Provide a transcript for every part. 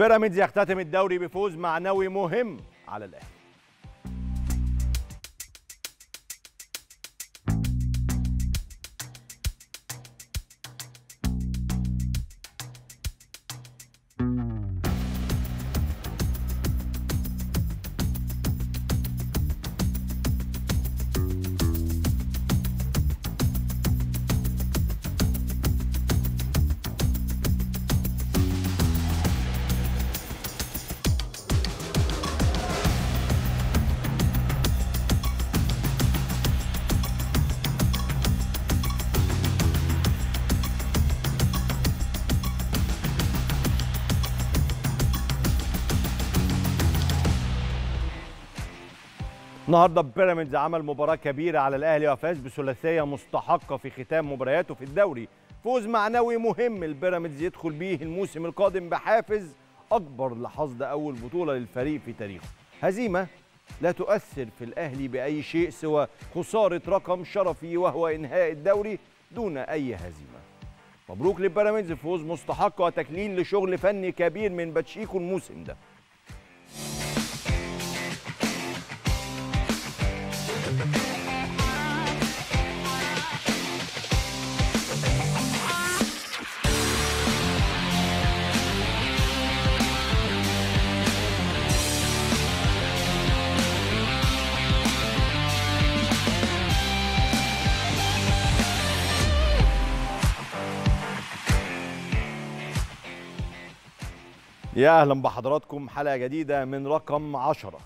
بيراميدز يختتم الدوري بفوز معنوي مهم على الأهلي. النهارده بيراميدز عمل مباراه كبيره على الاهلي وفاز بثلاثيه مستحقه في ختام مبارياته في الدوري، فوز معنوي مهم البيراميدز يدخل بيه الموسم القادم بحافز اكبر لحصد اول بطوله للفريق في تاريخه. هزيمه لا تؤثر في الاهلي باي شيء سوى خساره رقم شرفي وهو انهاء الدوري دون اي هزيمه. مبروك للبيراميدز، فوز مستحق وتكليل لشغل فني كبير من باتشيكو الموسم ده. يا أهلا بحضراتكم حلقة جديدة من رقم 10.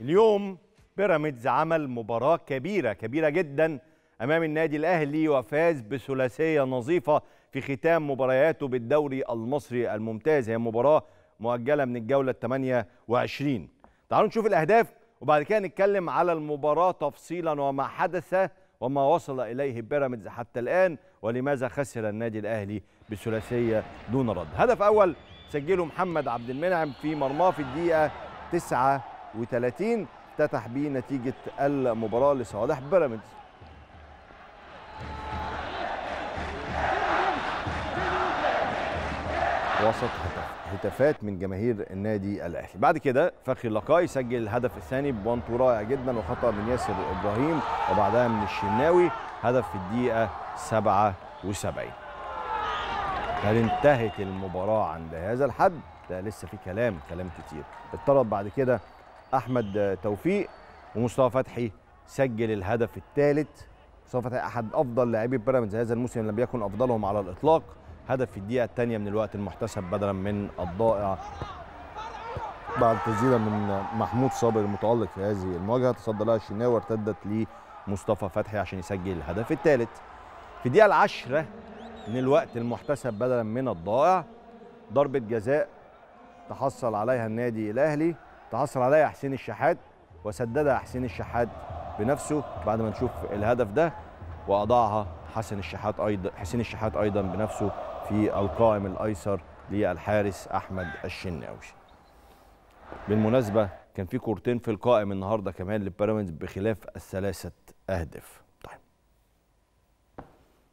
اليوم بيراميدز عمل مباراة كبيرة جدا أمام النادي الأهلي وفاز بثلاثية نظيفة في ختام مبارياته بالدوري المصري الممتاز. هي مباراة مؤجلة من الجولة 28. تعالوا نشوف الأهداف وبعد كده نتكلم على المباراة تفصيلا وما حدث وما وصل إليه بيراميدز حتى الآن ولماذا خسر النادي الأهلي بثلاثية دون رد. هدف أول سجله محمد عبد المنعم في مرماه في الدقيقة 39 افتتح بيه نتيجة المباراة لصالح بيراميدز. وسط هتافات من جماهير النادي الأهلي. بعد كده فخري لقاي سجل الهدف الثاني ببنطو رائع جدا وخطأ من ياسر إبراهيم وبعدها من الشناوي هدف في الدقيقة 77. هل انتهت المباراة عند هذا الحد؟ لا، لسه في كلام كتير. اتطرد بعد كده أحمد توفيق ومصطفى فتحي سجل الهدف الثالث. مصطفى فتحي أحد أفضل لاعبي بيراميدز هذا الموسم، لم يكن أفضلهم على الإطلاق. هدف في الدقيقة الثانية من الوقت المحتسب بدلا من الضائع بعد تسديدة من محمود صابر المتألق في هذه المواجهة، تصدى لها الشناوي وارتدت لمصطفى فتحي عشان يسجل الهدف الثالث. في الدقيقة 10 من الوقت المحتسب بدلا من الضائع ضربة جزاء تحصل عليها النادي الأهلي، تحصل عليها حسين الشحات وسددها حسين الشحات بنفسه بعد ما نشوف الهدف ده، وأضاعها حسين الشحات أيضا بنفسه في القائم الأيسر للحارس أحمد الشناوي. بالمناسبة كان في كورتين في القائم النهارده كمان للبيراميدز بخلاف الثلاثة أهداف. طيب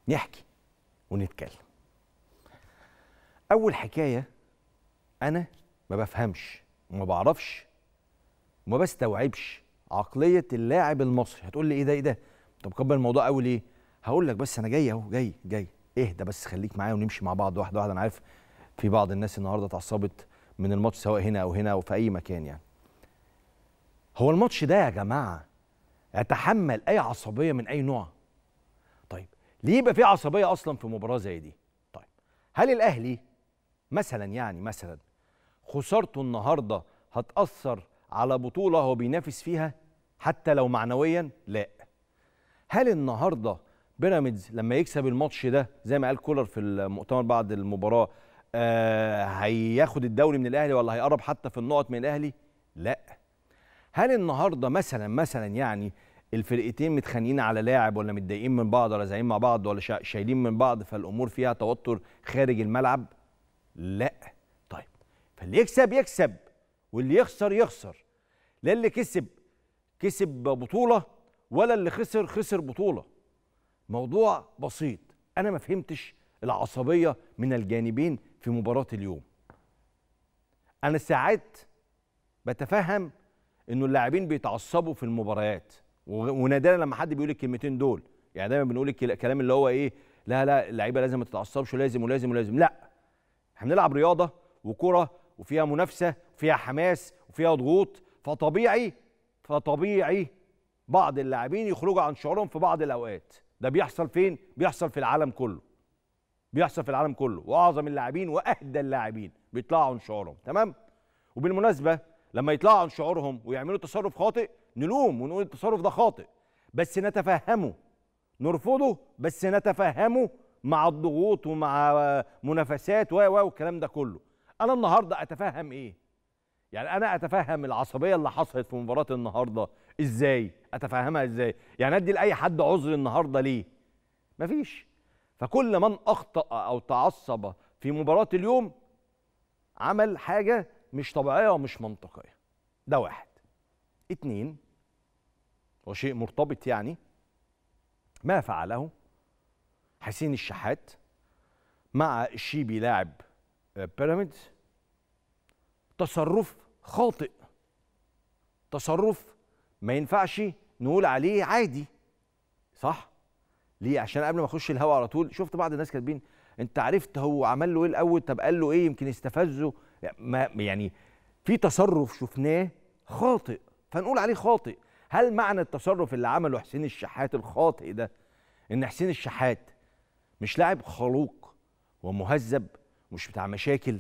نحكي ونتكلم. أول حكاية أنا ما بفهمش وما بعرفش وما بستوعبش عقلية اللاعب المصري. هتقول لي إيه ده إيه ده؟ أنت مكبر الموضوع أوي ليه؟ هقول لك بس أنا جاي أهو جاي إهدى بس خليك معايا ونمشي مع بعض واحدة واحدة. أنا عارف في بعض الناس النهاردة اتعصبت من الماتش سواء هنا أو هنا أو في أي مكان يعني. هو الماتش ده يا جماعة يتحمل أي عصبية من أي نوع؟ طيب ليه يبقى في عصبيه اصلا في مباراه زي دي؟ طيب هل الاهلي مثلا خسارته النهارده هتاثر على بطوله هو بينافس فيها حتى لو معنويا؟ لا. هل النهارده بيراميدز لما يكسب الماتش ده زي ما قال كولر في المؤتمر بعد المباراه هياخد الدوري من الاهلي ولا هيقرب حتى في النقط من الاهلي؟ لا. هل النهارده مثلا الفرقتين متخانقين على لاعب ولا متضايقين من بعض ولا زعلانين مع بعض ولا شايلين من بعض فالامور فيها توتر خارج الملعب؟ لا. طيب فاللي يكسب يكسب واللي يخسر يخسر، لا اللي كسب بطوله ولا اللي خسر بطوله. موضوع بسيط، انا ما فهمتش العصبيه من الجانبين في مباراه اليوم. انا ساعات بتفهم انه اللاعبين بيتعصبوا في المباريات، ونادرا لما حد بيقول الكلمتين دول، يعني دايما بنقول الكلام اللي هو ايه، لا لا اللعيبه لازم ما تتعصبش ولازم ولازم ولازم. لا، احنا بنلعب رياضه وكره وفيها منافسه وفيها حماس وفيها ضغوط، فطبيعي بعض اللاعبين يخرجوا عن شعورهم في بعض الاوقات. ده بيحصل فين؟ بيحصل في العالم كله. واعظم اللاعبين واهدى اللاعبين بيطلعوا عن شعورهم، تمام؟ وبالمناسبه لما يطلعوا عن شعورهم ويعملوا تصرف خاطئ نلوم ونقول التصرف ده خاطئ، بس نتفهمه، نرفضه بس نتفهمه مع الضغوط ومع منافسات والكلام ده كله. انا النهارده اتفهم ايه؟ يعني انا اتفهم العصبيه اللي حصلت في مباراه النهارده ازاي؟ اتفهمها ازاي؟ يعني ادي لاي حد عذر النهارده ليه؟ مفيش. فكل من اخطأ او تعصب في مباراه اليوم عمل حاجه مش طبيعيه ومش منطقيه. ده واحد. اتنين، وشيء مرتبط يعني، ما فعله حسين الشحات مع الشيبي لاعب بيراميدز تصرف خاطئ، تصرف ما ينفعش نقول عليه عادي، صح؟ ليه؟ عشان قبل ما اخش الهوا على طول شفت بعض الناس كاتبين انت عرفت هو عمل له ايه الاول؟ طب قال له ايه؟ يمكن استفزه. يعني في تصرف شفناه خاطئ فنقول عليه خاطئ. هل معنى التصرف اللي عمله حسين الشحات الخاطئ ده ان حسين الشحات مش لاعب خلوق ومهذب مش بتاع مشاكل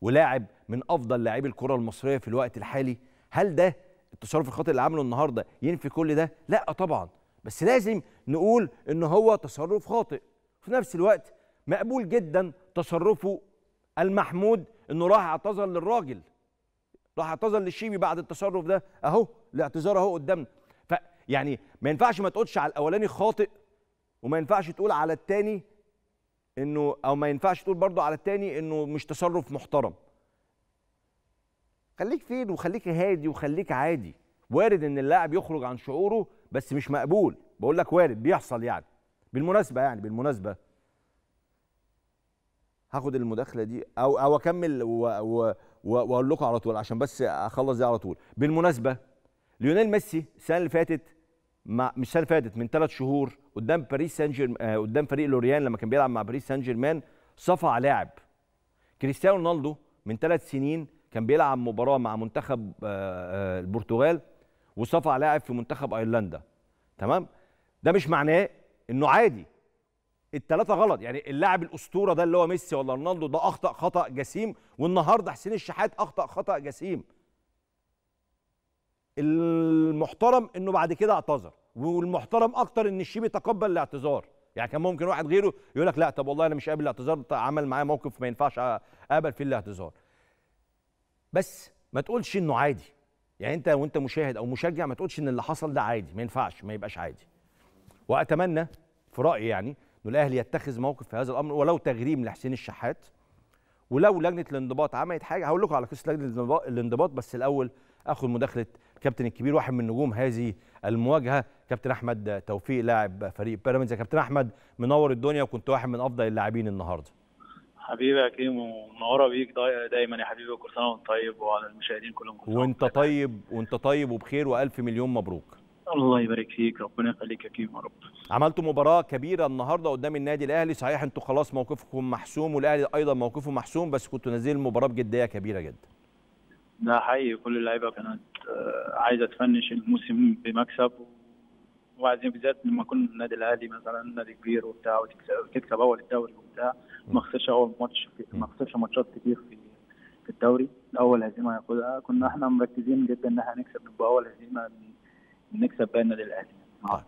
ولاعب من افضل لاعبي الكره المصريه في الوقت الحالي؟ هل ده التصرف الخاطئ اللي عمله النهارده ينفي كل ده؟ لا طبعا، بس لازم نقول ان هو تصرف خاطئ. في نفس الوقت مقبول جدا تصرفه المحمود انه راح اعتذر للراجل، راح اعتذر للشيبي بعد التصرف ده، اهو الاعتذار اهو قدامنا. فيعني ما ينفعش ما تقولش على الاولاني خاطئ، وما ينفعش تقول على الثاني انه، او ما ينفعش تقول برضه على الثاني انه مش تصرف محترم. خليك فين وخليك هادي وخليك عادي. وارد ان اللاعب يخرج عن شعوره بس مش مقبول، بقول لك وارد بيحصل يعني. بالمناسبه هاخد المداخله دي او اكمل واقول لكم على طول عشان بس اخلص دي على طول. بالمناسبه ليونيل ميسي السنه اللي فاتت، مش السنه اللي فاتت، من 3 شهور قدام باريس سان جيرمان، قدام فريق لوريان لما كان بيلعب مع باريس سان جيرمان، صفع لاعب. كريستيانو رونالدو من 3 سنين كان بيلعب مباراه مع منتخب البرتغال وصفع لاعب في منتخب ايرلندا، تمام؟ ده مش معناه انه عادي. الثلاثه غلط، يعني اللاعب الاسطوره ده اللي هو ميسي ولا رونالدو ده اخطا خطا جسيم، والنهارده حسين الشحات اخطا خطا جسيم. المحترم انه بعد كده اعتذر، والمحترم اكتر ان الشيبي تقبل الاعتذار. يعني كان ممكن واحد غيره يقول لك لا طب والله انا مش قابل الاعتذار، عمل معايا موقف ما ينفعش اقبل فيه الاعتذار. بس ما تقولش انه عادي، يعني انت وانت مشاهد او مشجع ما تقولش ان اللي حصل ده عادي، ما ينفعش ما يبقاش عادي. واتمنى في رايي يعني انه الاهلي يتخذ موقف في هذا الامر، ولو تغريم لحسين الشحات، ولو لجنه الانضباط عملت حاجه هقول لكم على قصه لجنه الانضباط. بس الاول اخد مداخله الكابتن الكبير واحد من نجوم هذه المواجهه، كابتن احمد توفيق لاعب فريق بيراميدز. يا كابتن احمد منور الدنيا، وكنت واحد من افضل اللاعبين النهارده. حبيبي يا كريم، ومنوره بيك دايما يا حبيبي، وكل سنه وانت طيب وعلى المشاهدين كلهم كل سنه وانت طيب. وانت طيب وبخير، والف مليون مبروك. الله يبارك فيك، ربنا يخليك يا كريم يا رب. عملتوا مباراه كبيره النهارده قدام النادي الاهلي، صحيح انتوا خلاص موقفكم محسوم والاهلي ايضا موقفه محسوم، بس كنتوا نازلين المباراه بجديه كبيره جدا. ده حقيقي، كل اللعيبه كانت عايزه تفنش الموسم بمكسب، وعايزين بالذات لما كنا النادي الاهلي مثلا نادي كبير وبتاع، وتكسب اول الدوري وبتاع، ما خسرش اول ماتش، ما خسرش ماتشات كتير في الدوري، اول هزيمه هياخدها. كنا احنا مركزين جدا ان احنا نكسب، نبقى اول هزيمه نكسب بقى النادي الاهلي. طيب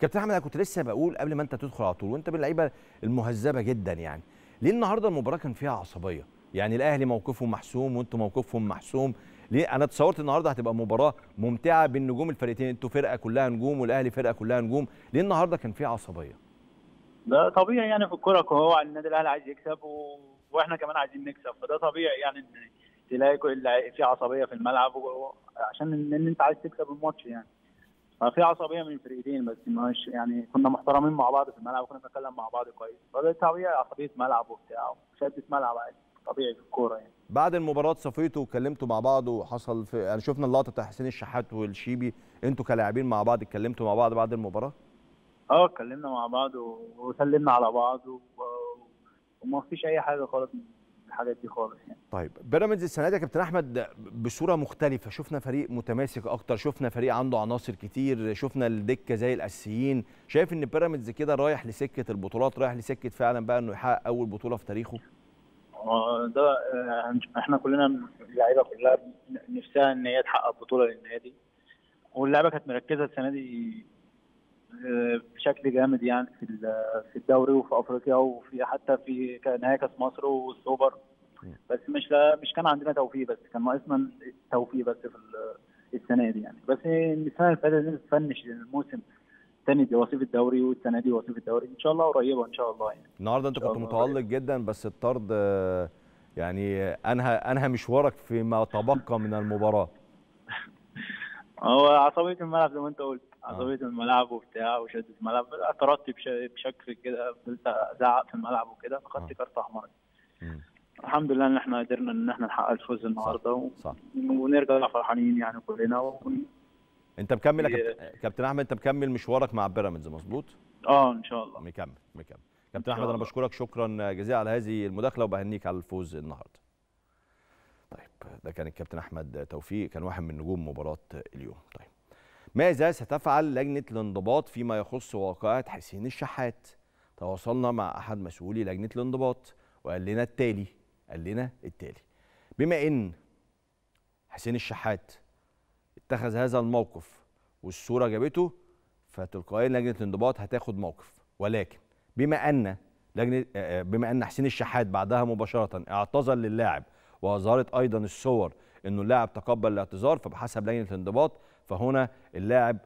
كابتن احمد، انا كنت لسه بقول قبل ما انت تدخل على طول، وانت من اللعيبه المهذبه جدا، يعني ليه النهارده المباراه كان فيها عصبيه؟ يعني الاهلي موقفه محسوم وانتم موقفكم محسوم ليه؟ انا تصورت النهارده هتبقى مباراه ممتعه بين نجوم الفريقين، انتوا فرقه كلها نجوم والاهلي فرقه كلها نجوم، ليه النهارده كان فيها عصبيه؟ ده طبيعي يعني في الكوره، هو النادي الاهلي عايز يكسب واحنا كمان عايزين نكسب، فده طبيعي يعني ان تلاقي في عصبيه في الملعب عشان ان انت عايز تكسب الماتش يعني. ففي عصبيه من الفريقين، بس مش يعني كنا محترمين مع بعض في الملعب وكنا بنتكلم مع بعض كويس، فده طبيعي، عصبيه ملعب وبتاع، شده ملعب عادي. طبيعي في الكوره يعني. بعد المباراه صفيتوا وكلمتوا مع بعض وحصل يعني شفنا اللقطه بتاع حسين الشحات والشيبي، انتوا كلاعبين مع بعض اتكلمتوا مع بعض بعد المباراه؟ اه اتكلمنا مع بعض وسلمنا على بعض وما فيش اي حاجه خالص من الحاجات دي خالص يعني. طيب بيراميدز السنه دي يا كابتن احمد بصوره مختلفه، شفنا فريق متماسك اكتر، شفنا فريق عنده عناصر كتير، شفنا الدكه زي الاساسيين، شايف ان بيراميدز كده رايح لسكه البطولات، رايح لسكه فعلا بقى انه يحقق اول بطوله في تاريخه؟ ده احنا كلنا اللعيبه كلها نفسها ان هي تحقق بطوله للنادي، واللعيبه كانت مركزه السنه دي بشكل جامد يعني في الدوري وفي افريقيا وفي حتى في نهائي كاس مصر والسوبر، بس مش كان عندنا توفيق، بس كان ناقصنا التوفيق بس في السنه دي يعني. بس السنه اللي فاتت نفنش الموسم الثاني دي وصيف الدوري، والسنه دي وصيف الدوري ان شاء الله قريبه ان شاء الله يعني. النهارده انت كنت متالق جدا بس الطرد يعني انهى مشوارك فيما تبقى من المباراه. هو عصبيه الملعب زي ما انت قلت، عصبيه الملعب وبتاع وشده الملعب، اعترضت بشكل كده، فضلت ازعق في الملعب وكده، فخدت كارت احمر. الحمد لله ان احنا قدرنا ان احنا نحقق الفوز النهارده ونرجع فرحانين يعني كلنا. انت مكمل يا كابتن احمد، انت مكمل مشوارك مع بيراميدز مظبوط؟ اه ان شاء الله مكمل. كابتن احمد انا بشكرك شكرا جزيلا على هذه المداخله وبهنيك على الفوز النهارده. طيب ده كان الكابتن احمد توفيق، كان واحد من نجوم مباراه اليوم. طيب ماذا ستفعل لجنه الانضباط فيما يخص واقعه حسين الشحات؟ تواصلنا مع احد مسؤولي لجنه الانضباط وقال لنا التالي، بما ان حسين الشحات اتخذ هذا الموقف والصوره جابته، فتلقائيا لجنه الانضباط هتاخد موقف، ولكن بما ان حسين الشحات بعدها مباشره اعتذر للاعب وظهرت ايضا الصور انه اللاعب تقبل الاعتذار، فبحسب لجنه الانضباط فهنا اللاعب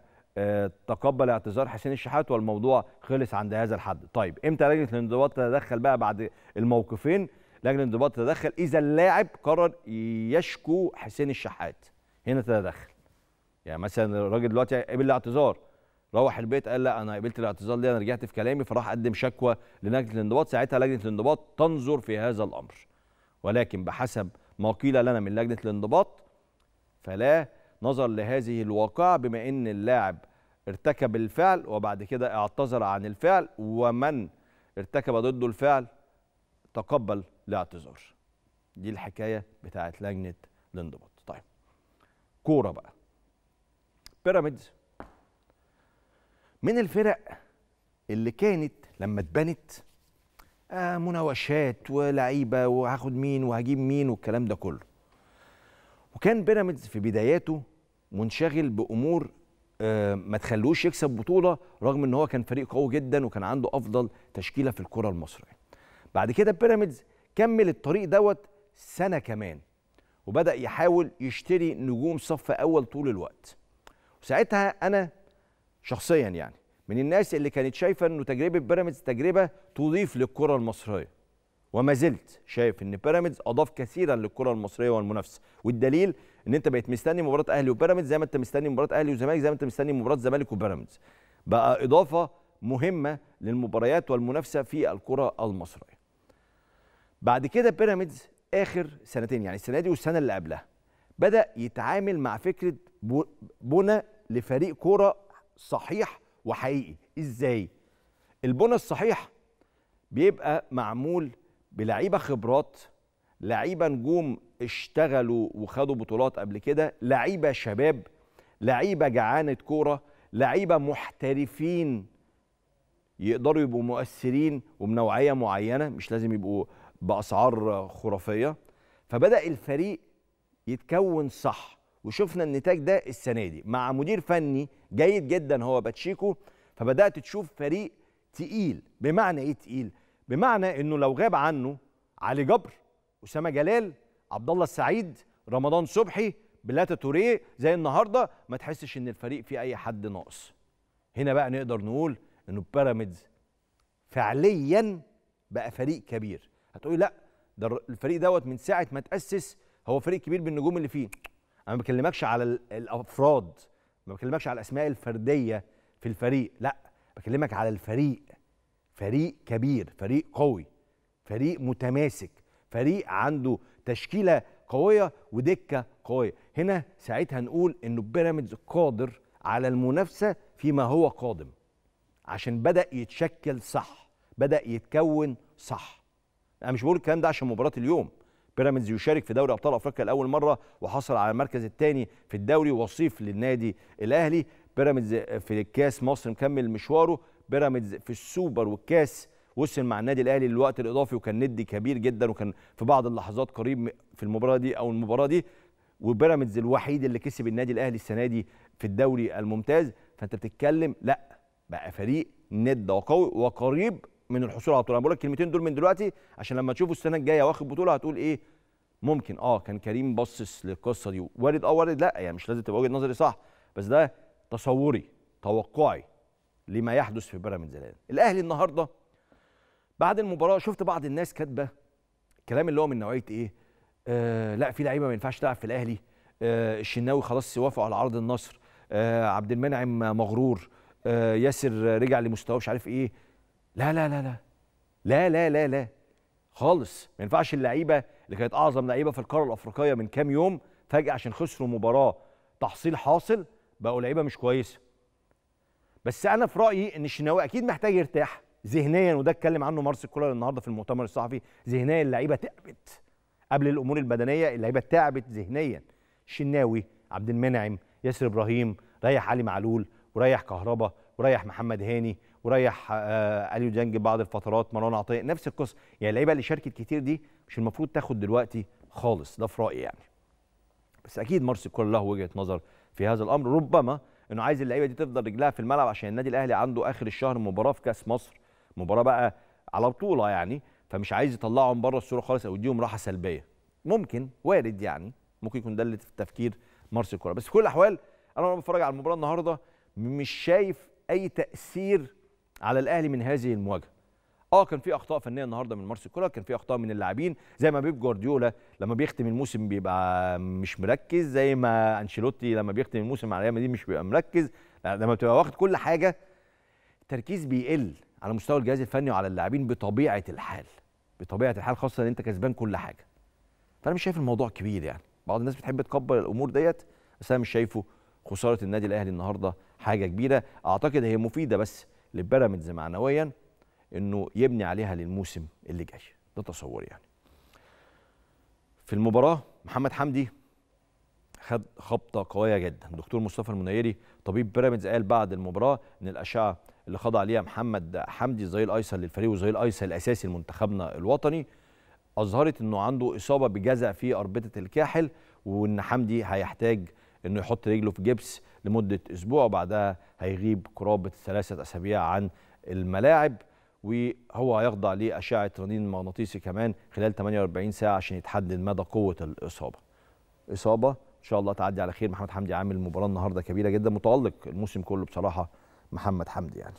تقبل اعتذار حسين الشحات والموضوع خلص عند هذا الحد. طيب امتى لجنه الانضباط تتدخل بقى بعد الموقفين؟ لجنه الانضباط تتدخل اذا اللاعب قرر يشكو حسين الشحات، هنا تتدخل. يعني مثلا الراجل دلوقتي قبل الاعتذار، روح البيت قال لا انا قبلت الاعتذار ليه، انا رجعت في كلامي، فراح قدم شكوى للجنه الانضباط، ساعتها لجنه الانضباط تنظر في هذا الامر. ولكن بحسب ما قيل لنا من لجنه الانضباط فلا نظر لهذه الواقعه، بما ان اللاعب ارتكب الفعل وبعد كده اعتذر عن الفعل، ومن ارتكب ضده الفعل تقبل الاعتذار. دي الحكايه بتاعت لجنه الانضباط. طيب كوره بقى، بيراميدز من الفرق اللي كانت لما اتبنت مناوشات ولعيبه وهاخد مين وهجيب مين والكلام ده كله، وكان بيراميدز في بداياته منشغل بامور ما تخلوش يكسب بطوله، رغم ان هو كان فريق قوي جدا وكان عنده افضل تشكيله في الكره المصريه. بعد كده بيراميدز كمل الطريق دوت سنه كمان، وبدا يحاول يشتري نجوم صف اول طول الوقت. ساعتها انا شخصيا يعني من الناس اللي كانت شايفه انه تجربه بيراميدز تجربه تضيف للكره المصريه، وما زلت شايف ان بيراميدز اضاف كثيرا للكره المصريه والمنافسه، والدليل ان انت بقيت مستني مباراه اهلي وبيراميدز زي ما انت مستني مباراه اهلي وزمالك، زي ما انت مستني مباراه زمالك وبيراميدز، بقى اضافه مهمه للمباريات والمنافسه في الكره المصريه. بعد كده بيراميدز اخر سنتين يعني السنه دي والسنه اللي قبلها بدا يتعامل مع فكره بنى لفريق كوره صحيح وحقيقي. ازاي؟ البنى الصحيح بيبقى معمول بلعيبه خبرات، لعيبه نجوم اشتغلوا وخدوا بطولات قبل كده، لعيبه شباب، لعيبه جعانه كوره، لعيبه محترفين يقدروا يبقوا مؤثرين وبنوعيه معينه، مش لازم يبقوا باسعار خرافيه. فبدا الفريق يتكون صح، وشفنا النتاج ده السنه دي مع مدير فني جيد جدا هو باتشيكو، فبدات تشوف فريق تقيل. بمعنى ايه تقيل؟ بمعنى انه لو غاب عنه علي جبر، اسامه جلال، عبد الله السعيد، رمضان صبحي، بلاتا توريه زي النهارده، ما تحسش ان الفريق فيه اي حد ناقص. هنا بقى نقدر نقول انه بيراميدز فعليا بقى فريق كبير. هتقولي لا ده الفريق دوت من ساعه ما تاسس هو فريق كبير بالنجوم اللي فيه. أنا ما بكلمكش على الأفراد، ما بكلمكش على الأسماء الفردية في الفريق، لا بكلمك على الفريق، فريق كبير، فريق قوي، فريق متماسك، فريق عنده تشكيله قويه ودكه قويه. هنا ساعتها نقول انه بيراميدز قادر على المنافسه فيما هو قادم، عشان بدا يتشكل صح، بدا يتكون صح. انا مش بقول الكلام ده عشان مباراه اليوم. بيراميدز يشارك في دوري ابطال افريقيا لاول مره وحصل على المركز الثاني في الدوري ووصيف للنادي الاهلي. بيراميدز في الكاس مصر مكمل مشواره، بيراميدز في السوبر والكاس وصل مع النادي الاهلي للوقت الاضافي وكان ندي كبير جدا، وكان في بعض اللحظات قريب في المباراه دي او المباراه دي، وبيراميدز الوحيد اللي كسب النادي الاهلي السنه دي في الدوري الممتاز. فانت بتتكلم لا بقى فريق ند وقوي وقريب من الحصول على البطوله. انا بقول لك الكلمتين دول من دلوقتي عشان لما تشوفوا السنه الجايه واخد بطوله هتقول ايه؟ ممكن كان كريم بصص للقصه دي، وارد وارد لا، يعني مش لازم تبقى وجهه نظري صح، بس ده تصوري توقعي لما يحدث في بيراميدز الان. الاهلي النهارده بعد المباراه شفت بعض الناس كاتبه كلام اللي هو من نوعيه ايه؟ لا في لعيبه ما ينفعش تلعب في الاهلي، الشناوي خلاص وافق على عرض النصر، عبد المنعم مغرور، ياسر رجع لمستواه مش عارف ايه. لا لا لا لا لا لا لا لا خالص، ما ينفعش اللعيبه اللي كانت اعظم لعيبه في القاره الافريقيه من كام يوم فجاه عشان خسروا مباراه تحصيل حاصل بقوا لعيبه مش كويسه. بس انا في رايي ان الشناوي اكيد محتاج يرتاح ذهنيا، وده اتكلم عنه مارسيل كولر النهارده في المؤتمر الصحفي. ذهنيا اللعيبه تعبت قبل الامور البدنيه، اللعيبه تعبت ذهنيا. الشناوي، عبد المنعم، ياسر ابراهيم، ريح علي معلول وريح كهربا وريح محمد هاني وريح اليو ديانج بعض الفترات، مروان عطيه، نفس القصه. يعني اللعيبه اللي شاركت كتير دي مش المفروض تاخد دلوقتي خالص، ده في رايي يعني. بس اكيد مارسيل كولر له وجهه نظر في هذا الامر، ربما انه عايز اللعيبه دي تفضل رجلها في الملعب عشان النادي الاهلي عنده اخر الشهر مباراه في كاس مصر، مباراه بقى على بطوله يعني، فمش عايز يطلعهم بره الصوره خالص او يديهم راحه سلبيه. ممكن وارد يعني، ممكن يكون ده اللي في تفكير مارسيل كولر. بس في كل الاحوال انا وانا بتفرج على المباراه النهارده مش شايف اي تاثير على الاهلي من هذه المواجهه. كان في اخطاء فنيه النهارده من مارسيل كولر، كان في اخطاء من اللاعبين، زي ما بيب جوارديولا لما بيختم الموسم بيبقى مش مركز، زي ما انشيلوتي لما بيختم الموسم مع ريال مدريد مش بيبقى مركز، لما بتبقى واخد كل حاجه التركيز بيقل على مستوى الجهاز الفني وعلى اللاعبين بطبيعه الحال، بطبيعه الحال، خاصه ان انت كسبان كل حاجه. فانا مش شايف الموضوع كبير يعني، بعض الناس بتحب تكبر الامور ديت، بس انا مش شايفه خساره النادي الاهلي النهارده حاجه كبيره. اعتقد هي مفيده بس للبيراميدز معنويا انه يبني عليها للموسم اللي جاي، ده تصور يعني. في المباراه محمد حمدي خد خبطه قويه جدا. دكتور مصطفى المنيري طبيب بيراميدز قال بعد المباراه ان الاشعه اللي خضع عليها محمد حمدي الظهير الايسر للفريق والظهير الايسر الاساسي لمنتخبنا الوطني اظهرت انه عنده اصابه بجزع في اربطه الكاحل، وان حمدي هيحتاج انه يحط رجله في جبس لمده اسبوع وبعدها هيغيب قرابه 3 أسابيع عن الملاعب، وهو هيخضع لاشعه رنين مغناطيسي كمان خلال 48 ساعه عشان يتحدد مدى قوه الاصابه. اصابه ان شاء الله تعدي على خير. محمد حمدي عامل مباراه النهارده كبيره جدا، متالق الموسم كله بصراحه محمد حمدي يعني.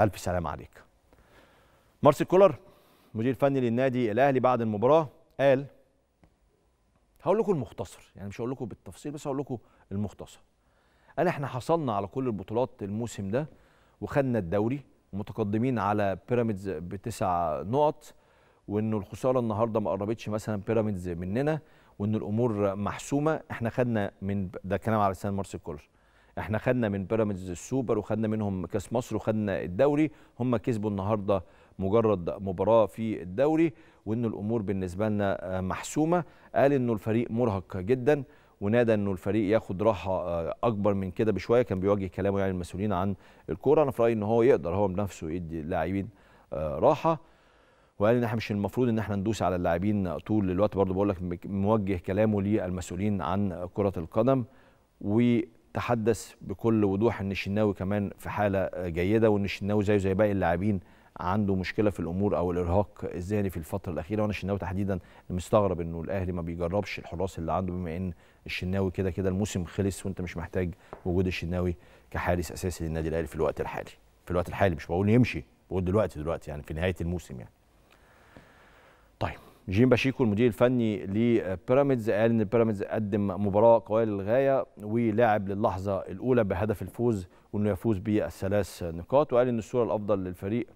الف سلام عليك. مارسيل كولر مدير فني للنادي الاهلي بعد المباراه قال، هقول لكم المختصر يعني، مش هقول لكم بالتفصيل بس هقول لكم المختصر. قال احنا حصلنا على كل البطولات الموسم ده وخدنا الدوري، متقدمين على بيراميدز ب9 نقط، وانه الخساره النهارده ما قربتش مثلا بيراميدز مننا، وان الامور محسومه. احنا خدنا من ده كلام على لسان مارسيل كولر، احنا خدنا من بيراميدز السوبر وخدنا منهم كاس مصر وخدنا الدوري، هم كسبوا النهارده مجرد مباراه في الدوري، وان الامور بالنسبه لنا محسومه. قال انه الفريق مرهق جدا ونادى انه الفريق ياخد راحه اكبر من كده بشويه، كان بيوجه كلامه يعني المسؤولين عن الكوره. انا في رايي ان هو يقدر هو بنفسه يدي اللاعبين راحه، وقال ان احنا مش المفروض ان احنا ندوس على اللاعبين طول الوقت. برضه بقول لك موجه كلامه للمسؤولين عن كره القدم، وتحدث بكل وضوح ان الشناوي كمان في حاله جيده، وان الشناوي زيه زي باقي اللاعبين عنده مشكله في الامور او الارهاق الذهني في الفتره الاخيره. وانا الشناوي تحديدا مستغرب انه الاهلي ما بيجربش الحراس اللي عنده، بما ان الشناوي كده كده الموسم خلص وانت مش محتاج وجود الشناوي كحارس اساسي للنادي الاهلي في الوقت الحالي. في الوقت الحالي مش بقول يمشي، بقول دلوقتي يعني في نهايه الموسم يعني. طيب جيم باشيكو المدير الفني لبيراميدز قال ان بيراميدز قدم مباراه قويه للغايه ولاعب للحظه الاولى بهدف الفوز، وانه يفوز ب3 نقاط، وقال ان الصوره الافضل للفريق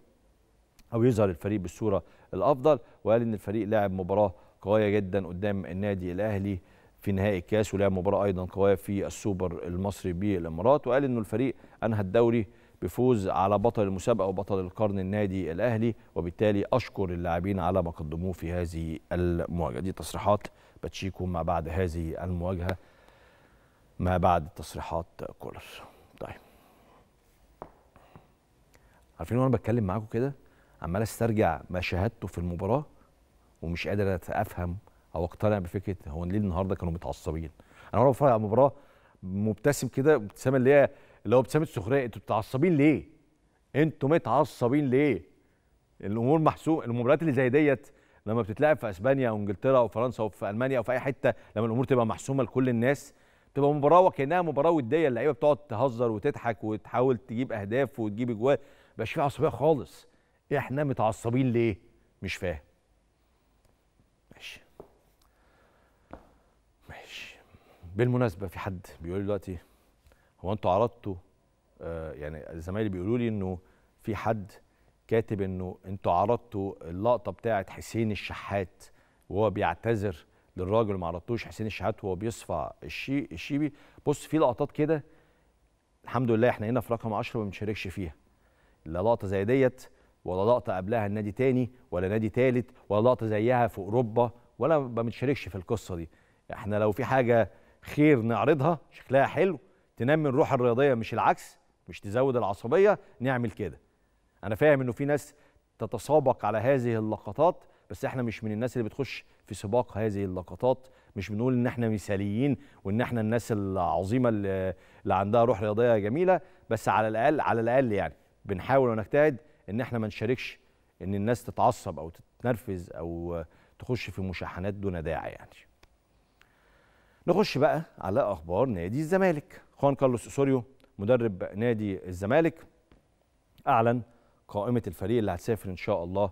أو يظهر الفريق بالصورة الأفضل، وقال إن الفريق لعب مباراة قوية جدا قدام النادي الأهلي في نهائي الكاس، ولعب مباراة أيضا قوية في السوبر المصري بالإمارات، وقال إنه الفريق أنهى الدوري بفوز على بطل المسابقة وبطل القرن النادي الأهلي، وبالتالي أشكر اللاعبين على ما قدموه في هذه المواجهة. دي تصريحات باتشيكو ما بعد هذه المواجهة، ما بعد تصريحات كولر. طيب عارفين وانا بتكلم معاكم كده عمال استرجع ما شاهدته في المباراة ومش قادر افهم او اقتنع بفكرة هو ليه النهارده كانوا متعصبين. انا وانا بتفرج على المباراة مبتسم كده ابتسامة اللي هو ابتسامة السخرية، انتوا متعصبين ليه؟ انتوا متعصبين ليه؟ الامور محسومة. المباريات اللي زي ديت لما بتتلعب في اسبانيا او انجلترا او فرنسا او في المانيا او في اي حتة، لما الامور تبقى محسومة لكل الناس تبقى مباراة وكأنها مباراة ودية، اللعيبة بتقعد تهزر وتضحك وتحاول تجيب اهداف وتجيب اجوال، مبقاش فيه عصبية خالص. احنا متعصبين ليه؟ مش فاهم. ماشي ماشي. بالمناسبة في حد بيقول لي دلوقتي هو انتوا عرضتوا يعني زمايلي بيقولوا لي انه في حد كاتب انه انتوا عرضتوا اللقطة بتاعت حسين الشحات وهو بيعتذر للراجل، ما عرضتوش حسين الشحات وهو بيصفع الشيبي. بص في لقطات كده الحمد لله احنا هنا في رقم 10 ما بنشاركش فيها، لا لقطه زي ديت ولا لقطه قبلها النادي تاني ولا نادي تالت ولا لقطه زيها في اوروبا، ولا ما بنشاركش في القصه دي. احنا لو في حاجه خير نعرضها شكلها حلو تنمي الروح الرياضيه مش العكس، مش تزود العصبيه، نعمل كده. انا فاهم انه في ناس تتسابق على هذه اللقطات، بس احنا مش من الناس اللي بتخش في سباق هذه اللقطات، مش بنقول ان احنا مثاليين وان احنا الناس العظيمه اللي عندها روح رياضيه جميله، بس على الاقل على الاقل يعني بنحاول ونجتهد ان احنا ما نشاركش ان الناس تتعصب او تتنرفز او تخش في مشاحنات دون داعي. يعني نخش بقى على اخبار نادي الزمالك. خوان كارلوس اسوريو مدرب نادي الزمالك اعلن قائمه الفريق اللي هتسافر ان شاء الله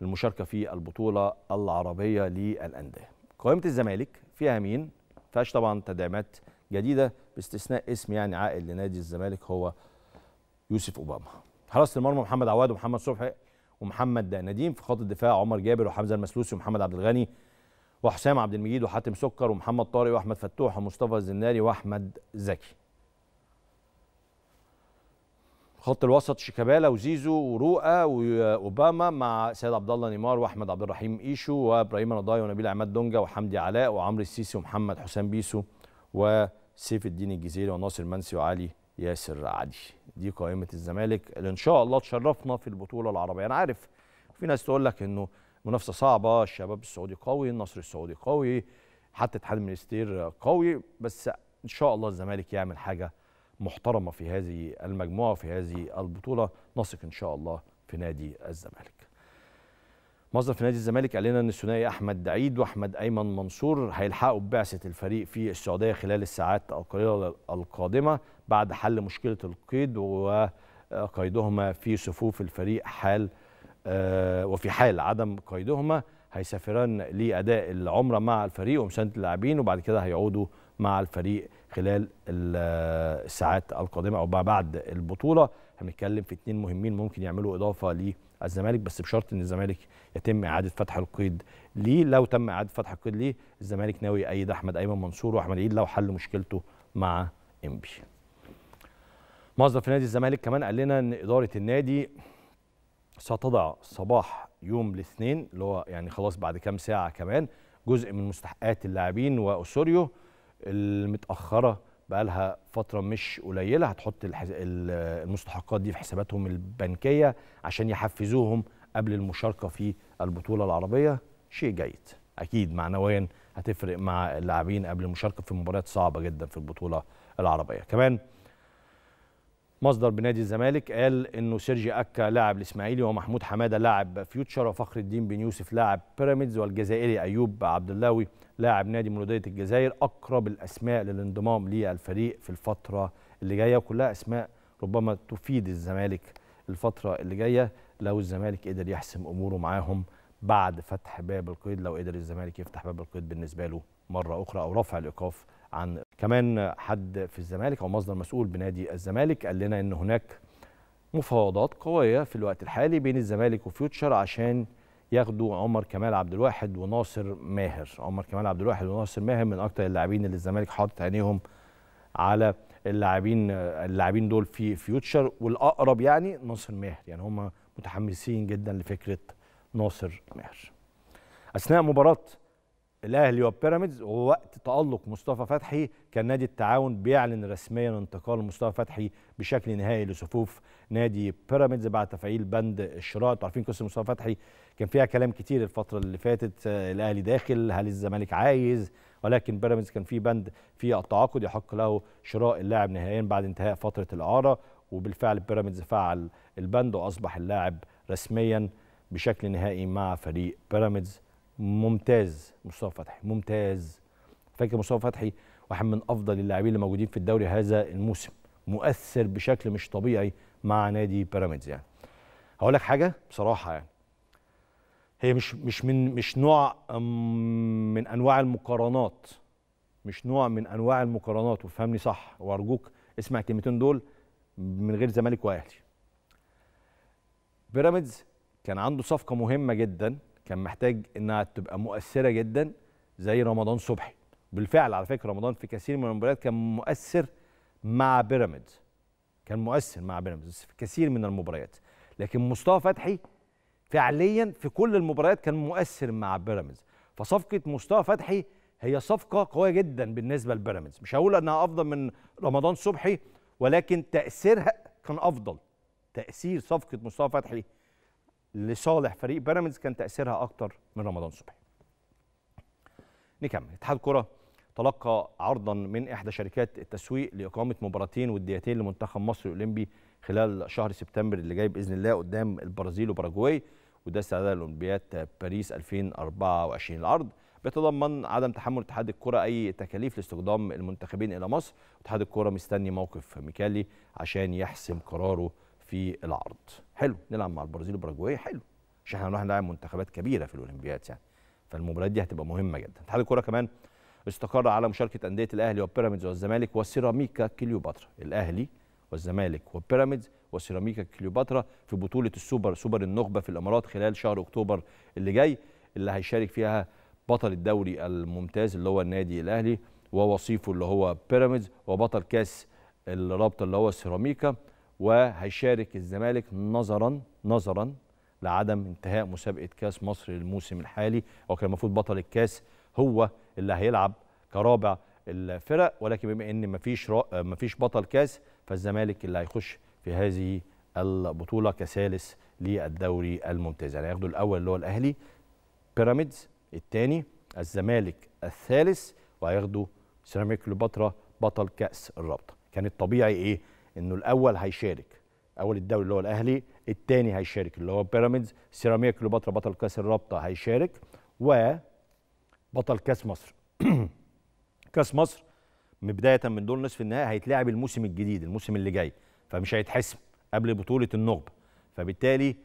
للمشاركه في البطوله العربيه للانديه. قائمه الزمالك فيها مين؟ ما فيهاش طبعا تدعيمات جديده باستثناء اسم يعني عائد لنادي الزمالك هو يوسف اوباما. حراسه المرمى محمد عواد ومحمد صبحي ومحمد نديم، في خط الدفاع عمر جابر وحمزه المسلوسي ومحمد عبد الغني وحسام عبد المجيد وحاتم سكر ومحمد طارق واحمد فتوح ومصطفى الزناري واحمد زكي. خط الوسط شيكابالا وزيزو ورؤى واوباما مع سيد عبد الله نيمار واحمد عبد الرحيم ايشو وابراهيم رضاي ونبيل عماد دونجا وحمدي علاء وعمرو السيسي ومحمد حسام بيسو وسيف الدين الجزيري وناصر منسي وعلي ياسر عدي. دي قائمه الزمالك اللي ان شاء الله تشرفنا في البطوله العربيه. انا عارف في ناس تقول لك انه منافسه صعبه، الشباب السعودي قوي، النصر السعودي قوي، حتى اتحاد المنستير قوي، بس ان شاء الله الزمالك يعمل حاجه محترمه في هذه المجموعه وفي هذه البطوله. نثق ان شاء الله في نادي الزمالك. مصدر في نادي الزمالك قال لنا ان الثنائي احمد دعيد واحمد ايمن منصور هيلحقوا ببعثه الفريق في السعوديه خلال الساعات القليله القادمه بعد حل مشكله القيد وقيدهما في صفوف الفريق حال وفي حال عدم قيدهما هيسافران لاداء العمره مع الفريق ومساندة اللاعبين، وبعد كده هيعودوا مع الفريق خلال الساعات القادمه او بعد البطوله. هنتكلم في اثنين مهمين ممكن يعملوا اضافه للزمالك، بس بشرط ان الزمالك يتم اعاده فتح القيد ليه. لو تم اعاده فتح القيد ليه الزمالك ناوي يأيد احمد ايمن منصور واحمد عيد لو حل مشكلته مع انبي. مصدر في نادي الزمالك كمان قال لنا ان اداره النادي ستضع صباح يوم الاثنين اللي هو يعني خلاص بعد كام ساعه كمان جزء من مستحقات اللاعبين واسوريو المتاخره بقالها فتره مش قليله، هتحط المستحقات دي في حساباتهم البنكيه عشان يحفزوهم قبل المشاركه في البطوله العربيه. شيء جيد اكيد معنويا، هتفرق مع اللاعبين قبل المشاركه في مباريات صعبه جدا في البطوله العربيه. كمان مصدر بنادي الزمالك قال انه سيرجي اكا لاعب الاسماعيلي ومحمود حماده لاعب فيوتشر وفخر الدين بن يوسف لاعب بيراميدز والجزائري ايوب عبد اللاوي لاعب نادي مولوديه الجزائر اقرب الاسماء للانضمام للفريق في الفتره اللي جايه، وكلها اسماء ربما تفيد الزمالك الفتره اللي جايه لو الزمالك قدر يحسم اموره معاهم بعد فتح باب القيد، لو قدر الزمالك يفتح باب القيد بالنسبه له مره اخرى او رفع الايقاف عن. كمان حد في الزمالك او مصدر مسؤول بنادي الزمالك قال لنا ان هناك مفاوضات قوية في الوقت الحالي بين الزمالك وفيوتشر عشان ياخدوا عمر كمال عبد الواحد وناصر ماهر. عمر كمال عبد الواحد وناصر ماهر من اكتر اللاعبين اللي الزمالك حاطط عينيهم على اللاعبين دول في فيوتشر، والاقرب يعني ناصر ماهر، يعني هم متحمسين جدا لفكره ناصر ماهر. اثناء مباراه الاهلي وبيراميدز ووقت تالق مصطفى فتحي، كان نادي التعاون بيعلن رسميا انتقال مصطفى فتحي بشكل نهائي لصفوف نادي بيراميدز بعد تفعيل بند الشراء. انتوا عارفين قصه مصطفى فتحي كان فيها كلام كتير الفتره اللي فاتت، الاهلي داخل، هل الزمالك عايز، ولكن بيراميدز كان في بند في التعاقد يحق له شراء اللاعب نهائيا بعد انتهاء فتره الاعاره، وبالفعل بيراميدز فعل البند واصبح اللاعب رسميا بشكل نهائي مع فريق بيراميدز. ممتاز مصطفى فتحي، ممتاز. فاكر مصطفى فتحي واحد من افضل اللاعبين اللي موجودين في الدوري هذا الموسم، مؤثر بشكل مش طبيعي مع نادي بيراميدز. يعني هقول لك حاجه بصراحه، يعني هي مش نوع من انواع المقارنات، مش نوع من انواع المقارنات، وفهمني صح وارجوك اسمع الكلمتين دول من غير زمالك واهلي. بيراميدز كان عنده صفقه مهمه جدا، كان محتاج انها تبقى مؤثره جدا زي رمضان صبحي. بالفعل على فكره رمضان في كثير من المباريات كان مؤثر مع بيراميدز، كان مؤثر مع بيراميدز في كثير من المباريات، لكن مصطفى فتحي فعليا في كل المباريات كان مؤثر مع بيراميدز. فصفقه مصطفى فتحي هي صفقه قويه جدا بالنسبه لبيراميدز، مش هقول انها افضل من رمضان صبحي ولكن تاثيرها كان افضل. تاثير صفقه مصطفى فتحي لصالح فريق بيراميدز كان تاثيرها اكتر من رمضان صبحي. نكمل. اتحاد الكره تلقى عرضا من احدى شركات التسويق لاقامه مباراتين وديتين لمنتخب مصر الاولمبي خلال شهر سبتمبر اللي جاي باذن الله قدام البرازيل وباراجواي، وده استعدادا لاولمبياد باريس 2024. العرض بيتضمن عدم تحمل اتحاد الكره اي تكاليف لاستقدام المنتخبين الى مصر. اتحاد الكره مستني موقف ميكالي عشان يحسم قراره في العرض. حلو نلعب مع البرازيل وباراجواي، حلو، عشان احنا هنروح نلعب منتخبات كبيره في الاولمبياد يعني، فالمباريات دي هتبقى مهمه جدا. اتحاد الكره كمان استقر على مشاركه انديه الاهلي وبيراميدز والزمالك وسيراميكا كليوباترا. الاهلي والزمالك وبيراميدز وسيراميكا كليوباترا في بطوله سوبر النخبه في الامارات خلال شهر اكتوبر اللي جاي، اللي هيشارك فيها بطل الدوري الممتاز اللي هو النادي الاهلي ووصيفه اللي هو بيراميدز، وبطل كاس الرابطه اللي هو سيراميكا، وهيشارك الزمالك نظرا لعدم انتهاء مسابقه كاس مصر للموسم الحالي، وكان المفروض بطل الكاس هو اللي هيلعب كرابع الفرق، ولكن بما ان مفيش بطل كاس فالزمالك اللي هيخش في هذه البطوله كثالث للدوري الممتاز. يعني هياخدوا الاول اللي هو الاهلي، بيراميدز الثاني، الزمالك الثالث، وهياخدوا سيراميكا كليوباترا بطل كاس الرابطه. كان الطبيعي ايه؟ انه الاول هيشارك، اول الدوري اللي هو الاهلي، الثاني هيشارك اللي هو بيراميدز، سيراميكا كليوباترا بطل كاس الرابطه هيشارك، وبطل كاس مصر. كاس مصر بدايه من دول نصف النهائي هيتلعب الموسم الجديد، الموسم اللي جاي، فمش هيتحسم قبل بطوله النخبه، فبالتالي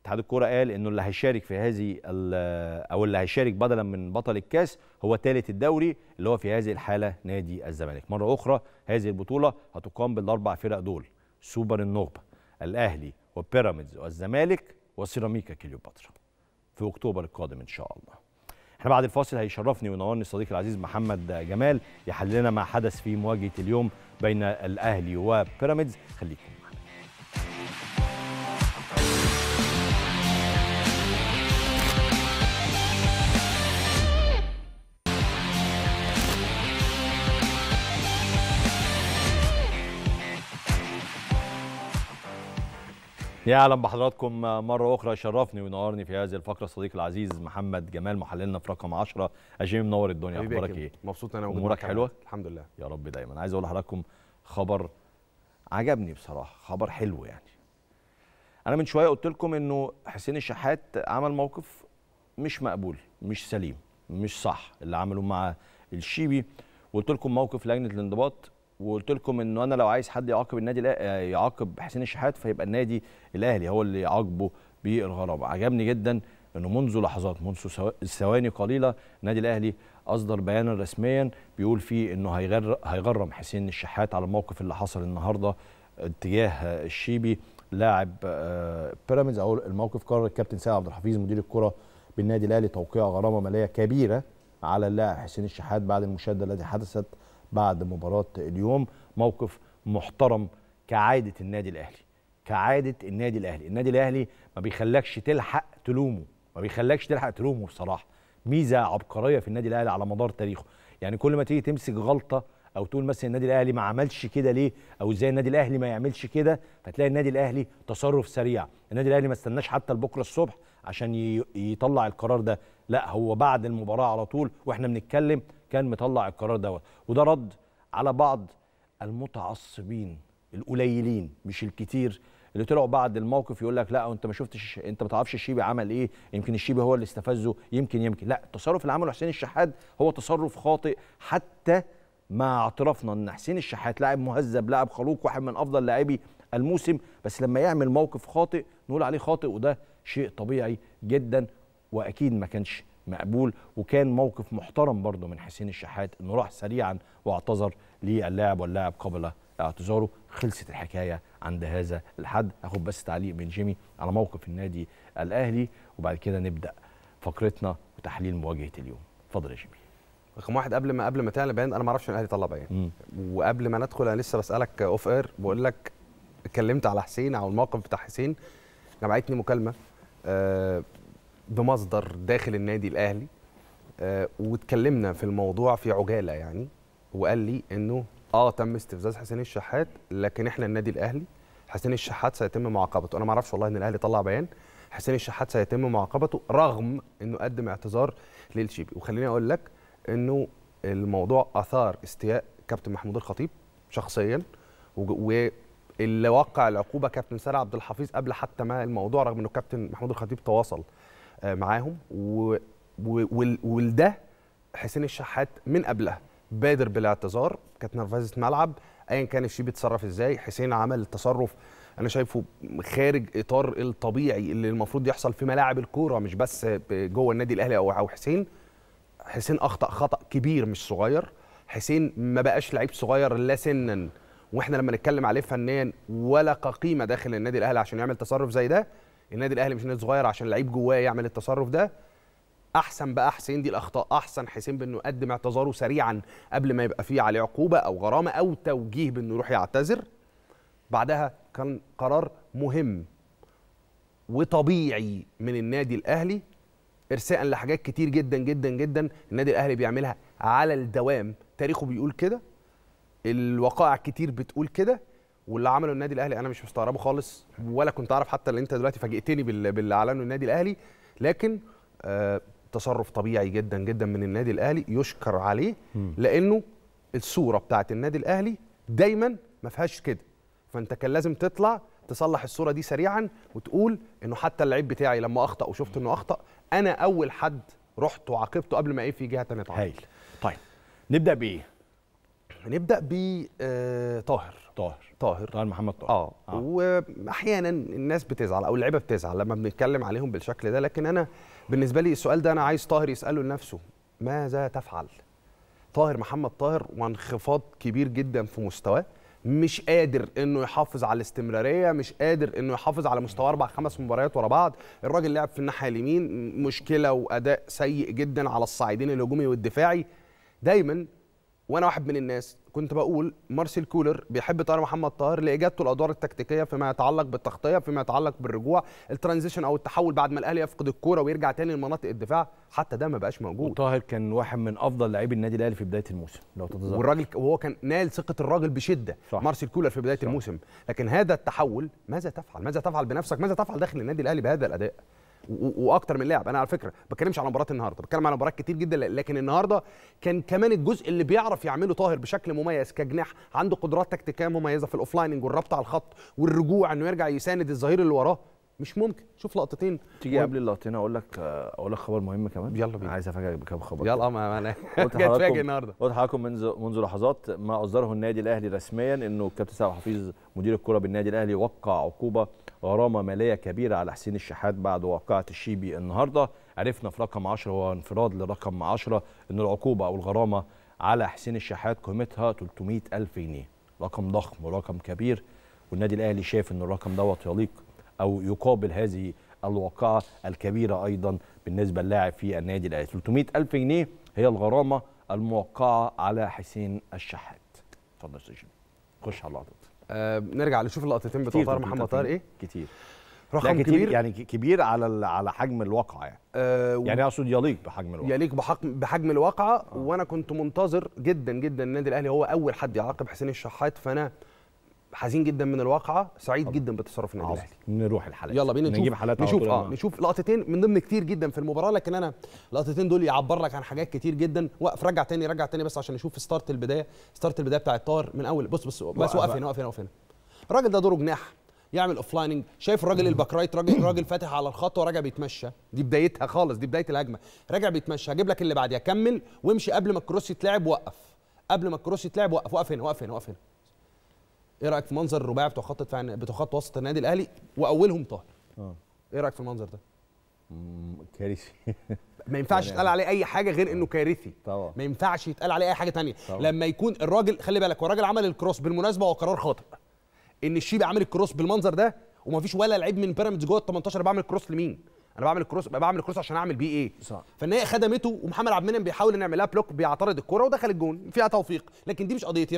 اتحاد الكوره قال انه اللي هيشارك في هذه اللي هيشارك بدلا من بطل الكاس هو ثالث الدوري اللي هو في هذه الحاله نادي الزمالك. مره اخرى هذه البطوله هتقام بالاربع فرق دول، سوبر النخبه، الاهلي وبيراميدز والزمالك وسيراميكا كليوباترا، في اكتوبر القادم ان شاء الله. احنا بعد الفاصل هيشرفني وينورني صديقي العزيز محمد جمال يحلل لنا ما حدث في مواجهه اليوم بين الاهلي وبيراميدز. خليكم يا اهلا بحضراتكم مره اخرى. يشرفني وينورني في هذه الفقره صديقي العزيز محمد جمال محللنا في رقم 10. اجي منور الدنيا، اخبارك ايه؟ مبسوط انا وجودك، امورك حلوه؟ الحمد لله يا رب دايما. عايز اقول لحضراتكم خبر عجبني بصراحه، خبر حلو يعني. انا من شويه قلت لكم انه حسين الشحات عمل موقف مش مقبول، مش سليم، مش صح اللي عمله مع الشيبي، وقلت لكم موقف لجنه الانضباط، وقلت لكم انه انا لو عايز حد يعاقب يعاقب حسين الشحات فيبقى النادي الاهلي هو اللي يعاقبه بالغرابه. عجبني جدا انه منذ لحظات، منذ ثواني قليله، النادي الاهلي اصدر بيانا رسميا بيقول فيه انه هيغرم حسين الشحات على الموقف اللي حصل النهارده اتجاه الشيبي لاعب بيراميدز. او الموقف قرر الكابتن سيد عبد الحفيظ مدير الكره بالنادي الاهلي توقيع غرامه ماليه كبيره على اللاعب حسين الشحات بعد المشاده التي حدثت بعد مباراه اليوم. موقف محترم كعاده النادي الاهلي، كعاده النادي الاهلي. النادي الاهلي ما بيخلكش تلحق تلومه، ما بيخلكش تلحق تلومه بصراحه. ميزه عبقريه في النادي الاهلي على مدار تاريخه، يعني كل ما تيجي تمسك غلطه او تقول مثلا النادي الاهلي ما عملش كده ليه، او ازاي النادي الاهلي ما يعملش كده، فتلاقي النادي الاهلي تصرف سريع. النادي الاهلي ما استناش حتى لبكره الصبح عشان يطلع القرار ده، لا هو بعد المباراه على طول واحنا بنتكلم كان مطلع القرار دوت. وده رد على بعض المتعصبين القليلين مش الكتير اللي طلعوا بعد الموقف يقول لك لا انت ما شفتش، انت ما تعرفش الشيبي عمل ايه، يمكن الشيبي هو اللي استفزه، يمكن. لا، التصرف اللي عمله حسين الشحات هو تصرف خاطئ، حتى مع اعترافنا ان حسين الشحات لاعب مهذب، لاعب خلوق، واحد من افضل لاعبي الموسم، بس لما يعمل موقف خاطئ نقول عليه خاطئ، وده شيء طبيعي جدا واكيد ما كانش مقبول. وكان موقف محترم برضه من حسين الشحات انه راح سريعا واعتذر للاعب، واللاعب قبل اعتذاره خلصت الحكايه عند هذا الحد. هاخد بس تعليق من جيمي على موقف النادي الاهلي وبعد كده نبدا فقرتنا وتحليل مواجهه اليوم. اتفضل يا جيمي. رقم واحد، قبل ما تعلن بيان انا ما اعرفش الاهلي طلع بيان، وقبل ما ندخل انا لسه بسالك اوف اير بقول لك اتكلمت على حسين او الموقف بتاع حسين. جمعتني مكالمه بمصدر داخل النادي الاهلي واتكلمنا في الموضوع في عجاله يعني، وقال لي انه تم استفزاز حسين الشحات، لكن احنا النادي الاهلي حسين الشحات سيتم معاقبته. انا ما اعرفش والله ان الاهلي طلع بيان، حسين الشحات سيتم معاقبته رغم انه قدم اعتذار للشيبي. وخليني اقول لك انه الموضوع اثار استياء كابتن محمود الخطيب شخصيا، واللي وقع العقوبه كابتن سيد عبد الحفيظ قبل حتى ما الموضوع، رغم انه كابتن محمود الخطيب تواصل معاهم. وده حسين الشحات من قبلها بادر بالاعتذار، كانت نرفزه ملعب ايا كان الشيء بيتصرف ازاي. حسين عمل تصرف انا شايفه خارج اطار الطبيعي اللي المفروض يحصل في ملاعب الكوره، مش بس جوه النادي الاهلي او حسين اخطا خطا كبير مش صغير. حسين ما بقاش لعيب صغير لا سنا، واحنا لما نتكلم عليه فنيا ولا كقيمه داخل النادي الاهلي عشان يعمل تصرف زي ده. النادي الاهلي مش نادي صغير عشان لعيب جواه يعمل التصرف ده. احسن بقى حسين، دي الاخطاء، احسن حسين بانه يقدم اعتذاره سريعا قبل ما يبقى فيه عليه عقوبه او غرامه او توجيه بانه يروح يعتذر. بعدها كان قرار مهم وطبيعي من النادي الاهلي ارساء لحاجات كتير جدا جدا جدا النادي الاهلي بيعملها على الدوام، تاريخه بيقول كده، الوقائع كتير بتقول كده. واللي عمله النادي الاهلي انا مش مستغربه خالص، ولا كنت اعرف حتى اللي انت دلوقتي فاجئتني باللي اعلنه النادي الاهلي، لكن تصرف طبيعي جدا جدا من النادي الاهلي يشكر عليه، لانه الصوره بتاعت النادي الاهلي دايما ما فيهاش كده. فانت كان لازم تطلع تصلح الصوره دي سريعا وتقول انه حتى اللعيب بتاعي لما اخطا وشفت انه اخطا انا اول حد رحت وعاقبته قبل ما في جهه ثانيه. هايل. طيب نبدا بايه؟ نبدا ب طاهر محمد طاهر. واحيانا الناس بتزعل او اللعيبه بتزعل لما بنتكلم عليهم بالشكل ده، لكن انا بالنسبه لي السؤال ده انا عايز طاهر يساله لنفسه، ماذا تفعل؟ طاهر محمد طاهر وانخفاض كبير جدا في مستواه، مش قادر انه يحافظ على الاستمراريه، مش قادر انه يحافظ على مستوى 4-5 مباريات ورا بعض. الراجل لعب في الناحيه اليمين مشكله واداء سيء جدا على الصعيدين الهجومي والدفاعي دايما. وانا واحد من الناس كنت بقول مارسيل كولر بيحب طاهر محمد طاهر لاجادته الادوار التكتيكيه فيما يتعلق بالتغطيه، فيما يتعلق بالرجوع، الترانزيشن او التحول بعد ما الاهلي يفقد الكوره ويرجع تاني لمناطق الدفاع، حتى ده ما بقاش موجود. وطاهر كان واحد من افضل لاعبي النادي الاهلي في بدايه الموسم لو تتذكر، والراجل وهو كان نال ثقه الراجل بشده. صح. مارسيل كولر في بدايه الموسم، لكن هذا التحول ماذا تفعل؟ ماذا تفعل بنفسك؟ ماذا تفعل داخل النادي الاهلي بهذا الاداء؟ واكتر من لاعب. انا على فكره ما بتكلمش على مباراه النهارده، بتكلم على مباريات كتير جدا، لكن النهارده كان كمان الجزء اللي بيعرف يعمله طاهر بشكل مميز كجناح، عنده قدرات تكتيكيه مميزه في الاوفلايننج والربط على الخط والرجوع، انه يرجع يساند الظهير اللي وراه مش ممكن. شوف لقطتين تيجي قبل اللقطتين اقول لك خبر مهم كمان. يلا بينا، عايز افاجئك بكام خبر. يلا ما انا هتفاجئ النهارده. قلت لحضراتكم منذ لحظات ما اصدره النادي الاهلي رسميا انه الكابتن سيد حفيظ مدير الكره بالنادي الاهلي وقع عقوبه غرامه ماليه كبيره على حسين الشحات بعد واقعه الشيبي النهارده. عرفنا في رقم 10 هو انفراد لرقم 10 ان العقوبه او الغرامه على حسين الشحات قيمتها 300,000 جنيه، رقم ضخم ورقم كبير. والنادي الاهلي شاف ان الرقم دوت يليق او يقابل هذه الواقعه الكبيره ايضا بالنسبه للاعب في النادي الاهلي. 300,000 جنيه هي الغرامه الموقعه على حسين الشحات. اتفضل يا استاذ، خش على اللقطات. نرجع نشوف اللقطتين بتوع طاهر محمد طاهر. ايه كتير رقم كبير، يعني كبير على حجم الواقعه يعني. يعني اقصد يليق بحجم الواقعه، يليق بحجم الواقعه. وانا كنت منتظر جدا جدا النادي الاهلي هو اول حد يعاقب حسين الشحات، فانا حزين جدا من الواقعه، سعيد جدا بتصرف النادي الاهلي. نروح الحلقات، يلا بينا نجيب حلقات نشوف لقطتين من ضمن كتير جدا في المباراه، لكن انا اللقطتين دول يعبر لك عن حاجات كتير جدا. وقف، رجع تاني بس عشان نشوف ستارت البدايه بتاع طاهر من اول. بص وقف هنا. الراجل ده دوره جناح، يعمل اوف لايننج، شايف الراجل الباك رايت، راجل فاتح على الخطوه، راجع بيتمشى، دي بدايتها خالص، دي بدايه الهجمه، راجع بيتمشى، هجيب لك اللي بعديها، كمل وامشي قبل ما الكروس يتلعب، وقف. وقف هنا. ايه رايك في منظر الرباعي بتوع خط دفاع بتوع خط وسط النادي الاهلي واولهم طاهر؟ ايه رايك في المنظر ده؟ كارثي. ما ينفعش يتقال عليه اي حاجه غير انه كارثي طبعا. ما ينفعش يتقال عليه اي حاجه ثانيه لما يكون الراجل، خلي بالك، هو الراجل عمل الكروس بالمناسبه، هو قرار خاطئ ان الشيبي عامل الكروس بالمنظر ده، وما فيش ولا لعيب من بيراميدز جوه ال 18 بعمل كروس لمين؟ انا بعمل كروس عشان اعمل بيه ايه؟ صح. فان هي خدمته، ومحمد عبد المنعم بيحاول ان يعملها بلوك، بيعترض الكوره ودخل الجون، فيها توفيق، لكن دي مش قضيتي.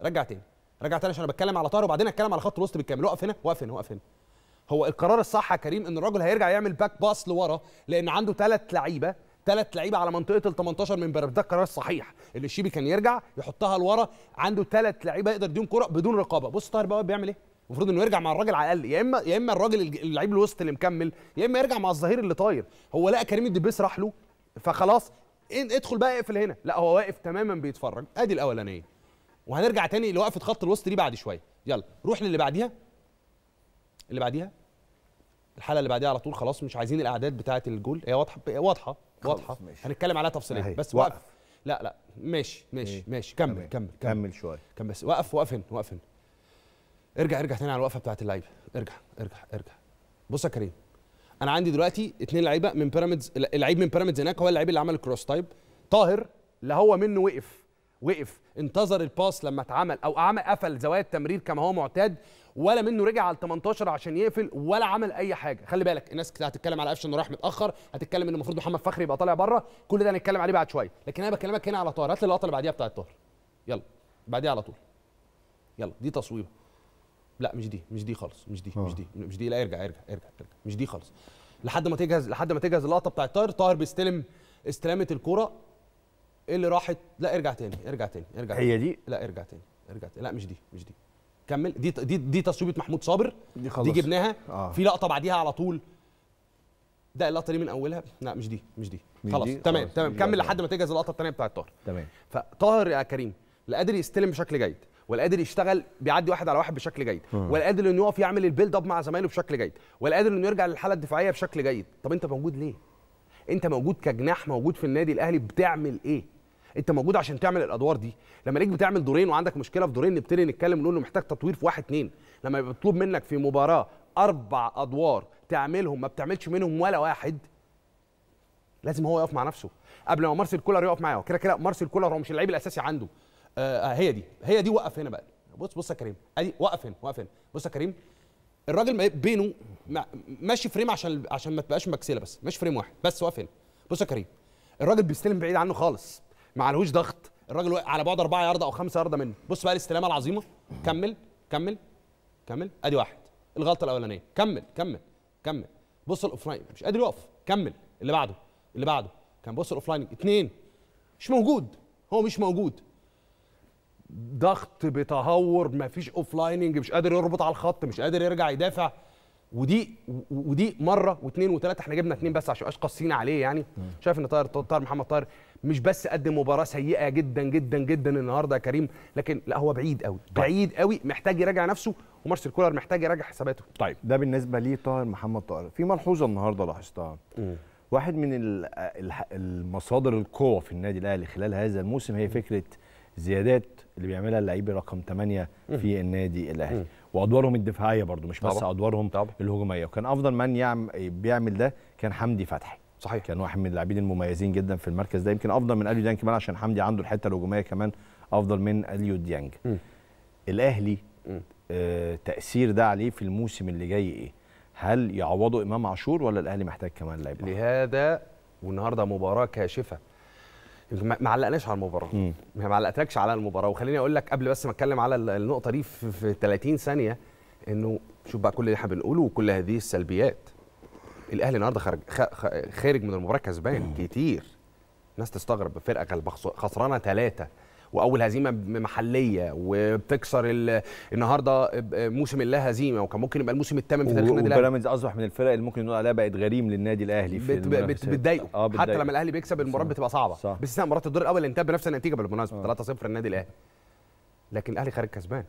رجع تاني عشان انا بتكلم على طاهر وبعدين اتكلم على خط الوسط بالكامل. وقف هنا. هو القرار الصح يا كريم ان الراجل هيرجع يعمل باك باس لورا، لان عنده ثلاث لعيبه على منطقه ال 18 من بيراميدز. ده القرار الصحيح اللي الشيبي كان يرجع يحطها لورا، عنده ثلاث لعيبه يقدر يديهم كره بدون رقابه. بص طاهر بقى بيعمل ايه؟ المفروض انه يرجع مع الراجل على الاقل، يا اما الراجل اللعيب الوسط اللي مكمل، يا اما يرجع مع الظهير اللي طاير. هو لقى كريم الدبيس راح له، فخلاص ادخل بقى اقفل هنا. لا، هو واقف تماما بيتفرج. ادي الاولانيه، وهنرجع تاني لوقفه خط الوسط دي بعد شويه. يلا روح للي بعديها، الحلقه اللي بعديها على طول. خلاص مش عايزين الاعداد بتاعه الجول، هي واضحه، هنتكلم عليها تفصيليا. بس وقف. لا ماشي، كمل شويه، بس وقف هنا. ارجع تاني على الوقفه بتاعه اللعيبه. ارجع. بص يا كريم، انا عندي دلوقتي اثنين لعيبه من بيراميدز، اللعيب من بيراميدز هناك هو اللعيب اللي عمل الكروس. طيب طاهر اللي هو منه وقف انتظر الباس لما اتعمل، او قفل زوايا التمرير كما هو معتاد، ولا منه رجع على ال18 عشان يقفل ولا عمل اي حاجه. خلي بالك، الناس هتتكلم على قفشه انه رايح متاخر، هتتكلم ان المفروض محمد فخري يبقى طالع بره، كل ده هنتكلم عليه بعد شويه، لكن انا بكلمك هنا على طاهر. هات لي اللقطه اللي بعديها بتاعت طاهر، يلا بعديها على طول. يلا دي تصويبه. لا مش دي خالص. لا ارجع. مش دي خالص، لحد ما تجهز اللقطه بتاعت طاهر. بيستلم استلامه الكوره اللي راحت. لا ارجع تاني. هي دي؟ لا ارجع تاني. لا مش دي. كمل. دي تصويبه محمود صابر، دي جبناها. في لقطه بعديها على طول. ده اللقطه دي من اولها. لا مش دي. خلاص تمام. كمل لحد ما تجهز اللقطه الثانيه بتاعت طاهر. تمام. فطاهر يا كريم لا قادر يستلم بشكل جيد، ولا قادر يشتغل بيعدي واحد على واحد بشكل جيد، ولا قادر انه يقف يعمل البيلد اب مع زمايله بشكل جيد، ولا قادر انه يرجع للحاله الدفاعيه بشكل جيد. طب انت موجود ليه؟ انت موجود كجناح، موجود في النادي الاهلي، بتعمل ايه؟ انت موجود عشان تعمل الادوار دي. لما ليك بتعمل دورين وعندك مشكله في دورين، نبتدي نتكلم نقول له محتاج تطوير في 1-2. لما يبقى مطلوب منك في مباراه 4 ادوار تعملهم، ما بتعملش منهم ولا واحد، لازم هو يقف مع نفسه قبل ما مارسيل كولر يقف معاه. كده مارسيل كولر هو مش اللعيب الاساسي عنده. هي دي. وقف هنا بقى. بص يا كريم، ادي وقف هنا. بص يا كريم، الراجل بينه ماشي فريم عشان ما تبقاش مكسله، بس ماشي فريم واحد بس. واقف هنا. بص يا كريم، الراجل بيستلم بعيد عنه خالص، ما عليهوش ضغط، الراجل على بعد 4 ياردة او 5 ياردة منه. بص بقى الاستلامه العظيمه. كمل. ادي واحد، الغلطه الاولانيه. كمل. بص الاوف لاين مش قادر يقف. كمل اللي بعده. كان بص الاوف لاين 2 مش موجود. ضغط بتهور، مفيش اوف لايننج، مش قادر يربط على الخط، مش قادر يرجع يدافع. ودي مره و2 و3. احنا جبنا 2 بس عشان مابقاش قاسيين عليه يعني. شايف ان طاهر محمد طاهر مش بس قد مباراه سيئه جدا جدا جدا النهارده يا كريم، لكن لا، هو بعيد قوي، محتاج يراجع نفسه، ومارسيل كولر محتاج يراجع حساباته. طيب ده بالنسبه ليه طاهر محمد طاهر. في ملحوظه النهارده لاحظتها، واحد من المصادر القوه في النادي الاهلي خلال هذا الموسم هي فكره زيادات اللي بيعملها اللعيب رقم 8 في النادي الاهلي، وادوارهم الدفاعيه برضو، مش بس ادوارهم الهجوميه. وكان افضل من بيعمل ده كان حمدي فتحي. صحيح، كان واحد من اللاعبين المميزين جدا في المركز ده، يمكن افضل من اليو ديانج كمان، عشان حمدي عنده الحته الهجوميه كمان افضل من اليو ديانج. الاهلي تأثير ده عليه في الموسم اللي جاي ايه؟ هل يعوضوا إمام عاشور ولا الأهلي محتاج كمان لعيب؟ لهذا والنهارده مباراة كاشفة. ما علقناش على المباراة، ما علقتكش على المباراة، وخليني أقول لك قبل بس ما أتكلم على النقطة دي في 30 ثانية إنه شوف بقى كل اللي احنا بنقوله وكل هذه السلبيات. الأهلي النهارده خارج من المباراة كسبان كتير. الناس تستغرب، فرقة غلبة خسرانة 3 واول هزيمه محليه وبتكسر النهارده موسم لا هزيمه، وكان ممكن يبقى الموسم الثامن في تاريخ النادي الاهلي. وبيراميدز اصبح من الفرق اللي ممكن نقول عليها بقت غريم للنادي الاهلي في بتضايقه حتى لما الاهلي بيكسب المباراه بتبقى صعبه، صح. بس مباراه الدور الاول انتهت بنفس النتيجه بالمناسبه 3-0 النادي الاهلي، لكن الاهلي خارج كسبان.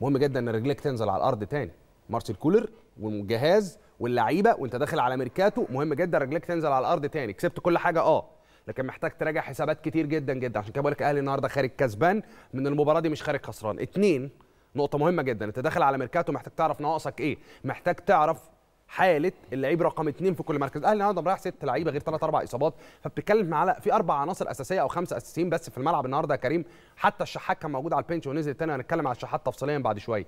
مهم جدا ان رجليك تنزل على الارض تاني، مارسيل كولر والجهاز واللعيبه وانت داخل على ميركاتو، مهم جدا رجليك تنزل على الارض تاني. كسبت كل حاجه لكن محتاج تراجع حسابات كتير جدا جدا. عشان كده بقول لك الاهلي النهارده خارج كسبان من المباراه دي، مش خارج خسران. 2 نقطه مهمه جدا، انت داخل على ميركاتو محتاج تعرف ناقصك ايه، محتاج تعرف حاله اللعيب رقم 2 في كل مركز. الاهلي النهارده رايح 6 لعيبه غير 3-4 اصابات، فبتتكلم على في 4 عناصر اساسيه او 5 اساسيين بس في الملعب النهارده يا كريم. حتى الشحات كان موجود على البنش ونزل تاني، هنتكلم على الشحات تفصيليا بعد شويه.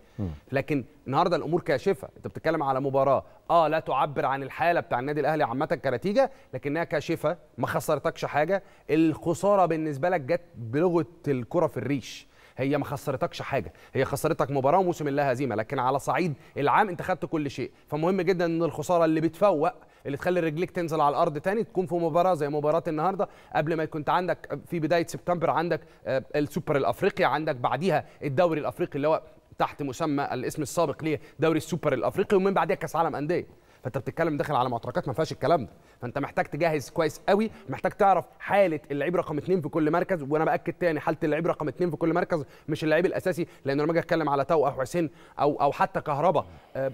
لكن النهارده الامور كاشفه، انت بتتكلم على مباراه لا تعبر عن الحاله بتاع النادي الاهلي عامه كنتيجه، لكنها كاشفه ما خسرتكش حاجه. الخساره بالنسبه لك جت بلغه الكره في الريش، هي ما خسرتكش حاجه، هي خسرتك مباراه وموسم لا هزيمه، لكن على صعيد العام انت خدت كل شيء. فمهم جدا ان الخساره اللي بتفوق اللي تخلي رجليك تنزل على الارض تاني تكون في مباراه زي مباراه النهارده، قبل ما كنت عندك في بدايه سبتمبر عندك السوبر الافريقي، عندك بعديها الدوري الافريقي اللي هو تحت مسمى الاسم السابق ليه دوري السوبر الافريقي، ومن بعدها كاس عالم انديه. فانت بتتكلم داخل على معتركات ما فيهاش الكلام ده، فانت محتاج تجهز كويس قوي، محتاج تعرف حاله اللعيب رقم 2 في كل مركز. وانا باكد تاني حاله اللعيب رقم 2 في كل مركز مش اللعيب الاساسي، لانه لما اجي اتكلم على تو او حسين او حتى كهربا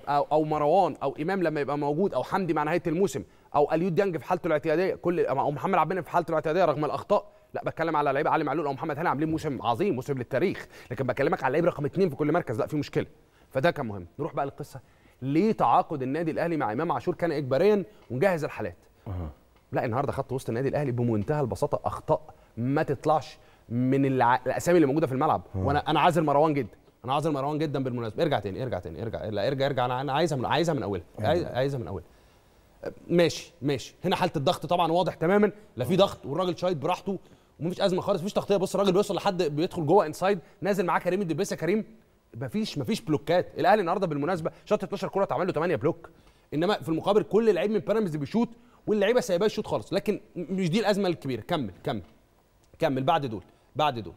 او مروان او امام لما يبقى موجود، او حمدي مع نهايه الموسم، او اليو ديانج في حالته الاعتياديه، او محمد عبد المنعم في حالته الاعتياديه رغم الاخطاء، لا بتكلم على لعيب علي معلول او محمد هاني عاملين موسم عظيم، موسم للتاريخ، لكن بكلمك على اللعيب رقم 2 في كل مركز، لا في مشكله. فده كان مهم. نروح بقى للقصه ليه تعاقد النادي الاهلي مع امام عاشور كان اجباريا ونجهز الحالات. لا النهارده خط وسط النادي الاهلي بمنتهى البساطه اخطاء ما تطلعش من الاسامي اللي موجوده في الملعب. وانا عازل مروان جدا، انا عازل مروان جدا بالمناسبه. ارجع تاني، انا عايزها من اولها، عايزها من اولها. ماشي هنا حاله الضغط طبعا واضح تماما، لا في ضغط والراجل شايط براحته ومفيش ازمه خالص، مفيش تغطيه. بص الراجل بيوصل لحد بيدخل جوه انسايد، نازل معاه كريم الدبيس. كريم مفيش بلوكات. الاهلي النهارده بالمناسبه شاط 12 كره اتعمل له 8 بلوك، انما في المقابل كل لعيب من بيراميدز بيشوط واللعيبه سايباه يشوط خالص. لكن مش دي الازمه الكبيره. كمل بعد دول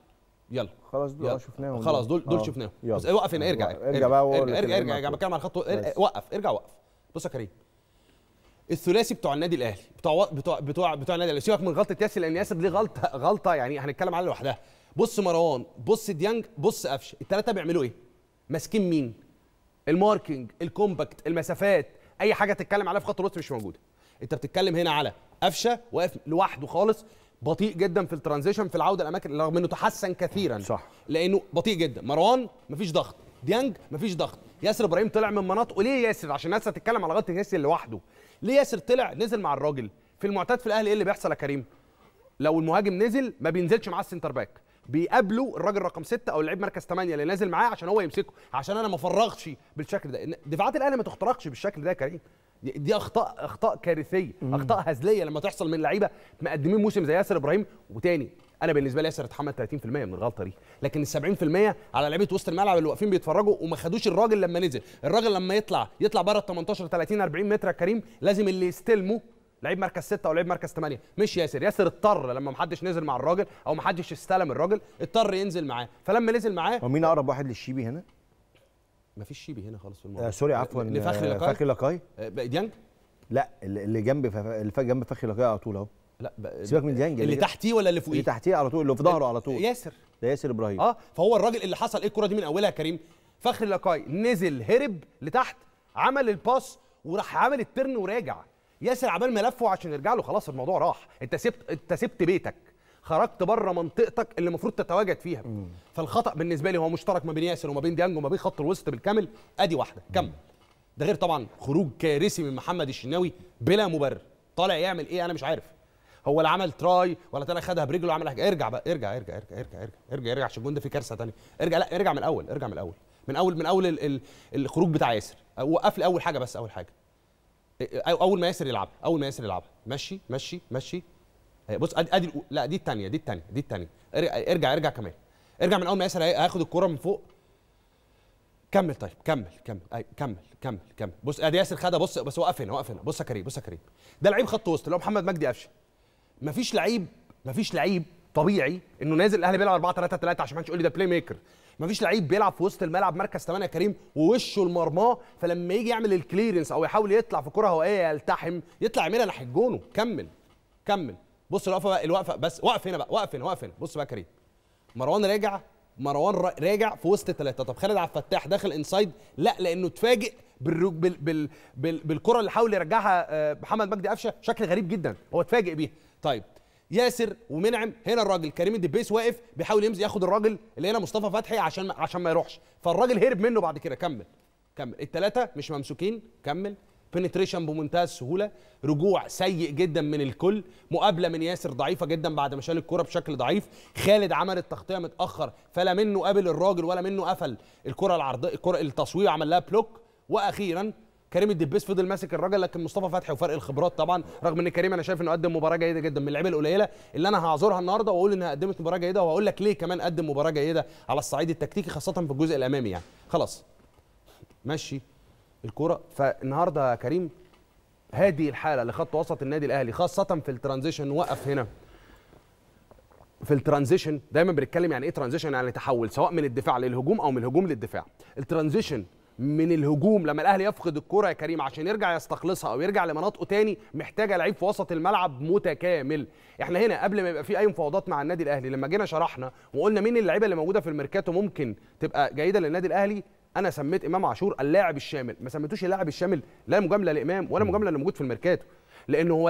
يلا خلاص، دول شفناهم، خلاص دول شفناهم. وقف هنا، ارجع بقى ارجع بتكلم على الخط. وقف ارجع. بص يا كريم، الثلاثي بتوع النادي الاهلي بتوع النادي الاهلي، سيبك من غلطه ياسر لان ياسر دي غلطه يعني هنتكلم عليها لوحدها. بص مروان، بص ديانج، بص قفشه، الثلاثه بيعملوا ايه؟ ماسكين مين؟ الماركينج، الكومباكت، المسافات، اي حاجه تتكلم عليها في خط الوسط مش موجوده. انت بتتكلم هنا على قفشه واقف لوحده خالص، بطيء جدا في الترانزيشن، في العوده الاماكن رغم انه تحسن كثيرا، صح، لانه بطيء جدا. مروان مفيش ضغط، ديانج مفيش ضغط، ياسر ابراهيم طلع من مناطقه. ليه ياسر؟ عشان الناس هتتكلم على غلطه ياسر لوحده. ليه ياسر طلع نزل مع الراجل؟ في المعتاد في الاهلي ايه اللي بيحصل يا كريم؟ لو المهاجم نزل ما بينزلش معاه السنتر باك، بيقابله الراجل رقم 6 او اللعيب مركز 8 اللي نازل معاه عشان هو يمسكه، عشان انا ما افرغش بالشكل ده. دفاعات الاهلي ما تخترقش بالشكل ده يا كريم. دي اخطاء كارثيه، اخطاء هزليه لما تحصل من لعيبه مقدمين موسم زي ياسر ابراهيم. وتاني انا بالنسبه لي ياسر اتحمل 30% من الغلطه دي، لكن ال 70% على لعيبه وسط الملعب اللي واقفين بيتفرجوا وما خدوش الراجل لما نزل. الراجل لما يطلع بره ال 18 30 40 متر يا كريم، لازم اللي يستلمه لعيب مركز 6 او لعيب مركز 8 مش ياسر. ياسر اضطر لما محدش نزل مع الراجل او محدش استلم الراجل اضطر ينزل معاه، فلما نزل معاه ومين اقرب واحد للشيبي هنا؟ مفيش شيبي هنا خالص في الموضوع. سوري عفوا، فخري لقاي. ديانج لا، اللي جنب فخري لقاي على طول اهو. لا سيبك من ديانج، اللي تحتيه ولا اللي فوقيه؟ اللي تحتيه على طول، اللي في ظهره على طول ياسر، ده ياسر ابراهيم. فهو الراجل اللي حصل ايه الكره دي من اولها يا كريم؟ فخري لقاي نزل هرب لتحت، عمل الباس وراح عامل الترن وراجع. ياسر عبال ما لفه عشان يرجع له خلاص الموضوع راح. انت سبت بيتك، خرجت بره منطقتك اللي المفروض تتواجد فيها. فالخطا بالنسبه لي هو مشترك ما بين ياسر وما بين ديانج وما بين خط الوسط بالكامل. ادي واحده كمل. ده غير طبعا خروج كارثي من محمد الشناوي بلا مبرر، طالع يعمل ايه انا مش عارف. هو لا عمل تراي ولا طلع خدها برجله ولا عمل حاجه. ارجع بقى ارجع عشان الجون ده فيه كارثه ثانيه. ارجع من الاول، من اول الخروج بتاع ياسر. وقف لي اول حاجه، بس اول حاجه اول ما ياسر يلعبها، مشي مشي مشي. بص ادي، لا دي الثانيه، ارجع كمان، من اول ما ياسر هياخد الكرة من فوق. كمل طيب، كمل. بص ادي ياسر خدها، بص بس وقف هنا، بص يا كريم، ده لعيب خط وسط اللي هو محمد مجدي قفشه. مفيش لعيب، طبيعي انه نازل الاهلي بيلعب 4-3-3 عشان ما حدش يقول لي ده بلاي ميكر. مفيش لعيب بيلعب في وسط الملعب مركز 8 يا كريم ووشه المرماه، فلما يجي يعمل الكليرنس او يحاول يطلع في كره هوائيه يلتحم، يطلع يعملها ناحيه جونه. كمل كمل. بص الوقفه بقى، بس وقف هنا بقى، وقف هنا. بص بقى كريم، مروان راجع، في وسط الثلاثه. طب خالد عبد الفتاح داخل انسايد، لا لانه اتفاجئ بالكره اللي حاول يرجعها محمد مجدي قفشه، شكل غريب جدا هو اتفاجئ بيها. طيب ياسر ومنعم هنا، الراجل كريم الدبيس واقف بيحاول يمزق ياخد الراجل اللي هنا مصطفى فتحي عشان ما يروحش، فالراجل هرب منه بعد كده. كمل كمل، الثلاثه مش ممسوكين. كمل، بنتريشن بمنتهى السهوله، رجوع سيء جدا من الكل، مقابله من ياسر ضعيفه جدا بعد ما شال الكره بشكل ضعيف. خالد عمل التغطيه متاخر، فلا منه قابل الراجل ولا منه قفل الكره العرضيه، الكره التصوير عمل لها بلوك. واخيرا كريم الدبيس فضل ماسك الراجل، لكن مصطفى فتحي وفرق الخبرات طبعا، رغم ان كريم انا شايف انه قدم مباراه جيده جدا، من اللعيبه القليله اللي انا هعذرها النهارده واقول انها قدمت مباراه جيده، وهقول لك ليه كمان قدم مباراه جيده على الصعيد التكتيكي خاصه في الجزء الامامي. يعني خلاص ماشي الكرة. فالنهارده يا كريم هذه الحالة لخط وسط النادي الأهلي خاصة في الترانزيشن. وقف هنا في الترانزيشن، دايما بنتكلم يعني ايه ترانزيشن، يعني تحول سواء من الدفاع للهجوم او من الهجوم للدفاع. الترانزيشن من الهجوم لما الأهلي يفقد الكرة يا كريم عشان يرجع يستخلصها او يرجع لمناطقه تاني، محتاجة لعيب في وسط الملعب متكامل. احنا هنا قبل ما يبقى في اي مفاوضات مع النادي الأهلي لما جينا شرحنا وقلنا مين اللعيبة اللي موجودة في الميركاتو ممكن تبقى جيدة للنادي الأهلي، أنا سميت إمام عاشور اللاعب الشامل، ما سميتوش اللاعب الشامل لا مجاملة لإمام ولا مجاملة اللي موجود في الميركاتو، لأنه هو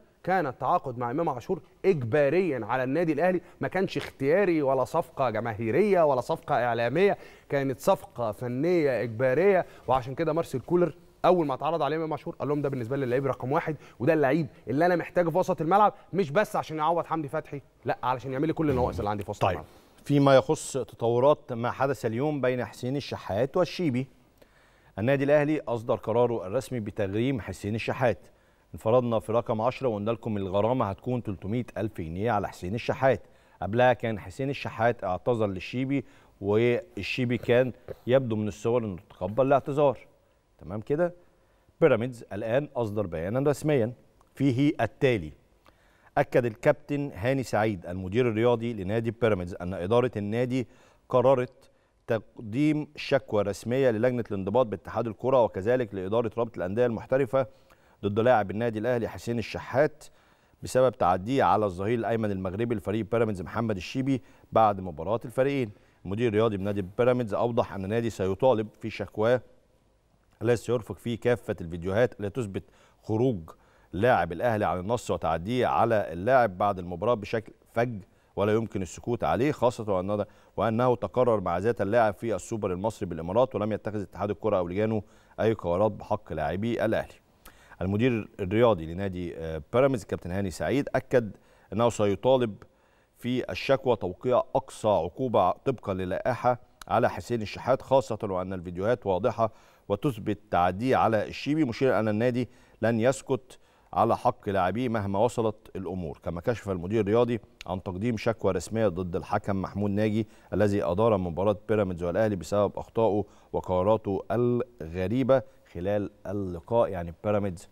كان التعاقد مع امام عاشور اجباريا على النادي الاهلي، ما كانش اختياري ولا صفقه جماهيريه ولا صفقه اعلاميه، كانت صفقه فنيه اجباريه. وعشان كده مارسيل كولر اول ما اتعرض عليه امام عاشور قال لهم ده بالنسبه لي اللعيب رقم واحد، وده اللعيب اللي انا محتاجه في وسط الملعب، مش بس عشان يعوض حمدي فتحي، لا علشان يعمل لي كل النواقص اللي عندي في وسط الملعب. طيب فيما يخص تطورات ما حدث اليوم بين حسين الشحات والشيبي، النادي الاهلي اصدر قراره الرسمي بتغريم حسين الشحات. انفرضنا في رقم 10 وقلنا لكم الغرامه هتكون 300,000 جنيه على حسين الشحات. قبلها كان حسين الشحات اعتذر للشيبي، والشيبي كان يبدو من الصور انه تقبل الاعتذار. تمام كده؟ بيراميدز الان اصدر بيانا رسميا فيه التالي: اكد الكابتن هاني سعيد المدير الرياضي لنادي بيراميدز ان اداره النادي قررت تقديم شكوى رسميه للجنه الانضباط باتحاد الكره وكذلك لاداره رابطه الانديه المحترفه ضد لاعب النادي الاهلي حسين الشحات بسبب تعديه على الظهير الايمن المغربي لفريق بيراميدز محمد الشيبي بعد مباراه الفريقين. المدير الرياضي بنادي بيراميدز اوضح ان النادي سيطالب في شكواه لا سيرفق فيه كافه الفيديوهات التي تثبت خروج لاعب الاهلي عن النص وتعديه على اللاعب بعد المباراه بشكل فج ولا يمكن السكوت عليه، خاصه وانه تقرر مع ذات اللاعب في السوبر المصري بالامارات ولم يتخذ اتحاد الكره او لجانه اي قرارات بحق لاعبي الاهلي. المدير الرياضي لنادي بيراميدز كابتن هاني سعيد أكد أنه سيطالب في الشكوى توقيع أقصى عقوبة طبقا للائحة على حسين الشحات، خاصة وأن الفيديوهات واضحة وتثبت تعديه على الشيبي، مشيرا أن النادي لن يسكت على حق لاعبيه مهما وصلت الأمور. كما كشف المدير الرياضي عن تقديم شكوى رسمية ضد الحكم محمود ناجي الذي أدار مباراة بيراميدز والأهلي بسبب أخطائه وقراراته الغريبة خلال اللقاء. يعني بيراميدز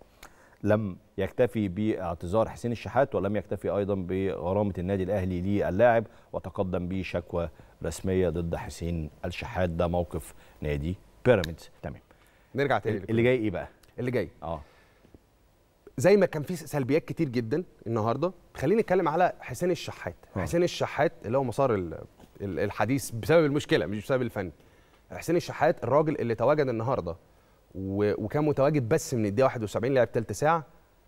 لم يكتفي باعتذار حسين الشحات ولم يكتفي أيضا بغرامة النادي الأهلي للاعب وتقدم به شكوى رسمية ضد حسين الشحات. ده موقف نادي بيراميدز. تمام، نرجع تاني اللي جاي. إيه بقى اللي جاي؟ زي ما كان في سلبيات كتير جدا النهارده، خلينا نتكلم على حسين الشحات. حسين الشحات اللي هو مسار الحديث بسبب المشكله مش بسبب الفن. حسين الشحات الراجل اللي تواجد النهارده وكان متواجد بس من الدقيقه 71 لعب ثلث ساعه،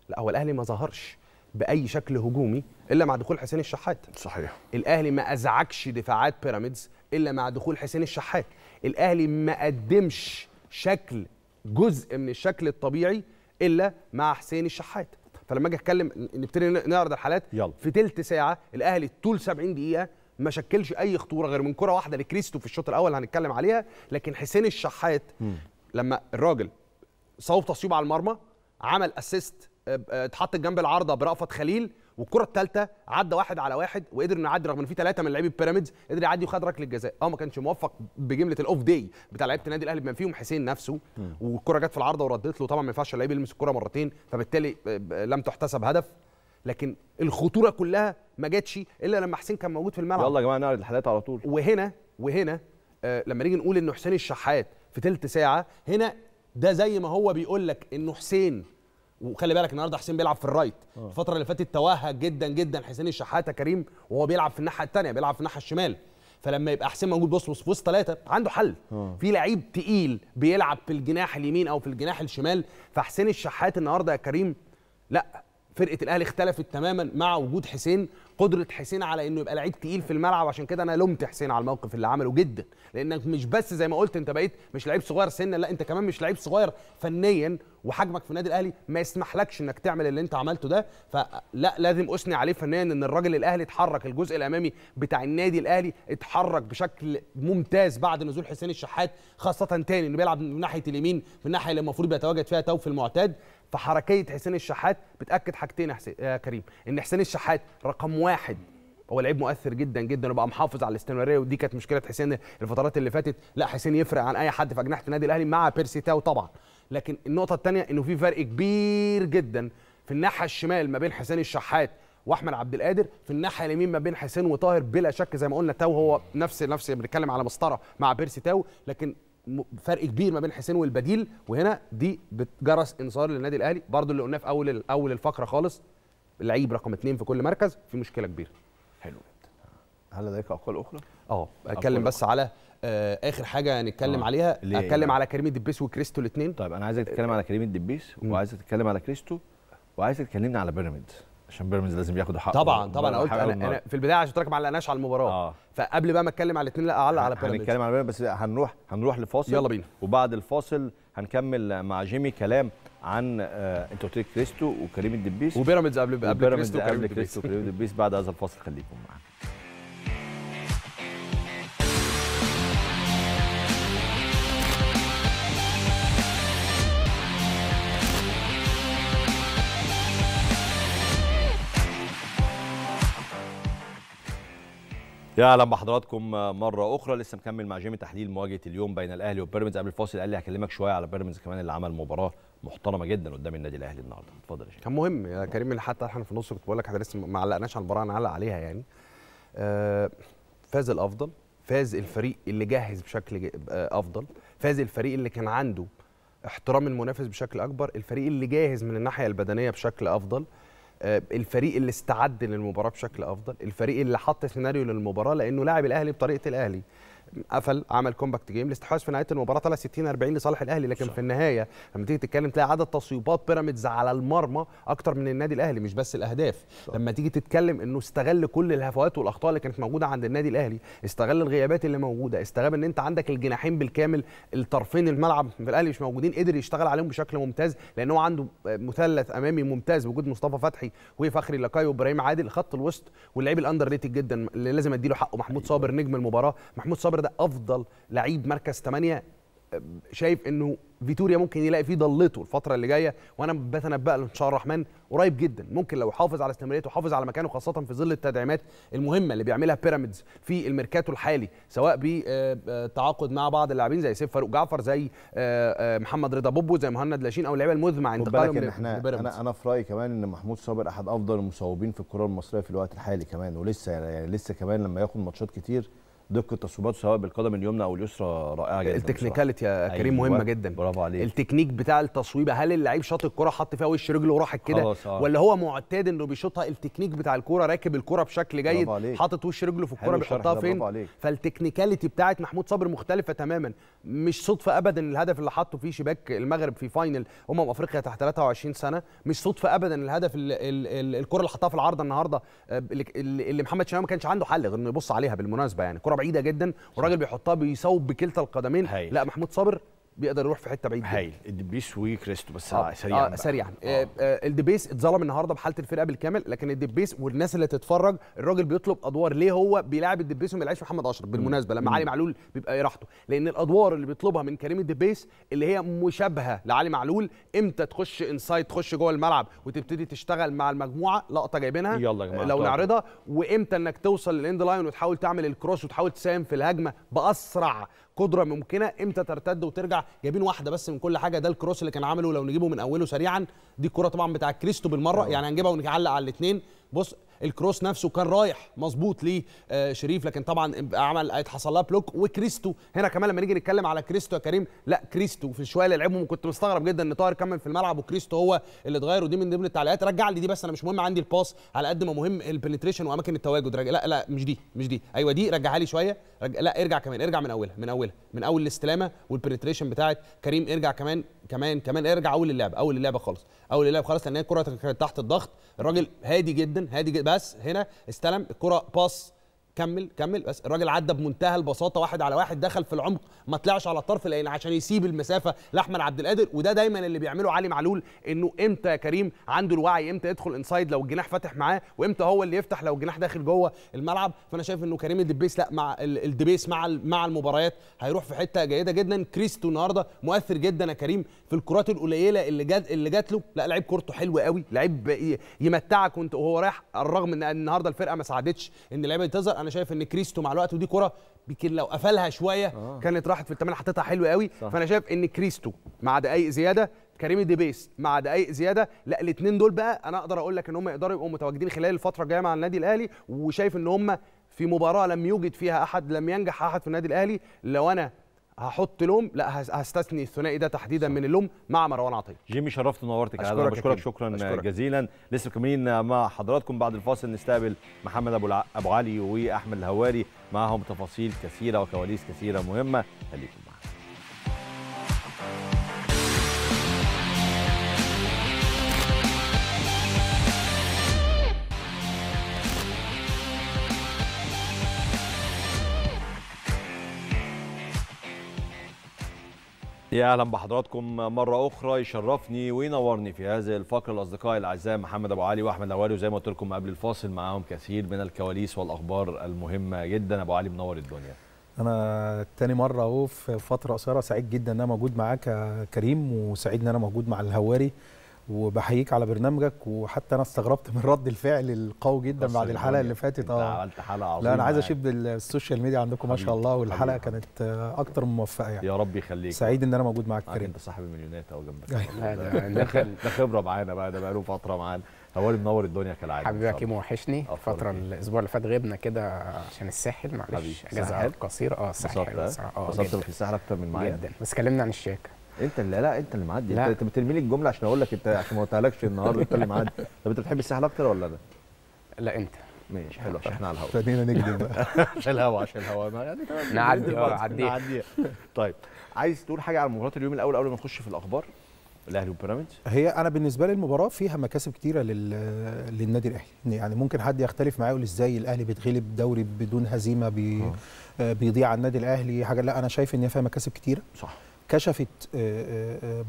لا هو الاهلي ما ظهرش باي شكل هجومي الا مع دخول حسين الشحات. صحيح. الاهلي ما ازعجش دفاعات بيراميدز الا مع دخول حسين الشحات. الاهلي ما قدمش شكل جزء من الشكل الطبيعي الا مع حسين الشحات. فلما اجي اتكلم نبتدي نعرض الحالات. يلا. في تلت ساعه الاهلي طول 70 دقيقه ما شكلش اي خطوره غير من كره واحده لكريستو في الشوط الاول هنتكلم عليها، لكن حسين الشحات لما الراجل صوب تصيب على المرمى عمل اسيست، اتحط جنب العارضه برأفت خليل، والكره الثالثه عدى 1 على 1 وقدر انه يعدي رغم ان في 3 من لعيبه بيراميدز، قدر يعدي وخد ركله جزاء. ما كانش موفق بجمله الاوف داي بتاع لعيبه النادي الاهلي بما فيهم حسين نفسه، والكره جت في العارضه وردت له، طبعا ما ينفعش اللعيب يلمس الكره مرتين فبالتالي لم تحتسب هدف، لكن الخطوره كلها ما جاتش الا لما حسين كان موجود في الملعب. يلا يا جماعه نعرض الحالات على طول. وهنا لما نيجي نقول انه حسين الشحات في ثلث ساعه، هنا ده زي ما هو بيقول لك انه حسين، وخلي بالك النهارده حسين بيلعب في الرايت، الفتره اللي فاتت توهج جدا جدا حسين الشحات كريم وهو بيلعب في الناحيه الثانيه، بيلعب في الناحيه الشمال، فلما يبقى حسين موجود بص في وسط 3 عنده حل. في لعيب تقيل بيلعب في الجناح اليمين او في الجناح الشمال، فحسين الشحات النهارده يا كريم لا، فرقه الاهلي اختلفت تماما مع وجود حسين، قدره حسين على انه يبقى لعيب تقيل في الملعب. عشان كده انا لومت حسين على الموقف اللي عمله جدا، لانك مش بس زي ما قلت انت بقيت مش لعيب صغير سنا، لا انت كمان مش لعيب صغير فنيا، وحجمك في النادي الاهلي ما يسمحلكش انك تعمل اللي انت عملته ده. فلا لازم اثني عليه فنيا ان الراجل الاهلي اتحرك، الجزء الامامي بتاع النادي الاهلي اتحرك بشكل ممتاز بعد نزول حسين الشحات، خاصه تاني انه بيلعب من ناحيه اليمين، من الناحيه اللي المفروض بيتواجد فيها توفيق المعتاد. فحركيه حسين الشحات بتاكد حاجتين يا كريم، ان حسين الشحات رقم 1 هو لعيب مؤثر جدا جدا وبقى محافظ على الاستمراريه، ودي كانت مشكله حسين الفترات اللي فاتت، لا حسين يفرق عن اي حد في اجنحه النادي الاهلي مع بيرسي تاو طبعا. لكن النقطه الثانيه انه في فرق كبير جدا في الناحيه الشمال ما بين حسين الشحات واحمد عبد القادر، في الناحيه اليمين ما بين حسين وطاهر بلا شك، زي ما قلنا تاو هو نفس بنتكلم على مسطره مع بيرسي تاو، لكن فرق كبير ما بين حسين والبديل. وهنا دي بتجرس انذار للنادي الاهلي برضو اللي قلناه في اول الفقره خالص، لعيب رقم 2 في كل مركز في مشكله كبيره. حلو جدا. هل لديك اقوال اخرى؟ اتكلم بس على اخر حاجه نتكلم عليها، اتكلم على كريم الدبيس وكريستو الاثنين. طيب انا عايزك تتكلم على كريم الدبيس وعايزك تتكلم على كريستو وعايزك تكلمني على بيراميدز، عشان بيراميدز لازم ياخد حقه طبعا. انا قلت انا في البدايه عشان تراك ما علقناش على المباراه. فقبل بقى ما اتكلم على الاثنين، لا اعلق على بيراميدز، هنتكلم على بيراميدز بس هنروح لفاصل. يلا بينا، وبعد الفاصل هنكمل مع جيمي كلام عن انت قلت لي كريستو وكريم الدبيس وبيراميدز قبل كريستو وكريم الدبيس. بعد هذا الفاصل خليكم معانا. يا اهلا بحضراتكم مره اخرى، لسه مكمل مع جيمي تحليل مواجهه اليوم بين الاهلي وبيراميدز. قبل الفاصل قال لي هكلمك شويه على بيراميدز كمان اللي عمل مباراه محترمه جدا قدام النادي الاهلي النهارده. اتفضل يا جيمي. كان مهم يا كريم، حتى احنا في النص كنت بقول لك احنا لسه ما علقناش على المباراه، هنعلق عليها يعني. فاز الافضل، فاز الفريق اللي جاهز بشكل افضل، فاز الفريق اللي كان عنده احترام المنافس بشكل اكبر، الفريق اللي جاهز من الناحيه البدنيه بشكل افضل، الفريق اللي استعد للمباراه بشكل افضل، الفريق اللي حط سيناريو للمباراه، لانه لاعب الاهلي بطريقه الاهلي، قفل عمل كومباكت جيم، الاستحواذ في نهايه المباراه طلع 60-40 لصالح الاهلي، لكن في النهايه لما تيجي تتكلم تلاقي عدد تصويبات بيراميدز على المرمى اكتر من النادي الاهلي، مش بس الاهداف. لما تيجي تتكلم انه استغل كل الهفوات والاخطاء اللي كانت موجوده عند النادي الاهلي، استغل الغيابات اللي موجوده، استغل ان انت عندك الجناحين بالكامل، الطرفين الملعب في الاهلي مش موجودين، قدر يشتغل عليهم بشكل ممتاز، لان هو عنده مثلث امامي ممتاز بوجود مصطفى فتحي وفخري لقاي وابراهيم عادل، خط الوسط واللعيب الاندر ريتد جدا اللي لازم اديله حقه محمود صابر نجم المباراه. محمود صابر ده افضل لعيب مركز 8، شايف انه فيتوريا ممكن يلاقي فيه ضلته الفتره اللي جايه، وانا بتنبأ له ان شاء الله الرحمن قريب جدا ممكن لو حافظ على استمراريته وحافظ على مكانه، خاصه في ظل التدعيمات المهمه اللي بيعملها بيراميدز في الميركاتو الحالي، سواء بتعاقد مع بعض اللاعبين زي سيف فاروق جعفر، زي محمد رضا بوبو، زي مهند لاشين، او اللعيبه المذمع انتقالهم لبيراميدز. انا في رايي كمان ان محمود صابر احد افضل المصوبين في الكره المصريه في الوقت الحالي كمان، ولسه يعني لسه كمان لما ياخد ماتشات كتير دقه تصويباته سواء بالقدم اليمنى او اليسرى رائعه جدا. التكنيكاليتي يا كريم مهمه جدا. برافو عليك. التكنيك بتاع التصويبه، هل اللعيب شاط الكوره حط فيها وش رجله وراحت كده، ولا هو معتاد انه بيشوطها؟ التكنيك بتاع الكوره، راكب الكوره بشكل جيد، حاطط وش رجله في الكوره بيحطها فين. فالتكنيكاليتي بتاعت محمود صبري مختلفه تماما. مش صدفه ابدا الهدف اللي حطه فيه شباك المغرب في فاينل افريقيا تحت 23 سنه، مش صدفه ابدا الهدف الكره اللي حطها في العارضه النهارده اللي محمد شناوي ما كانش عنده حل غير انه يبص عليها بالمناسبه، يعني كره بعيده جدا والراجل بيحطها بيصوب بكلتا القدمين. لا محمود صابر بيقدر يروح في حته بعيد. هايل الدبيس وكريستو بس سريعا سريعا. الدبيس اتظلم النهارده بحاله الفرقه بالكامل، لكن الدبيس والناس اللي تتفرج الراجل بيطلب ادوار. ليه هو بيلاعب الدبيس وما يلعبش محمد اشرف بالمناسبه لما علي معلول بيبقى يراحته؟ لان الادوار اللي بيطلبها من كريم الدبيس اللي هي مشابهه لعلي معلول. امتى تخش انسايد، تخش جوه الملعب وتبتدي تشتغل مع المجموعه، لقطه جايبينها يلا يا جماعه لو نعرضها، وامتى انك توصل للاند لاين وتحاول تعمل الكروس وتحاول تساهم في الهجمه باسرع قدره ممكنه، امتى ترتد وترجع. جايبين واحده بس من كل حاجه. ده الكروس اللي كان عامله لو نجيبه من اوله سريعا، دي الكره طبعا بتاع كريستو بالمره يعني هنجيبها ونعلق على الاثنين. بص الكروس نفسه كان رايح مظبوط ليه شريف، لكن طبعا عمل اتحصل لها بلوك. وكريستو هنا كمان لما نيجي نتكلم على كريستو يا كريم، لا كريستو في الشويه اللي لعبهم كنت مستغرب جدا ان طاهر كمل في الملعب وكريستو هو اللي اتغير، ودي من ضمن التعليقات. رجع لي دي بس انا مش مهم عندي الباس على قد ما مهم البنتريشن واماكن التواجد. لا مش دي ايوه دي رجعها لي شويه. لا ارجع كمان، ارجع من اولها من اول الاستلامه والبنتريشن بتاعت كريم. ارجع كمان ارجع اول اللعبه خالص لان هي الكره كانت تحت الضغط. الراجل هادي جدا بس هنا استلم الكره باص كمل بس الراجل عدى بمنتهى البساطه 1 على 1 دخل في العمق ما طلعش على الطرف، لان عشان يسيب المسافه لاحمد عبد القادر. وده دايما اللي بيعمله علي معلول، انه امتى يا كريم عنده الوعي امتى يدخل انسايد لو الجناح فاتح معاه، وامتى هو اللي يفتح لو الجناح داخل جوه الملعب. فانا شايف انه كريم الدبيس لا مع الدبيس مع المباريات هيروح في حته جيده جدا. كريستو النهارده مؤثر جدا يا كريم في الكرات القليله اللي جات له. لا لعيب كورته حلوه قوي، لعيب يمتعك وهو رايح، الرغم ان النهارده الفرقه ما ساعدتش ان اللعيبه تظهر. انا شايف ان كريستو مع الوقت، ودي كره يمكن لو قفلها شويه كانت راحت في التمرير حطيتها حلوه قوي. فانا شايف ان كريستو مع دقائق زياده، كريم الدبيس مع دقائق زياده، لا الاثنين دول بقى انا اقدر اقول لك ان هم يقدروا يبقوا متواجدين خلال الفتره الجايه مع النادي الاهلي. وشايف ان هم في مباراه لم يوجد فيها احد، لم ينجح احد في النادي الاهلي. لو انا هحط لوم لا هستثني الثنائي ده تحديدا من اللوم مع مروان عطيه. جيمي شرفت ونورتك. انا بشكرك شكرا جزيلا. لسه مكملين مع حضراتكم بعد الفاصل، نستقبل محمد ابو علي واحمد الهواري، معهم تفاصيل كثيره وكواليس كثيره مهمه. خليكم معانا. يا اهلا بحضراتكم مره اخرى. يشرفني وينورني في هذه الفقره الاصدقاء الاعزاء محمد ابو علي واحمد الهواري، وزي ما قلت لكم قبل الفاصل معاهم كثير من الكواليس والاخبار المهمه جدا. ابو علي منور الدنيا. انا تاني مره اهو في فتره قصيره، سعيد جدا ان انا موجود معاك يا كريم، وسعيد ان انا موجود مع الهواري، وبحييك على برنامجك. وحتى انا استغربت من رد الفعل القوي جدا بعد الحلقه اللي فاتت. عملت حلقه عظيمه. لا انا عايز اشيد السوشيال ميديا عندكم ما شاء الله، والحلقه كانت اكتر من موفقه يعني. يا رب يخليك. سعيد ان انا موجود معاك كريم. انت صاحب المليونات اهو جنبك. ده خبره معانا بقى، ده بقى له فتره معانا. هواري منور الدنيا كالعاده. حبيبي يا كيمو، وحشني. الفتره الاسبوع اللي فات غبنا كده عشان الساحل، معلش اجازه قصيره. الساحل في الساحل اكتر من معايا جدا، بس كلمنا عن الشياكه. انت اللي لا انت اللي معدي، انت بترمي لي الجمله عشان اقول لك انت، عشان ما قلتلكش النهارده انت اللي معدي. طب انت بتحب الساحل اكتر ولا انا؟ لا انت ماشي حلو عشان احنا على الهوا. ابتدينا نكذب بقى عشان الهوا يعني تمام نعدي. طيب عايز تقول حاجه على مباراه اليوم الاول قبل ما نخش في الاخبار؟ الاهلي وبيراميدز، هي انا بالنسبه لي المباراه فيها مكاسب كتيره للنادي الاهلي. يعني ممكن حد يختلف معايا يقول ازاي الاهلي بيتغلب دوري بدون هزيمه، بيضيع على النادي الاهلي حاجه. لا انا شايف ان هي فيها مكاسب كتيره. صح. كشفت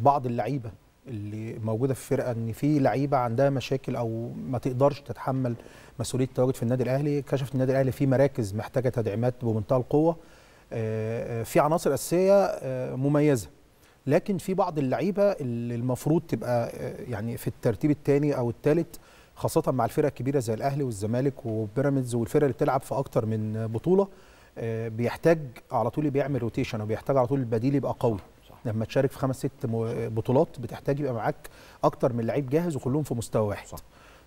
بعض اللعيبه اللي موجوده في الفرقه ان في لعيبه عندها مشاكل او ما تقدرش تتحمل مسؤوليه التواجد في النادي الاهلي. كشفت النادي الاهلي في مراكز محتاجه تدعيمات بمنتهى القوه، في عناصر اساسيه مميزه، لكن في بعض اللعيبه اللي المفروض تبقى يعني في الترتيب الثاني او الثالث، خاصه مع الفرق الكبيره زي الاهلي والزمالك وبيراميدز والفرق اللي بتلعب في اكتر من بطوله، بيحتاج على طول بيعمل روتيشن، وبيحتاج على طول البديل يبقى قوي. لما تشارك في 5 6 بطولات بتحتاج يبقى معاك اكتر من لعيب جاهز وكلهم في مستوى واحد. صح.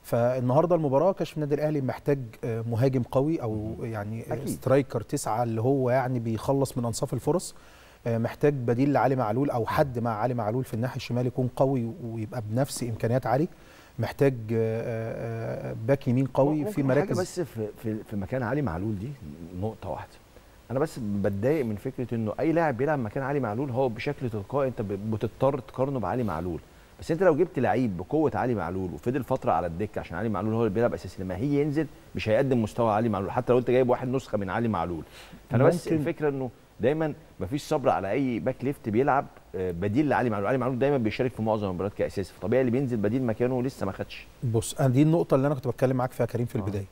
فالنهارده المباراه كشف النادي الاهلي محتاج مهاجم قوي او يعني سترايكر 9 اللي هو يعني بيخلص من انصاف الفرص، محتاج بديل لعلي معلول او حد مع علي معلول في الناحيه الشمال يكون قوي ويبقى بنفس امكانيات علي، محتاج باك يمين قوي في مراكز. بس في مكان علي معلول دي نقطه واحده، انا بس بتضايق من فكره انه اي لاعب بيلعب مكان علي معلول هو بشكل تلقائي انت بتضطر تقارنه بعلي معلول. بس انت لو جبت لعيب بقوه علي معلول وفضل فتره على الدكه عشان علي معلول هو اللي بيلعب اساسي، لما هي ينزل مش هيقدم مستوى علي معلول حتى لو انت جايب واحد نسخه من علي معلول. فانا بس الفكره انه دايما مفيش صبر على اي باك ليفت بيلعب بديل لعلي معلول، علي معلول دايما بيشارك في معظم المباريات كاساسي، فطبيعي اللي بينزل بديل مكانه لسه ما خدش. بص انا دي النقطه اللي انا كنت بتكلم معاك فيها كريم في البدايه،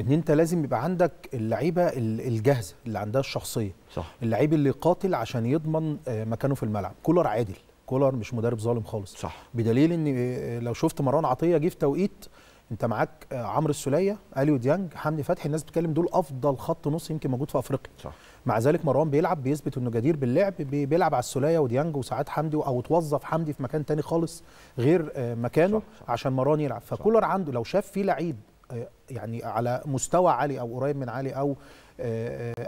ان انت لازم يبقى عندك اللعيبه الجاهزه اللي عندها الشخصيه، صح، اللعيب اللي قاتل عشان يضمن مكانه في الملعب. كولر عادل، كولر مش مدرب ظالم خالص، صح، بدليل ان لو شفت مروان عطيه جه في توقيت انت معاك عمرو السوليه، اليو ديانج، حمدي فتحي، الناس بتتكلم دول افضل خط نص يمكن موجود في افريقيا، صح، مع ذلك مروان بيلعب بيثبت انه جدير باللعب، بيلعب على السوليه وديانج وساعات حمدي او توظف حمدي في مكان تاني خالص غير مكانه، صح. عشان مروان يلعب. فكولر عنده لو شاف فيه لعيب يعني على مستوى عالي او قريب من عالي او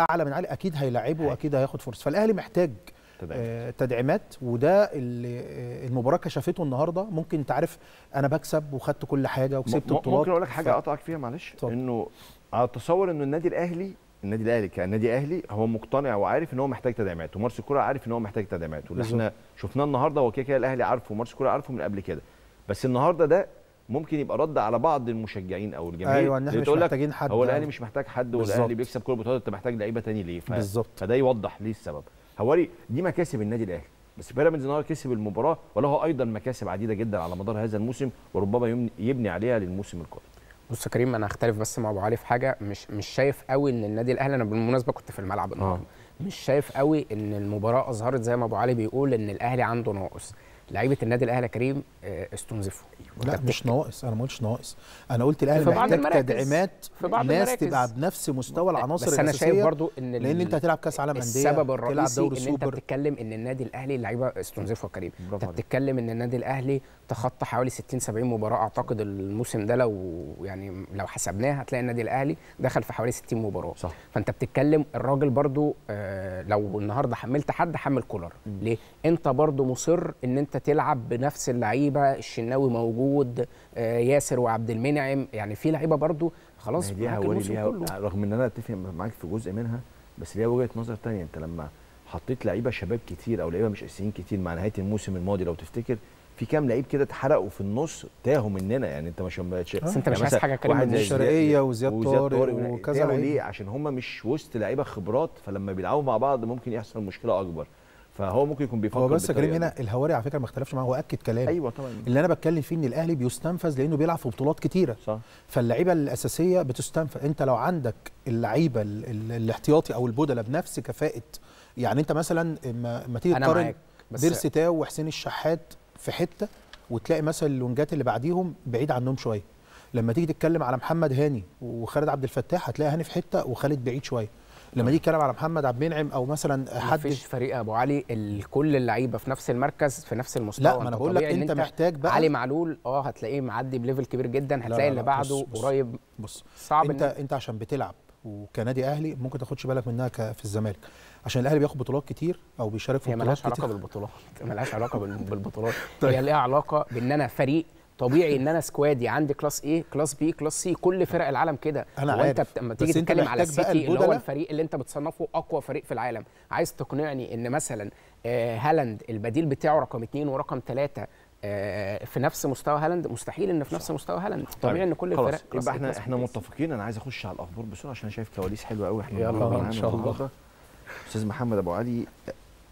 اعلى من عالي اكيد هيلاعبه واكيد هياخد فرصه. فالاهلي محتاج تدعيمات، وده اللي المباراه كشفته النهارده. ممكن انت عارف انا بكسب وخدت كل حاجه وكسبت البطولات، ممكن اقول لك حاجه اقطعك فيها معلش، انه على التصور انه النادي الاهلي كنادي اهلي هو مقتنع وعارف ان هو محتاج تدعيمات، ومارس الكوره عارف ان هو محتاج تدعيمات، واللي احنا شفناه النهارده هو كده الاهلي عارفه ومارس الكوره عارفه من قبل كده. بس النهارده ده ممكن يبقى رد على بعض المشجعين او الجماهير، ايوه ان احنا مش محتاجين حد، هو الاهلي مش محتاج حد والاهلي بيكسب كل البطولات، انت محتاج لعيبه ثاني ليه؟ فده يوضح ليه السبب. حوالي دي مكاسب النادي الاهلي، بس بيراميدز النهارده كسب المباراه وله ايضا مكاسب عديده جدا على مدار هذا الموسم وربما يبني عليها للموسم القادم. بص يا كريم انا هختلف بس مع ابو علي في حاجه، مش شايف قوي ان النادي الاهلي، انا بالمناسبه كنت في الملعب النهارده، مش شايف قوي ان المباراه اظهرت زي ما ابو علي بيقول ان الاهلي عنده ناقص. لعيبه النادي الاهلي كريم استنزفوا. لا مش ناقص، انا ما قلتش ناقص، انا قلت الاهلي محتاج تدعيمات ناس تبقى بنفس مستوى العناصر الاساسيه. بس انا شايف برضو ان لان انت هتلعب كاس عالم انديه، السبب الرئيسي ان انت بتتكلم ان النادي الاهلي اللعيبه استنزفوا يا كريم، انت بتتكلم ان النادي الاهلي تخطى حوالي 60-70 مباراه اعتقد الموسم ده، لو يعني لو حسبناها هتلاقي النادي الاهلي دخل في حوالي 60 مباراه، صح. فانت بتتكلم الراجل برضو لو النهارده حملت حد حمل كولر، ليه؟ انت برضو مصر ان انت تلعب بنفس اللعيبه، الشناوي موجود، ياسر وعبد المنعم، يعني في لعيبه برضو خلاص ليها وجهه، رغم ان انا اتفق معاك في جزء منها بس ليها وجهه نظر ثانيه. انت لما حطيت لعيبه شباب كتير او لعيبه مش اساسيين كتير مع نهايه الموسم الماضي لو تفتكر، في كام لعيب كده اتحرقوا في النص تاهوا مننا، يعني انت مش بس انت مش عايز حاجه كريم من الشرقيه وزياد طارق وكذا لعيب، عشان هم مش وسط لعيبه خبرات، فلما بيلعبوا مع بعض ممكن يحصل مشكله اكبر، فهو ممكن يكون بيفكر. هو بس كريم هنا الهواري على فكره ما اختلفش معاه، هو اكد كلامي، ايوه طبعا، اللي انا بتكلم فيه ان الاهلي بيستنفذ لانه بيلعب في بطولات كتيره، صح، فاللعيبه الاساسيه بتستنفذ. انت لو عندك اللعيبه الاحتياطي او البودله بنفس كفاءه، يعني انت مثلا ما تيجي تقارن بيرسي تاو وحسين الشحات في حته وتلاقي مثلا اللونجات اللي بعديهم بعيد عنهم شويه، لما تيجي تتكلم على محمد هاني وخالد عبد الفتاح هتلاقي هاني في حته وخالد بعيد شويه، لما دي كلام على محمد عبد المنعم او مثلا حد، مفيش فريق يا ابو علي كل اللعيبه في نفس المركز في نفس المستوى. لا ما انا بقول لك انت محتاج بقى علي معلول، هتلاقيه معدي بليفل كبير جدا، هتلاقي لا اللي بعده قريب. بص صعب انت عشان بتلعب وكنادي اهلي ممكن تاخدش بالك منها في الزمالك، عشان الاهلي بياخد بطولات كتير او بيشارك في بطولات كتير، مالهاش علاقه بالبطولات هي ليها علاقه بان انا فريق طبيعي، ان انا سكوادي عندي كلاس ايه كلاس بي كلاس سي، كل فرق العالم كده. وانت لما تيجي تتكلم على السيتي اللي هو الفريق اللي انت بتصنفه اقوى فريق في العالم، عايز تقنعني ان مثلا هالاند البديل بتاعه رقم 2 ورقم 3 في نفس مستوى هالاند؟ مستحيل ان في نفس مستوى هالاند، طبيعي ان كل الفرق. يبقى احنا متفقين. انا عايز اخش على الاخبار بسرعه عشان شايف كواليس حلوه قوي. احنا يلا ان شاء الله. استاذ محمد ابو علي،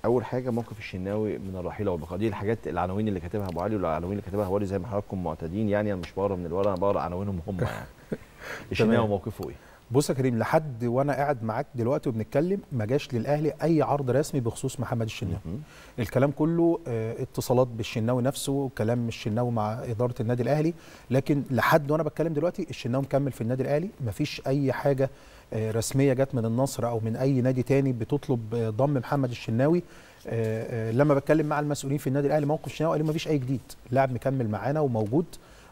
اول حاجه موقف الشناوي من الرحيله والبقاء، دي الحاجات العناوين اللي كاتبها ابو علي والعناوين اللي كاتبها هواري زي ما حضراتكم معتادين، يعني انا مش بقرا من الورقه، انا بقرا عناوينهم هم يعني. الشناوي موقفه ايه؟ بص يا كريم، لحد وانا قاعد معاك دلوقتي وبنتكلم ما جاش للاهلي اي عرض رسمي بخصوص محمد الشناوي. الكلام كله اتصالات بالشناوي نفسه وكلام الشناوي مع اداره النادي الاهلي، لكن لحد وانا بتكلم دلوقتي الشناوي مكمل في النادي الاهلي، مفيش اي حاجه رسميه جت من النصر او من اي نادي تاني بتطلب ضم محمد الشناوي. لما بتكلم مع المسؤولين في النادي الاهلي موقف الشناوي قالوا مفيش اي جديد، اللاعب مكمل معانا وموجود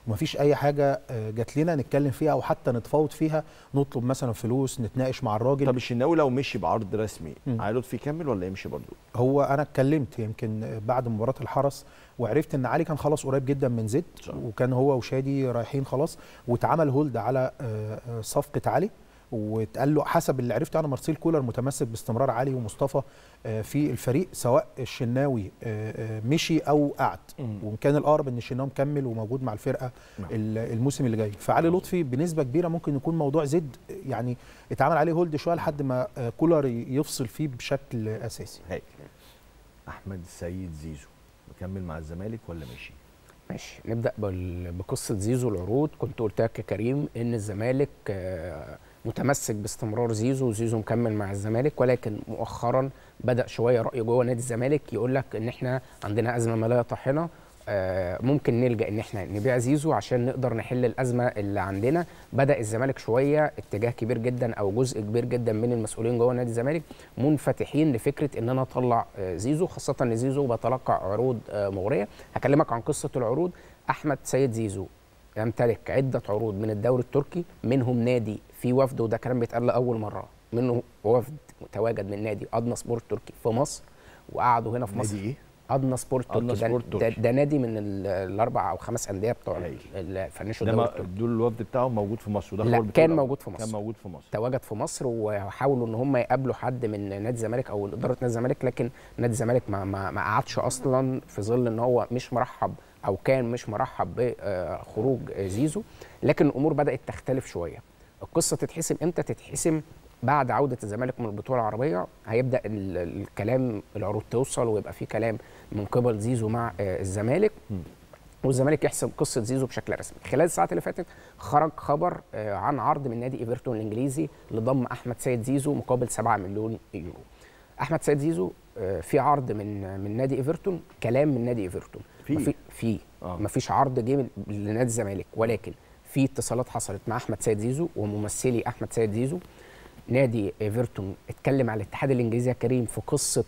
ومفيش اي حاجه جات لنا نتكلم فيها او حتى نتفاوض فيها، نطلب مثلا فلوس، نتناقش مع الراجل. طب الشناوي لو مشي بعرض رسمي علي لطفي يكمل ولا يمشي برضه؟ هو انا اتكلمت يمكن بعد مباراه الحرس وعرفت ان علي كان خلاص قريب جدا من زد، وكان هو وشادي رايحين خلاص، واتعمل هولد على صفقه علي، واتقال له حسب اللي عرفته انا مارسيل كولر متمسك باستمرار علي ومصطفى في الفريق، سواء الشناوي مشي او قعد، وكان الاقرب ان الشناوي مكمل وموجود مع الفرقه الموسم اللي جاي. فعلي لطفي بنسبه كبيره ممكن يكون موضوع زد يعني اتعمل عليه هولد شويه لحد ما كولر يفصل فيه بشكل اساسي. احمد السيد زيزو مكمل مع الزمالك ولا ماشي؟ ماشي. نبدا بقصه زيزو. العروض كنت قلت لك يا كريم ان الزمالك متمسك باستمرار زيزو وزيزو مكمل مع الزمالك، ولكن مؤخرا بدأ شويه رأي جوه نادي الزمالك يقول لك ان احنا عندنا أزمة مالية طاحنة، ممكن نلجأ ان احنا نبيع زيزو عشان نقدر نحل الأزمة اللي عندنا. بدأ الزمالك شويه اتجاه كبير جدا او جزء كبير جدا من المسؤولين جوه نادي الزمالك منفتحين لفكرة ان انا اطلع زيزو، خاصة ان زيزو بتلقى عروض مغرية. هكلمك عن قصة العروض. أحمد سيد زيزو يمتلك عدة عروض من الدوري التركي، منهم نادي في وفد، وده كلام بيتقال لأول مرة، منه وفد متواجد من نادي أدنى سبور التركي في مصر، وقعدوا هنا في مصر. نادي إيه؟ أدنى سبور التركي ده نادي من الأربع أو خمس أندية بتوع الفنيشو الدوري التركي. دول الوفد بتاعهم موجود في مصر؟ لا، كان موجود في مصر. كان موجود في مصر، تواجد في مصر، وحاولوا إن هم يقابلوا حد من نادي الزمالك أو إدارة نادي الزمالك، لكن نادي الزمالك ما قعدش أصلا، في ظل إن هو مش مرحب أو كان مش مرحب بخروج زيزو. لكن الأمور بدأت تختلف شوية. القصه تتحسم امتى؟ تتحسم بعد عوده الزمالك من البطوله العربيه. هيبدا الكلام، العروض توصل ويبقى في كلام من قبل زيزو مع الزمالك، والزمالك يحسم قصه زيزو بشكل رسمي. خلال الساعات اللي فاتت خرج خبر عن عرض من نادي ايفرتون الانجليزي لضم احمد سيد زيزو مقابل 7 مليون يورو. احمد سيد زيزو في عرض من نادي ايفرتون، كلام من نادي ايفرتون، مفيش عرض جه لنادي الزمالك، ولكن في اتصالات حصلت مع احمد سيد زيزو وممثلي احمد سيد زيزو. نادي ايفرتون اتكلم على الاتحاد الانجليزي يا كريم في قصه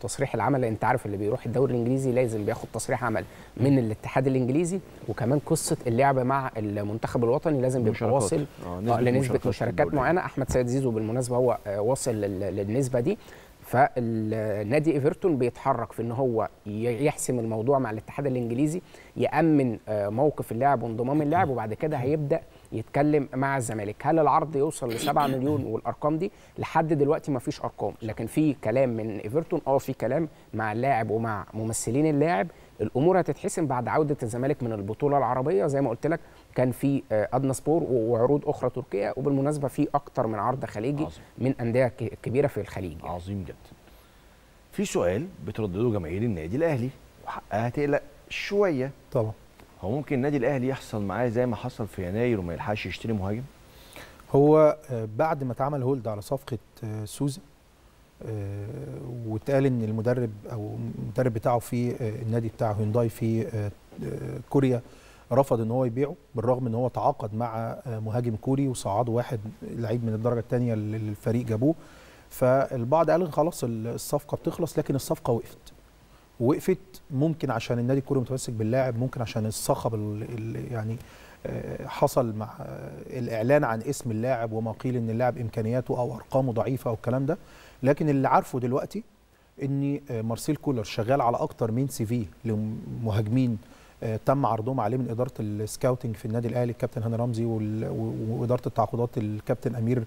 تصريح العمل، لان انت عارف اللي بيروح الدوري الانجليزي لازم بياخد تصريح عمل من الاتحاد الانجليزي، وكمان قصه اللعبه مع المنتخب الوطني لازم بيبقى واصل لنسبه مشاركات معينه. احمد سيد زيزو بالمناسبه هو واصل للنسبه دي. فالنادي ايفرتون بيتحرك في ان هو يحسم الموضوع مع الاتحاد الانجليزي، يامن موقف اللاعب وانضمام اللاعب، وبعد كده هيبدا يتكلم مع الزمالك. هل العرض يوصل ل 7 مليون والارقام دي؟ لحد دلوقتي ما فيش ارقام، لكن في كلام من ايفرتون، في كلام مع اللاعب ومع ممثلين اللاعب. الامور هتتحسم بعد عوده الزمالك من البطوله العربيه. زي ما قلت لك كان في أدنى سبور وعروض اخرى تركيه، وبالمناسبه في اكتر من عرض خليجي. عظيم. من انديه كبيره في الخليج. عظيم جدا. في سؤال بتردده جماهير النادي الاهلي وحقها تقلق شويه. طبعا هو ممكن النادي الاهلي يحصل معاه زي ما حصل في يناير وما يلحقش يشتري مهاجم؟ هو بعد ما اتعمل هولد على صفقه سوزا واتقال ان المدرب بتاعه في النادي بتاع هيونداي في كوريا رفض ان هو يبيعه، بالرغم ان هو تعاقد مع مهاجم كوري وصعده واحد لعيب من الدرجه الثانيه للفريق جابوه. فالبعض قال خلاص الصفقه بتخلص، لكن الصفقه وقفت ممكن عشان النادي الكوري متمسك باللاعب، ممكن عشان الصخب يعني حصل مع الاعلان عن اسم اللاعب وما قيل ان اللاعب امكانياته او ارقامه ضعيفه او الكلام ده. لكن اللي عارفه دلوقتي ان مارسيل كولر شغال على اكتر من سي في لمهاجمين تم عرضهم عليه من اداره السكاوتنج في النادي الاهلي، الكابتن هاني رمزي، واداره التعاقدات الكابتن امير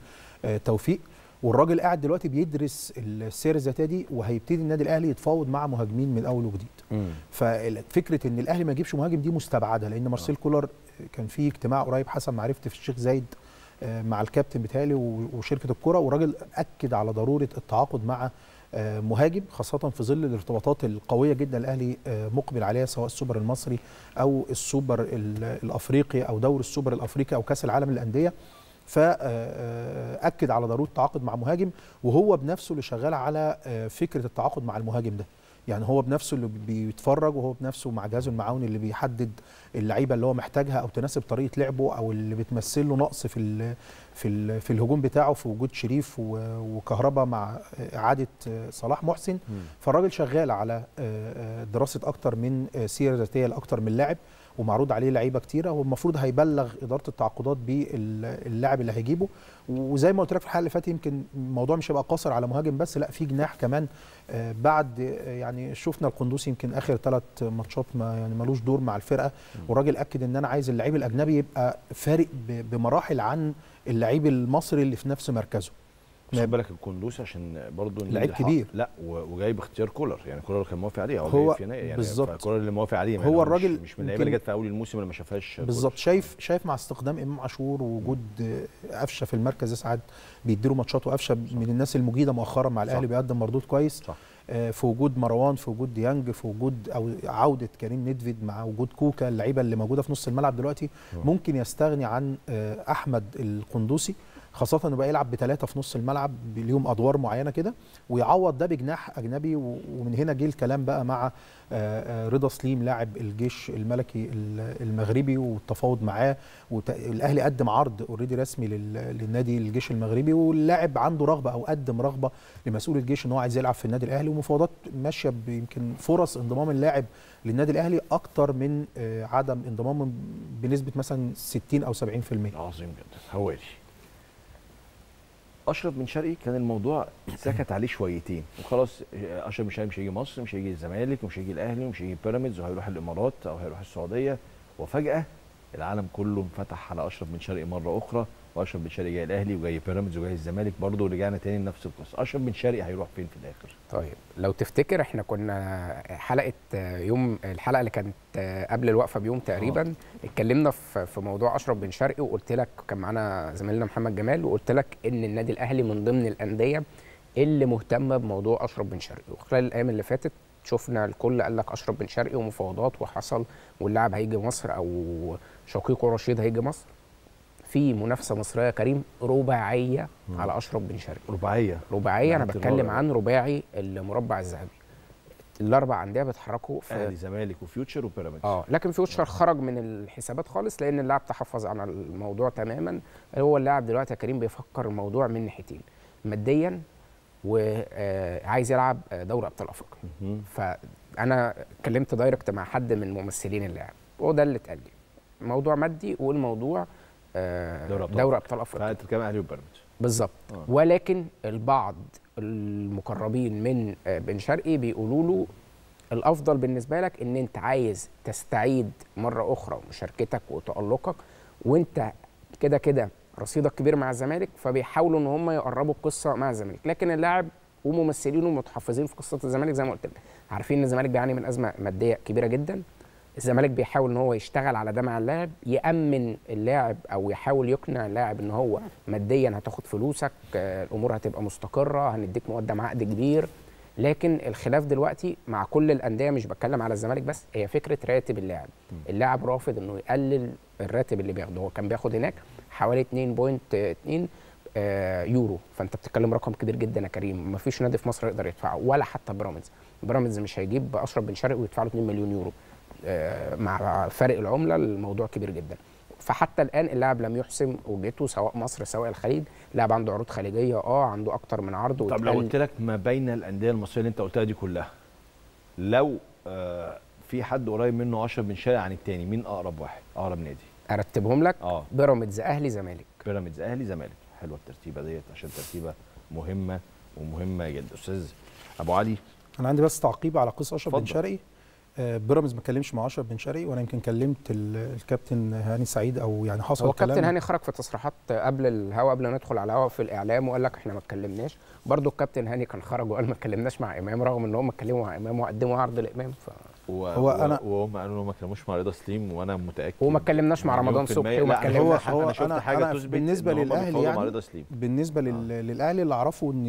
توفيق. والراجل قاعد دلوقتي بيدرس السير الذاتيه دي، وهيبتدي النادي الاهلي يتفاوض مع مهاجمين من اول وجديد. ففكره ان الاهلي ما يجيبش مهاجم دي مستبعده، لان مارسيل كولر كان في اجتماع قريب حسب ما عرفت في الشيخ زايد مع الكابتن بتاعي وشركه الكره، والراجل اكد على ضروره التعاقد مع مهاجم، خاصة في ظل الارتباطات القوية جدا الأهلي مقبل عليها، سواء السوبر المصري أو السوبر الأفريقي أو دور السوبر الأفريقي أو كأس العالم للأندية. فأكد على ضرورة التعاقد مع مهاجم، وهو بنفسه اللي شغال على فكرة التعاقد مع المهاجم ده. يعني هو بنفسه اللي بيتفرج، وهو بنفسه مع جهازه المعاون اللي بيحدد اللعيبه اللي هو محتاجها او تناسب طريقه لعبه او اللي بتمثل له نقص في الهجوم بتاعه، في وجود شريف وكهربا مع اعاده صلاح محسن. فالراجل شغال على دراسه اكتر من سيره ذاتيه لاكتر من لاعب، ومعروض عليه لعيبه كتيره، والمفروض هيبلغ اداره التعاقدات باللاعب اللي هيجيبه. وزي ما قلت لك في الحلقه اللي فاتت، يمكن الموضوع مش هيبقى قاصر على مهاجم بس، لا في جناح كمان. بعد يعني شفنا القندوسي يمكن اخر 3 ماتشات ما يعني ملوش دور مع الفرقه، والراجل اكد ان انا عايز اللعيب الاجنبي يبقى فارق بمراحل عن اللعيب المصري اللي في نفس مركزه. خد بالك القندوسي عشان برضه لعيب كبير، لا وجايب اختيار كولر، يعني كولر كان موافق عليه هو يعني بالظبط، كولر اللي موافق عليه هو الراجل، مش من اللعيبه اللي جت في اول الموسم اللي ما شافهاش بالظبط. شايف مع استخدام امام عاشور ووجود قفشه في المركز ساعات بيديله ماتشات، وقفشه من الناس المجيده مؤخرا مع الاهلي بيقدم مردود كويس، في وجود مروان، في وجود ديانج، في وجود او عوده كريم ندفيد مع وجود كوكا، اللعيبه اللي موجوده في نص الملعب دلوقتي ممكن يستغني عن احمد القندوسي، خاصة انه بقى يلعب ب3 في نص الملعب ليهم ادوار معينة كده، ويعوض ده بجناح اجنبي. ومن هنا جه الكلام بقى مع رضا سليم لاعب الجيش الملكي المغربي والتفاوض معاه، والاهلي قدم عرض اوريدي رسمي للنادي الجيش المغربي، واللاعب عنده رغبة او قدم رغبة لمسؤول الجيش ان هو عايز يلعب في النادي الاهلي، ومفاوضات ماشية. يمكن فرص انضمام اللاعب للنادي الاهلي اكتر من عدم انضمامه بنسبة مثلا 60 او 70%. عظيم جدا. هوالي اشرف بن شرقي كان الموضوع اتسكت عليه شويتين وخلاص، اشرف بن شرقي مش هيجي مصر، مش هيجي الزمالك، ومش هيجي الاهلي، ومش هيجي بيراميدز، وهيروح الامارات او هيروح السعوديه. وفجاه العالم كله انفتح على اشرف بن شرقي مره اخرى، واشرف بن شرقي جاي الاهلي وجاي بيراميدز وجاي الزمالك برضه، ورجعنا تاني لنفس القصه. اشرف بن شرقي هيروح فين في الاخر؟ طيب لو تفتكر احنا كنا حلقه يوم الحلقه اللي كانت قبل الوقفه بيوم تقريبا اتكلمنا في موضوع اشرف بن شرقي، وقلت لك كان معانا زميلنا محمد جمال، وقلت لك ان النادي الاهلي من ضمن الانديه اللي مهتمه بموضوع اشرف بن شرقي. وخلال الايام اللي فاتت شفنا الكل قال لك اشرف بن شرقي ومفاوضات وحصل، واللاعب هيجي مصر او شقيقه رشيد هيجي مصر. في منافسه مصريه كريم رباعيه على اشرف بن شرقي. رباعيه انا بتكلم عن رباعي المربع الذهبي، الاربع انديه بيتحركوا في اهلي زمالك وفيوتشر وبيراميدز. لكن فيوتشر خرج من الحسابات خالص لان اللاعب تحفظ عن الموضوع تماما. هو اللاعب دلوقتي يا كريم بيفكر الموضوع من ناحيتين، ماديا وعايز يلعب دوري ابطال افريقيا. فانا اتكلمت دايركت مع حد من ممثلين اللاعب وده اللي اتقال لي، موضوع مادي والموضوع دوري ابطال افريقيا كمان اهلي وبيراميدز بالظبط. ولكن البعض المقربين من بن شرقي بيقولوا له الافضل بالنسبه لك ان انت عايز تستعيد مره اخرى مشاركتك وتالقك، وانت كده كده رصيدك كبير مع الزمالك، فبيحاولوا ان هم يقربوا القصه مع الزمالك. لكن اللاعب وممثلينه متحفظين في قصه الزمالك زي ما قلت لك، عارفين ان الزمالك بيعاني من ازمه ماديه كبيره جدا. الزمالك بيحاول ان هو يشتغل على ده مع اللاعب، يامن اللاعب او يحاول يقنع اللاعب ان هو ماديا هتاخد فلوسك، الامور هتبقى مستقره، هنديك مقدم عقد كبير. لكن الخلاف دلوقتي مع كل الانديه، مش بتكلم على الزمالك بس، هي فكره راتب اللاعب. اللاعب رافض انه يقلل الراتب اللي بياخده، هو كان بياخد هناك حوالي 2.2 يورو، فانت بتتكلم رقم كبير جدا يا كريم، مفيش نادي في مصر يقدر يدفعه ولا حتى بيراميدز. بيراميدز مش هيجيب اشرف بن شرقي ويدفع له 2 مليون يورو مع فرق العمله، الموضوع كبير جدا. فحتى الان اللاعب لم يحسم وجهته سواء مصر سواء الخليج، اللاعب عنده عروض خليجيه، عنده اكتر من عرض. طب لو قلت لك ما بين الانديه المصريه اللي انت قلتها دي كلها، لو في حد قريب منه اشرف بن شرقي عن الثاني، مين اقرب واحد؟ اقرب نادي ارتبهم لك. بيراميدز اهلي زمالك. بيراميدز اهلي زمالك. حلوه الترتيبه ديت عشان ترتيبه مهمه ومهمه جدا. استاذ ابو علي انا عندي بس تعقيب على قصه اشرف بن شرقي. بيراميدز ما اتكلمش مع اشرف بن شرقي، وانا يمكن كلمت الكابتن هاني سعيد، او يعني حصل كلام. الكابتن هاني خرج في تصريحات قبل الهوا، قبل ما ندخل على الهوا في الاعلام، وقال لك احنا ما اتكلمناش. برضو الكابتن هاني كان خرج وقال ما اتكلمناش مع امام، رغم ان هم اتكلموا مع امام وقدموا عرض لامام. وهم قالوا ما اتكلموش مع رضا سليم، وانا متاكد وما اتكلمناش مع رمضان صبحي وما اتكلمناش. انا شفت حاجه تثبت بالنسبه للاهلي، يعني بالنسبه للاهلي اللي اعرفه ان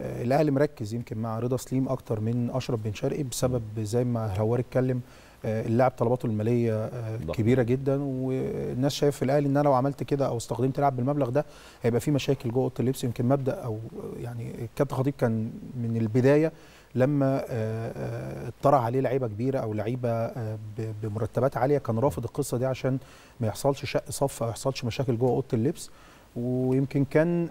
الاهلي مركز يمكن مع رضا سليم اكتر من اشرف بن شرقي، بسبب زي ما هوار اتكلم اللاعب طلباته الماليه كبيره جدا، والناس شايف في الاهلي ان انا لو عملت كده او استخدمت لاعب بالمبلغ ده هيبقى في مشاكل جوه اوضه اللبس. يمكن مبدا او يعني الكابتن خطيب كان من البدايه لما اتطرح عليه لعيبه كبيره او لعيبه بمرتبات عاليه كان رافض القصه دي عشان ما يحصلش شق صف او ما يحصلش مشاكل جوه اوضه اللبس. ويمكن كان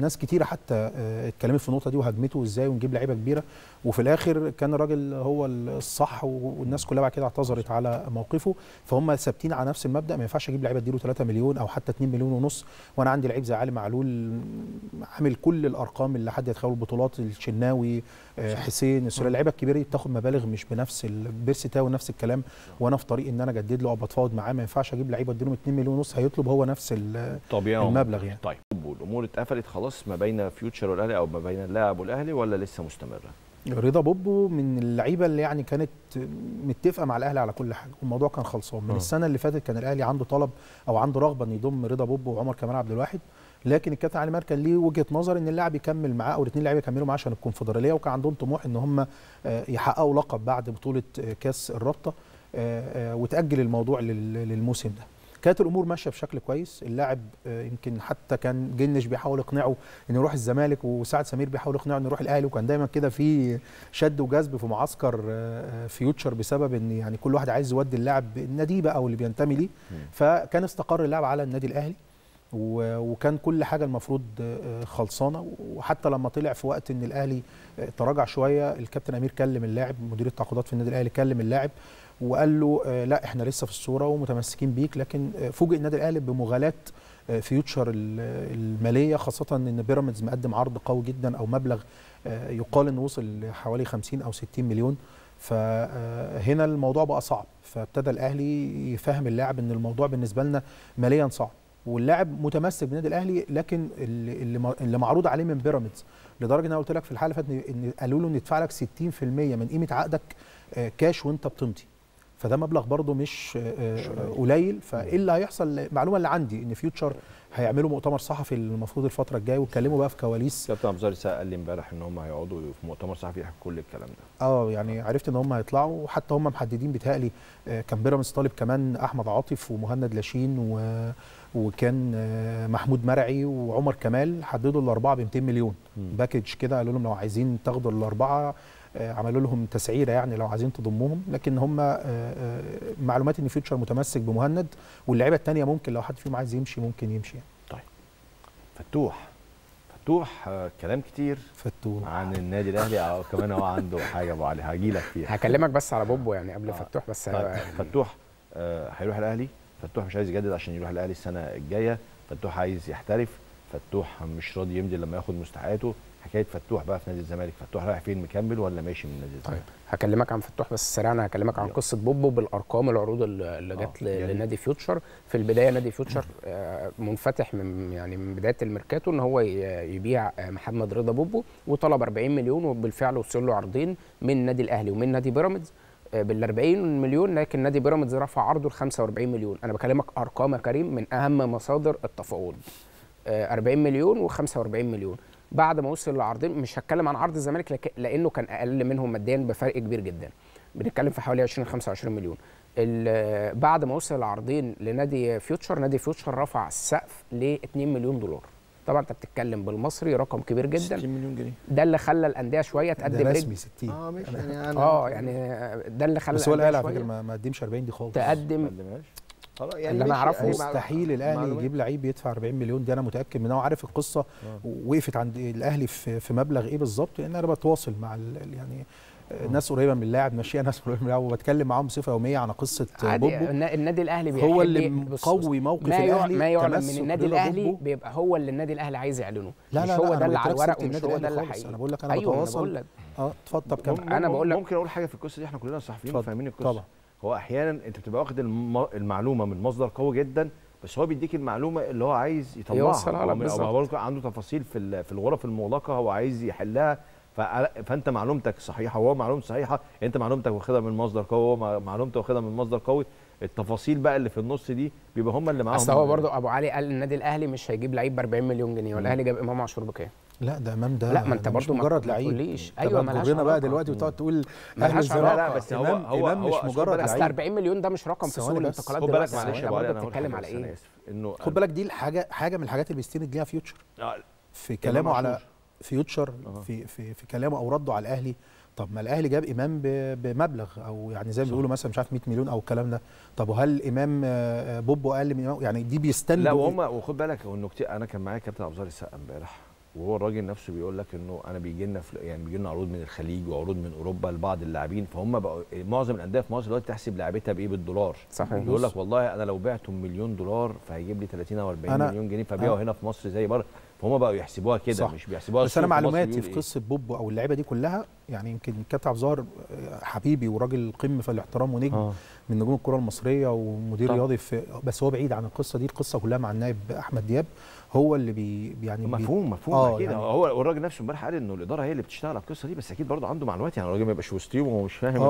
ناس كتيره حتى اتكلمت في النقطه دي وهاجمته ازاي ونجيب لعيبه كبيره، وفي الاخر كان الراجل هو الصح والناس كلها بعد كده اعتذرت على موقفه. فهم ثابتين على نفس المبدا، ما ينفعش اجيب لعيبه اديله 3 مليون او حتى 2 مليون ونص وانا عندي لعيب زي علي معلول عامل كل الارقام اللي حد يتخيل، البطولات، الشناوي، حسين، اللعيبه الكبيره بتاخد مبالغ مش بنفس البيرسيتاو ونفس الكلام، وانا في طريق ان انا اجدد له او بتفاوض معاه، ما ينفعش اجيب لعيب اديله 2 مليون ونص هيطلب هو نفس المبلغ. يعني. طيب الامور اتقفلت خلاص ما بين فيوتشر والاهلي او ما بين اللاعب والاهلي ولا لسه مستمره؟ رضا بوبو من اللعيبه اللي يعني كانت متفقه مع الاهلي على كل حاجه، الموضوع كان خلصان من السنه اللي فاتت. كان الاهلي عنده طلب او عنده رغبه ان يضم رضا بوبو وعمر كمال عبد الواحد، لكن الكابتن علي ماهر كان ليه وجهه نظر ان اللاعب يكمل معاه او الاثنين لعيبه يكملوا معاه عشان الكونفدراليه، وكان عندهم طموح ان هم يحققوا لقب بعد بطوله كاس الرابطه، وتاجل الموضوع للموسم ده. كانت الامور ماشيه بشكل كويس، اللاعب يمكن حتى كان جنش بيحاول يقنعه انه يروح الزمالك، وسعد سمير بيحاول يقنعه انه يروح الاهلي، وكان دايما كده في شد وجذب في معسكر فيوتشر بسبب ان يعني كل واحد عايز يودي اللاعب النادي بقى او اللي بينتمي ليه. فكان استقر اللاعب على النادي الاهلي وكان كل حاجه المفروض خلصانه. وحتى لما طلع في وقت ان الاهلي تراجع شويه، الكابتن امير كلم اللاعب، مدير التعاقدات في النادي الاهلي كلم اللاعب وقال له لا احنا لسه في الصوره ومتمسكين بيك. لكن فوجئ النادي الاهلي بمغالاه فيوتشر الماليه، خاصه ان بيراميدز مقدم عرض قوي جدا او مبلغ يقال انه وصل لحوالي 50 او 60 مليون. فهنا الموضوع بقى صعب، فابتدى الاهلي يفهم اللاعب ان الموضوع بالنسبه لنا ماليا صعب، واللاعب متمسك بالنادي الاهلي، لكن اللي معروض عليه من بيراميدز، لدرجه ان انا قلت لك في الحلقه اللي فاتت ان قالوا له ندفع لك 60% من قيمه عقدك كاش وانت بتمضي. فده مبلغ برضه مش قليل. فايه اللي هيحصل؟ المعلومه اللي عندي ان فيوتشر هيعملوا مؤتمر صحفي المفروض الفتره الجايه، واتكلموا بقى في كواليس. كابتن عبد الزهر قال لي امبارح ان هم هيقعدوا في مؤتمر صحفي يحكوا كل الكلام ده. يعني عرفت ان هم هيطلعوا، وحتى هم محددين بيتهيألي كان بيراميدز طالب كمان احمد عاطف ومهند لاشين وكان محمود مرعي وعمر كمال، حددوا الاربعه ب 200 مليون باكج كده، قالوا لهم لو عايزين تاخدوا الاربعه، عملوا لهم تسعيره يعني لو عايزين تضمهم. لكن هم معلومات ان فيوتشر متمسك بمهند، واللعيبه الثانيه ممكن لو حد فيهم عايز يمشي ممكن يمشي يعني. طيب فتوح كلام كتير فتوح عن النادي الاهلي او كمان هو عنده حاجه ابو علي هاجي لك فيها، هكلمك بس على بوبو يعني قبل فتوح بس. فتوح هيروح الاهلي، فتوح مش عايز يجدد عشان يروح الاهلي السنه الجايه، فتوح عايز يحترف، فتوح مش راضي يمضي لما ياخد مستحقاته. حكايه فتوح بقى في نادي الزمالك، فتوح رايح فين؟ مكمل ولا ماشي من نادي الزمالك؟ طيب هكلمك عن فتوح بس سريعا، هكلمك عن قصه بوبو بالارقام، العروض اللي جت لنادي فيوتشر. في البدايه نادي فيوتشر منفتح من بدايه الميركاتو ان هو يبيع محمد رضا بوبو، وطلب 40 مليون، وبالفعل وصل له عرضين من نادي الاهلي ومن نادي بيراميدز بال 40 مليون، لكن نادي بيراميدز رفع عرضه ل 45 مليون، انا بكلمك ارقام يا كريم من اهم مصادر التفاوض. 40 مليون و45 مليون. بعد ما وصل لعرضين، مش هتكلم عن عرض الزمالك لانه كان اقل منهم ماديا بفرق كبير جدا، بنتكلم في حوالي 20 25 مليون. بعد ما وصل لعرضين لنادي فيوتشر، نادي فيوتشر رفع السقف ل 2 مليون دولار. طبعا انت بتتكلم بالمصري رقم كبير جدا، 60 مليون جنيه. ده اللي خلى الانديه شويه تقدم رجل. 60 ماشي يعني ده اللي خلى، بس هو الاهلي على فكره ما قدمش 40 دي خالص، تقدم يعني اللي انا اعرفه مستحيل الاهلي يجيب لعيب يدفع 40 مليون، دي انا متاكد منها وعارف القصه وقفت عند الاهلي في مبلغ ايه بالظبط، لان انا بتواصل مع يعني ناس قريبه من اللاعب، ماشيه ناس قريبه من اللاعب، وبتكلم معاهم بصفه يوميه عن قصه بوبو. النادي الاهلي بيحب، هو اللي مقوي موقف الاهلي، ما يعلن من النادي الاهلي بيبقى هو اللي النادي الاهلي عايز يعلنه. لا مش هو ده اللي على الورق ومش هو ده اللي حقيقي. انا بقول لك انا بتواصل. اتفضل كمل. انا بقول لك ممكن اقول حاجه في القصه دي، احنا كلنا صحفيين وفاهمين القصه. هو احيانا انت بتبقى واخد المعلومه من مصدر قوي جدا، بس هو بيديك المعلومه اللي هو عايز يطلعها، هو عنده تفاصيل في الغرف المغلقه هو عايز يحلها، فانت معلومتك صحيحه وهو معلومه صحيحه، انت معلومتك واخدها من مصدر قوي وهو معلومته واخدها من مصدر قوي. التفاصيل بقى اللي في النص دي بيبقى هم اللي معاهم. اصل هو برضه ابو علي قال النادي الاهلي مش هيجيب لعيب ب 40 مليون جنيه، والاهلي جاب امام عاشور بكام؟ لا ده امام ده لا ما انت برضه مجرد لعيب، مش ايوه مالهاش علاقه بقى دلوقتي وتقعد تقول اهلي الزمالك. لا بس هو مش مجرد لعيب، اصل 40 مليون ده مش رقم في سوق الانتقالات دلوقتي. معلش يا ابو علي انا بتكلم على ايه؟ خد بالك دي حاجه من الحاجات اللي بيستند ليها فيوتشر في كلامه على فيوتشر في في في كلامه او رده على الاهلي. طب ما الاهلي جاب امام بمبلغ او يعني زي ما بيقولوا مثلا مش عارف 100 مليون او الكلام ده. طب وهل امام بوبو اقل من يعني دي بيستنوا؟ لا وهم وخد بالك النكته، انا كان معايا كابتن عبد الظاهر السقا امبارح وهو الراجل نفسه بيقول لك انه انا بيجي لنا يعني بيجي لنا عروض من الخليج وعروض من اوروبا لبعض اللاعبين، فهم بقوا معظم الانديه في مصر دلوقتي تحسب لاعبتها بايه؟ بالدولار. صحيح. بيقول لك والله انا لو بعته مليون دولار فهيجيب لي 30 او 40 مليون جنيه فبيعوا هنا في مصر زي بره، فهم بقوا يحسبوها كده مش بيحسبوها. بس انا معلوماتي في قصه بوبو او اللعيبه دي كلها يعني يمكن كابتن عبد الظاهر حبيبي وراجل قمه في الاحترام ونجم من نجوم الكره المصريه ومدير رياضي في، بس هو بعيد عن القصه دي، القصه كلها مع النائب احمد دياب هو اللي يعني مفهوم اكيد يعني. هو الراجل نفسه امبارح قال انه الاداره هي اللي بتشتغل على القصه دي، بس اكيد برضه عنده معلومات يعني الراجل ما يبقاش وسطيهم وهو مش فاهم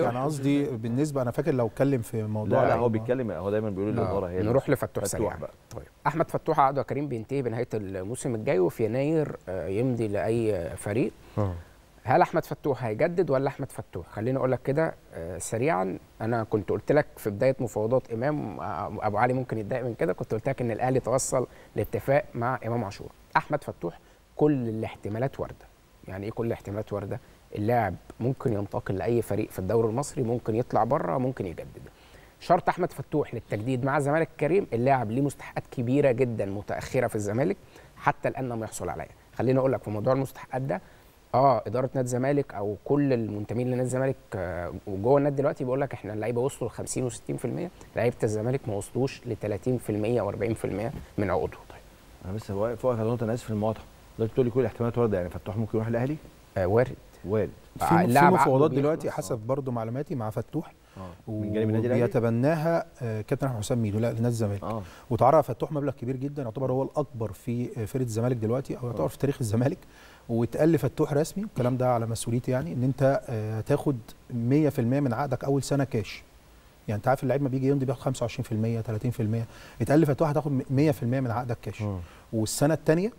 انا قصدي بالنسبه انا فاكر لو اتكلم في موضوع لا هو بيتكلم هو دايما بيقول الاداره هي. نروح لفتوح سريع. طيب احمد فتوح عقده كريم بينتهي بنهايه الموسم الجاي وفي يناير يمضي لاي فريق. هل احمد فتوح هيجدد ولا احمد فتوح؟ خليني اقول لك كده سريعا، انا كنت قلت لك في بدايه مفاوضات امام ابو علي ممكن يتضايق من كده، كنت قلت لك ان الاهلي توصل لاتفاق مع امام عاشور. احمد فتوح كل الاحتمالات وارده. يعني ايه كل الاحتمالات وارده؟ اللاعب ممكن ينتقل لاي فريق في الدوري المصري، ممكن يطلع بره، ممكن يجدد. شرط احمد فتوح للتجديد مع الزمالك كريم، اللاعب ليه مستحقات كبيره جدا متاخره في الزمالك حتى الان لم يحصل عليها. خليني اقول لك في موضوع المستحقات ده اداره نادي الزمالك او كل المنتمين لنادي الزمالك جوه النادي دلوقتي بيقول لك احنا اللعيبه وصلوا ل 50 و60%، لعيبه الزمالك ما وصلوش ل 30% و40% من عقودهم. طيب انا بس واقف على نقطه، انا اسف في المقاطعه، دلوقتي بتقول لي كل الاحتمالات وارده، يعني فتوح ممكن يروح الاهلي؟ وارد. في مفاوضات دلوقتي حسب برضه معلوماتي مع فتوح وبيتبناها كابتن احمد حسام ميدو لنادي الزمالك وتعرف فتوح مبلغ كبير جدا يعتبر هو الاكبر في فرقه الزمالك دلوقتي او يعتبر في تاريخ الزمالك، واتقال فتوح رسمي والكلام ده على مسؤوليتي يعني ان انت هتاخد 100% من عقدك اول سنه كاش. يعني انت عارف اللعيب ما بيجي يمضي بياخد 25% 30%، اتقال فتوح هتاخد 100% من عقدك كاش، والسنه الثانيه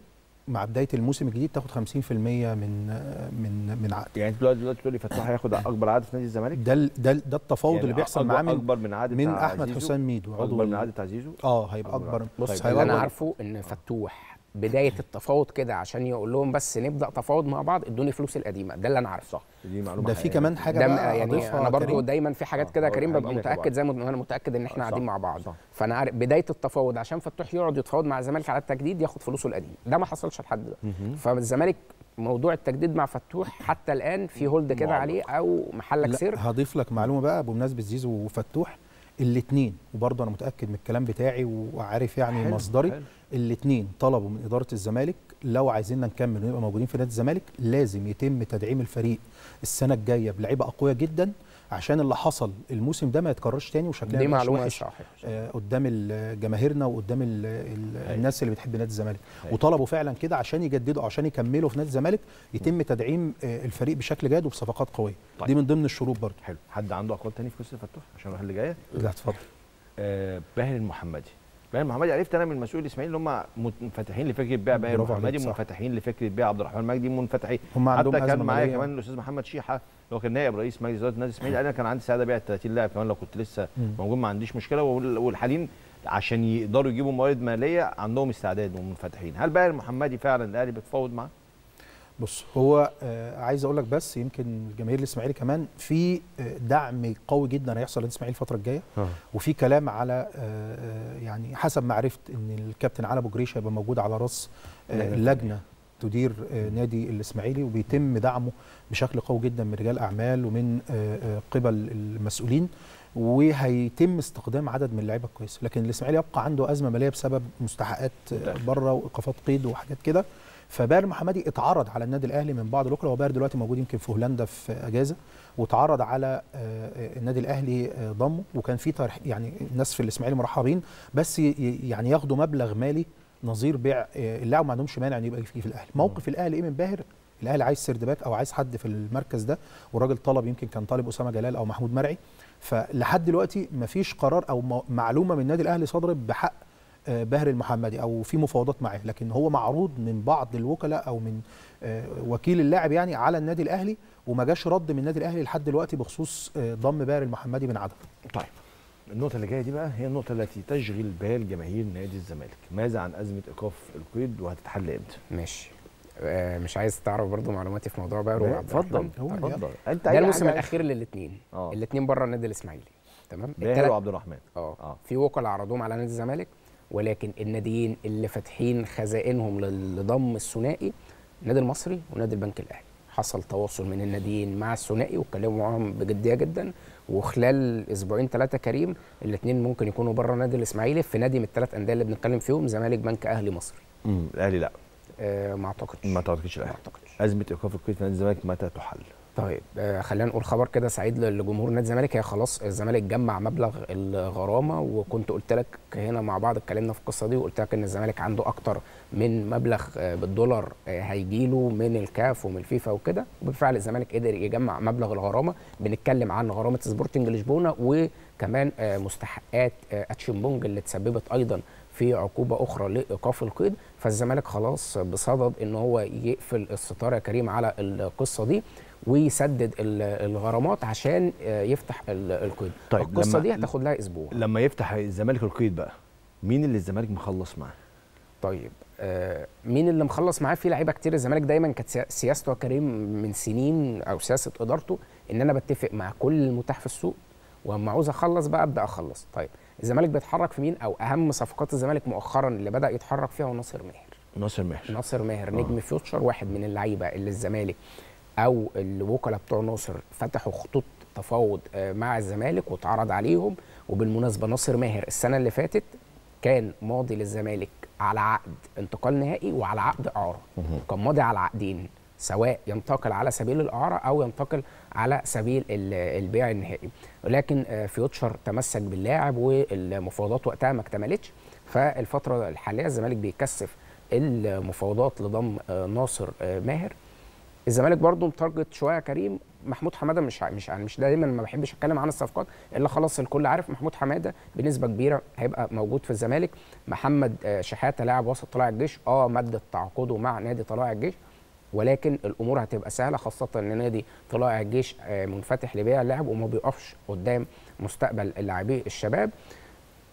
مع بدايه الموسم الجديد تاخد 50% من عقد. يعني دلوقتي تقول لي فتوح هياخد اكبر عقد في نادي الزمالك؟ ده التفاوض يعني اللي بيحصل معاه من احمد حسام ميدو اكبر من عقد تعزيزه؟ هيبقى اكبر. بص انا عارفه ان فتوح بدايه التفاوض كده عشان يقول لهم بس نبدا تفاوض مع بعض ادوني فلوسي القديمه، ده اللي انا عارفه. دي معلومه ده في كمان حاجه بقى يعني انا برضو دايما في حاجات كده كريم ببقى متاكد زي ما انا متاكد ان احنا قاعدين مع بعض، فانا عارف بدايه التفاوض عشان فتوح يقعد يتفاوض مع الزمالك على التجديد ياخد فلوسه القديمه، ده ما حصلش لحد دلوقتي. فالزمالك موضوع التجديد مع فتوح حتى الان في هولد كده عليه او محلك سر. هضيف لك معلومه بقى بمناسبه زيزو وفتوح، الاثنين وبرضه انا متاكد من الكلام بتاعي وعارف يعني مصدري، الاثنين طلبوا من اداره الزمالك لو عايزيننا نكمل ونبقى موجودين في نادي الزمالك لازم يتم تدعيم الفريق السنه الجايه بلعيبه اقوياء جدا عشان اللي حصل الموسم ده ما يتكررش تاني، وشكلنا مش كويس قدام جماهيرنا وقدام الناس اللي بتحب نادي الزمالك. وطلبوا فعلا كده عشان يجددوا عشان يكملوا في نادي الزمالك يتم تدعيم الفريق بشكل جاد وبصفقات قويه. طيب. دي من ضمن الشروط برضه. حلو. حد عنده اقوال تاني في قصه فتوح عشان اروح اللي جايه؟ لا اتفضل. باهر المحمدي. باهر المحمدي عرفت انا من مسؤول الاسماعيلي ان هم منفتحين لفكره بيع باهر المحمدي، منفتحين لفكره بيع عبد الرحمن مجدي، منفتحين. حتى كان معايا كمان الاستاذ محمد شيحه هو كان نائب رئيس مجلس اداره النادي الاسماعيلي، انا كان عندي سعاده بيع 30 لاعب كمان لو كنت لسه موجود ما عنديش مشكله، والحاليين عشان يقدروا يجيبوا موارد ماليه عندهم استعداد ومنفتحين. هل باهر المحمدي فعلا الاهلي بيتفاوض معاه؟ بص هو عايز اقول لك بس يمكن جماهير الاسماعيلي كمان في دعم قوي جدا هيحصل للاسماعيلي الفتره الجايه، وفي كلام على يعني حسب ما عرفت ان الكابتن علي ابو جريش هيبقى موجود على راس اللجنه تدير نادي الاسماعيلي، وبيتم دعمه بشكل قوي جدا من رجال اعمال ومن قبل المسؤولين، وهيتم استخدام عدد من اللعيبه الكويسه، لكن الاسماعيلي يبقى عنده ازمه ماليه بسبب مستحقات بره وايقافات قيد وحاجات كده. فباهر المحمدي اتعرض على النادي الاهلي من بعض الاخرى، هو باهر دلوقتي موجود يمكن في هولندا في اجازه، واتعرض على النادي الاهلي ضمه، وكان في يعني الناس في الاسماعيلي مرحبين بس يعني ياخدوا مبلغ مالي نظير بيع اللاعب، ما عندهمش مانع ان يبقى في الاهلي. موقف الاهلي ايه من باهر؟ الاهلي عايز سيرد باك او عايز حد في المركز ده، والراجل طلب يمكن كان طالب اسامه جلال او محمود مرعي، فلحد دلوقتي مفيش قرار او معلومه من النادي الاهلي صدرت بحق باهر المحمدي او في مفاوضات معاه، لكن هو معروض من بعض الوكلاء او من وكيل اللاعب يعني على النادي الاهلي، وما جاش رد من النادي الاهلي لحد دلوقتي بخصوص ضم باهر المحمدي من عدم. طيب النقطة اللي جاية دي بقى هي النقطة التي تشغل بال جماهير نادي الزمالك، ماذا عن أزمة إيقاف القيد وهتتحل إمتى؟ ماشي. مش عايز تعرف برضو معلوماتي في موضوع بقى. اتفضل اتفضل. انت ده الموسم الاخير للاثنين، الاثنين بره النادي الاسماعيلي، تمام؟ باهر وعبد الرحمن في وقع عرضوهم على نادي الزمالك، ولكن الناديين اللي فاتحين خزائنهم لضم الثنائي النادي المصري ونادي البنك الاهلي. حصل تواصل من الناديين مع الثنائي واتكلموا معاهم بجديه جدا، وخلال اسبوعين ثلاثه كريم الاثنين ممكن يكونوا بره النادي الاسماعيلي في نادي من الثلاث انديه اللي بنتكلم فيهم، زمالك بنك اهلي مصري. الاهلي لا ما اعتقدش، ما اعتقدش الاهلي. ازمه ايقاف القيد في نادي الزمالك متى تحل؟ طيب خلينا نقول خبر كده سعيد لجمهور نادي الزمالك. هي خلاص الزمالك جمع مبلغ الغرامه، وكنت قلت لك هنا مع بعض اتكلمنا في القصه دي، وقلت لك ان الزمالك عنده اكتر من مبلغ بالدولار هيجي له من الكاف ومن الفيفا وكده، وبالفعل الزمالك قدر يجمع مبلغ الغرامه. بنتكلم عن غرامه سبورتنج لشبونه وكمان مستحقات اتشيمبونج اللي تسببت ايضا في عقوبه اخرى لايقاف القيد. فالزمالك خلاص بصدد ان هو يقفل الستاره كريم على القصه دي ويسدد الغرامات عشان يفتح القيد. طيب القصه دي هتاخد لها اسبوع. لما يفتح الزمالك القيد بقى، مين اللي الزمالك مخلص معاه؟ طيب مين اللي مخلص معاه؟ في لعيبه كتير. الزمالك دايما كانت سياسته يا كريم من سنين، او سياسه ادارته، ان انا بتفق مع كل المتاح في السوق، واما عاوز اخلص بقى ابدا اخلص. طيب الزمالك بيتحرك في مين؟ او اهم صفقات الزمالك مؤخرا اللي بدا يتحرك فيها هو ناصر ماهر نجم فيوتشر، واحد من اللعيبه اللي الزمالك او الوكلاء بتوع ناصر فتحوا خطوط تفاوض مع الزمالك واتعرض عليهم. وبالمناسبه ناصر ماهر السنه اللي فاتت كان ماضي للزمالك على عقد انتقال نهائي وعلى عقد اعاره، كان ماضي على عقدين، سواء ينتقل على سبيل الاعاره او ينتقل على سبيل البيع النهائي، ولكن فيوتشر تمسك باللاعب والمفاوضات وقتها ما اكتملتش. فالفتره الحاليه الزمالك بيكثف المفاوضات لضم ناصر ماهر. الزمالك برضه متارجت شويه كريم محمود حماده. مش دايما ما بحبش اتكلم عن الصفقات الا خلاص الكل عارف محمود حماده بنسبه كبيره هيبقى موجود في الزمالك. محمد شحاته لاعب وسط طلائع الجيش، مدت تعاقده مع نادي طلائع الجيش، ولكن الامور هتبقى سهله، خاصه ان نادي طلائع الجيش منفتح لبيع اللاعب وما بيقفش قدام مستقبل لاعبي الشباب.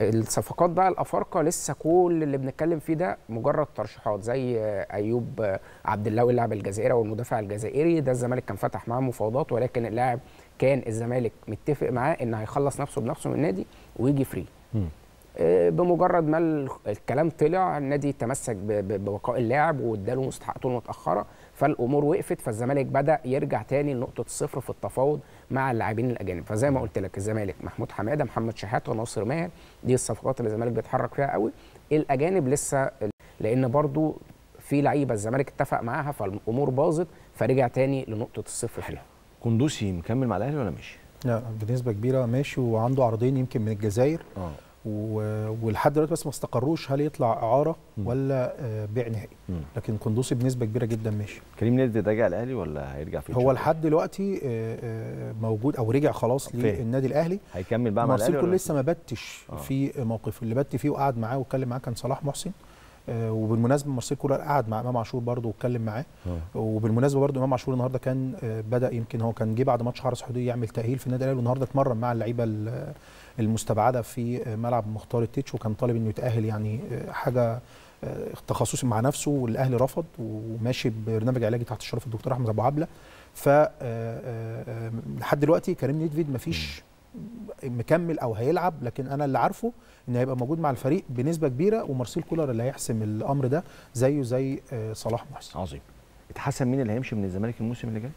الصفقات بقى الافارقه لسه كل اللي بنتكلم فيه ده مجرد ترشيحات، زي ايوب عبد الله اللاعب الجزائري والمدافع الجزائري ده الزمالك كان فتح معاه مفاوضات، ولكن اللاعب كان الزمالك متفق معاه ان هيخلص نفسه بنفسه من النادي ويجي فري. بمجرد ما الكلام طلع النادي تمسك ببقاء اللاعب واداله مستحقاته المتاخره، فالامور وقفت. فالزمالك بدا يرجع تاني لنقطه الصفر في التفاوض مع اللاعبين الاجانب. فزي ما قلت لك الزمالك محمود حماده، محمد شحاته، ناصر ماهر، دي الصفقات اللي الزمالك بيتحرك فيها قوي. الاجانب لسه، لان برضو في لعيبه الزمالك اتفق معاها فالامور باظت، فرجع تاني لنقطه الصفر فيها. قندوسي مكمل مع الاهلي ولا ماشي؟ لا بنسبه كبيره ماشي، وعنده عرضين يمكن من الجزائر ولحد دلوقتي بس ما استقروش هل يطلع اعاره ولا بيع نهائي، لكن قندوسي بنسبه كبيره جدا ماشي. كريم نيدفيد راجع الاهلي ولا هيرجع فين؟ هو لحد دلوقتي موجود او رجع خلاص للنادي الاهلي، هيكمل بقى مع الاهلي. مارسيلو لسه ما باتش في موقفه، اللي بات فيه وقعد معاه واتكلم معاه كان صلاح محسن. وبالمناسبه مارسيلو قعد مع امام عاشور برده واتكلم معاه. وبالمناسبه برده امام عاشور النهارده كان بدا، يمكن هو كان جه بعد ماتش حرس حدودي يعمل تاهيل في النادي الاهلي، والنهارده اتمرن مع اللعيبه المستبعده في ملعب مختار التتش، وكان طالب انه يتاهل، يعني حاجه تخصصي مع نفسه، والاهلي رفض وماشي ببرنامج علاجي تحت اشراف الدكتور احمد ابو عبله. ف لحد دلوقتي كريم نيدفيد مفيش مكمل او هيلعب، لكن انا اللي عارفه ان هيبقى موجود مع الفريق بنسبه كبيره، ومارسيل كولر اللي هيحسم الامر ده زيه زي صلاح محسن. عظيم. اتحسن مين اللي هيمشي من الزمالك الموسم اللي جاي؟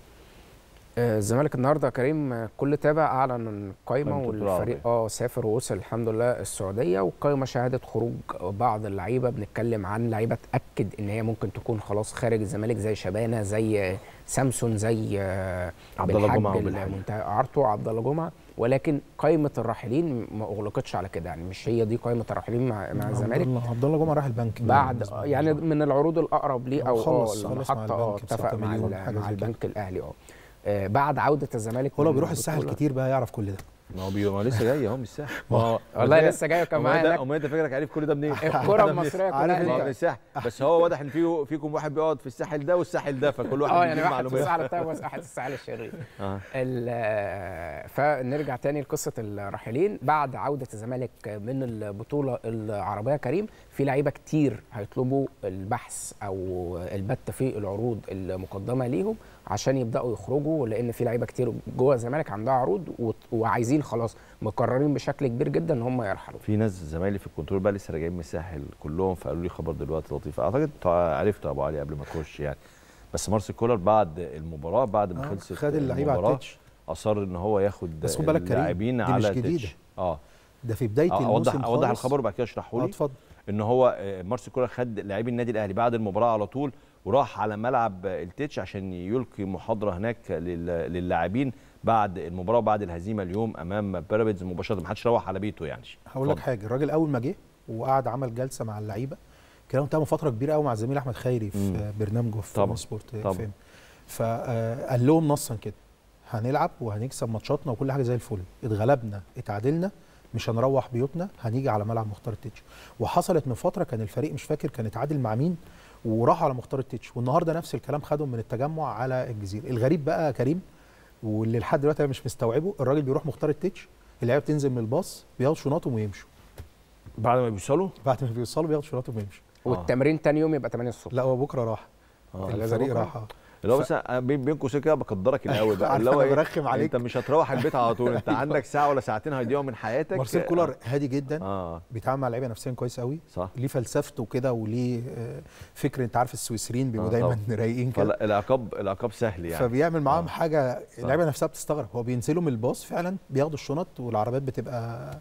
الزمالك النهارده يا كريم كل تابع اعلن قائمه، والفريق سافر ووصل الحمد لله السعوديه، والقائمه شهدت خروج بعض اللعيبه. بنتكلم عن لعيبه اتاكد ان هي ممكن تكون خلاص خارج الزمالك، زي شبانه، زي سامسون، زي عبد الله جمعه منتهى اعارته عبد الله جمعه، ولكن قائمه الراحلين ما اغلقتش على كده، يعني مش هي دي قائمه الراحلين مع الزمالك. عبد الله جمعه راح البنك بعد يعني من العروض الاقرب ليه، او حتى اتفق مع البنك الاهلي بعد عوده الزمالك. هو لو بيروح الساحل كتير بقى يعرف كل ده. ما لسه جاي اهو من الساحل. والله لسه جاي وكان معايا هناك. امال انت فاكرك عارف كل ده منين؟ الكرة المصرية كلها من الساحل، بس هو واضح ان فيكم واحد بيقعد في الساحل ده والساحل ده، فكل واحد يعني واحد في الساحل الطيب وواحد في الساحل الشرير. فنرجع تاني لقصة الراحلين. بعد عودة الزمالك من البطولة العربية كريم، في لعيبة كتير هيطلبوا البحث او البت في العروض المقدمة ليهم عشان يبداوا يخرجوا، لان في لعيبه كتير جوه الزمالك عندها عروض وعايزين خلاص، مقررين بشكل كبير جدا ان هم يرحلوا. في ناس زمايلي في الكنترول بقى لسه راجعين من الساحل كلهم، فقالوا لي خبر دلوقتي لطيف، اعتقد عرفته يا ابو علي قبل ما تخش يعني، بس مارسيل كولر بعد المباراه، بعد ما خلصت خد اللعيبه على التتش، اصر ان هو ياخد اللاعبين على التتش. ده في بدايه الموسم خالص. اوضح الخبر وبعد كده اشرحه لي. اتفضل. ان هو مارسيل كولر خد لاعبي النادي الاهلي بعد المباراه على طول، وراح على ملعب التتش عشان يلقي محاضره هناك للاعبين بعد المباراه وبعد الهزيمه اليوم امام بيراميدز مباشره، ما حدش روح على بيته يعني. هقول لك حاجه، الراجل اول ما جه وقعد عمل جلسه مع اللعيبه، الكلام تمام فتره كبيره قوي مع زميل احمد خيري في برنامجه في سبورت فيم، فقال لهم نصا كده هنلعب وهنكسب ماتشاتنا وكل حاجه زي الفل، اتغلبنا اتعادلنا مش هنروح بيوتنا، هنيجي على ملعب مختار التتش. وحصلت من فتره كان الفريق مش فاكر كان اتعادل مع مين وراحوا على مختار التتش، والنهارده نفس الكلام خدهم من التجمع على الجزيره. الغريب بقى كريم واللي لحد دلوقتي انا مش مستوعبه، الراجل بيروح مختار التتش، اللعيبه بتنزل من الباص بياخدوا شنطهم ويمشوا. بعد ما بيوصلوا بياخدوا شنطهم ويمشوا. والتمرين تاني يوم يبقى 8 الصبح. لا هو بكره راح. الفريق راح. اللي هو بس بينكم كده بقدرك الاول بقى، اللي هو برخم عليك، انت مش هتروح البيت على طول، انت عندك ساعه ولا ساعتين هيضيعوا من حياتك. مارسيل كولر هادي جدا، بيتعامل مع اللعيبه نفسيا كويس قوي، ليه فلسفته كده وليه فكر. انت عارف السويسريين بيبقوا دايما رايقين كده، العقاب سهل يعني، فبيعمل معاهم حاجه اللعيبه نفسها بتستغرب. هو بينزلوا من الباص فعلا بياخدوا الشنط، والعربيات بتبقى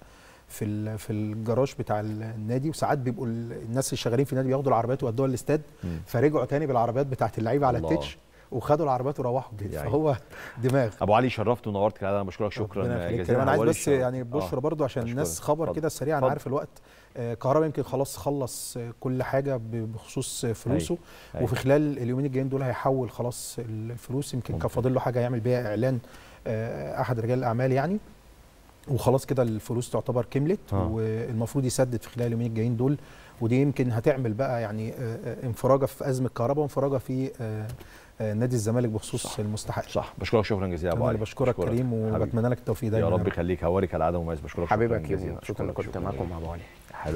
في الجراج بتاع النادي، وساعات بيبقوا الناس اللي شغالين في النادي بياخدوا العربيات ويودوها الاستاد، فرجعوا تاني بالعربيات بتاعت اللعيبه على التتش وخدوا العربيات وروحوا بيت يعني. فهو دماغ. ابو علي شرفت ونورت كده، انا بشكرك شكرا جزيلا. انا عايز بس يعني بشرى برضو عشان الناس خبر كده سريع، انا عارف الوقت. كهربا يمكن خلاص خلص كل حاجه بخصوص فلوسه، وفي خلال اليومين الجايين دول هيحول خلاص الفلوس، يمكن كان فاضل له حاجه يعمل بيها اعلان احد رجال الاعمال يعني، وخلاص كده الفلوس تعتبر كملت والمفروض يسدد في خلال اليومين الجايين دول. ودي يمكن هتعمل بقى يعني انفراجه في ازمه كهربا وانفراجه في نادي الزمالك بخصوص المستحق. صح، بشكرك شكرا جزيلا يا ابو علي. انا بشكرك كريم وبتمنى لك التوفيق دايما يا رب. يخليك، هوارك العاده ومميز. بشكرك حبيبك يا شكرا انك كنت معاكم مع ابو علي،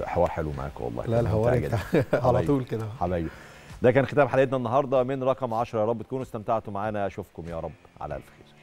حوار حلو معاك والله. لا الهوارك على طول كده حبايبي. ده كان ختام حلقتنا النهارده من رقم 10، يا رب تكونوا استمتعتوا معانا، اشوفكم يا رب على الف خير.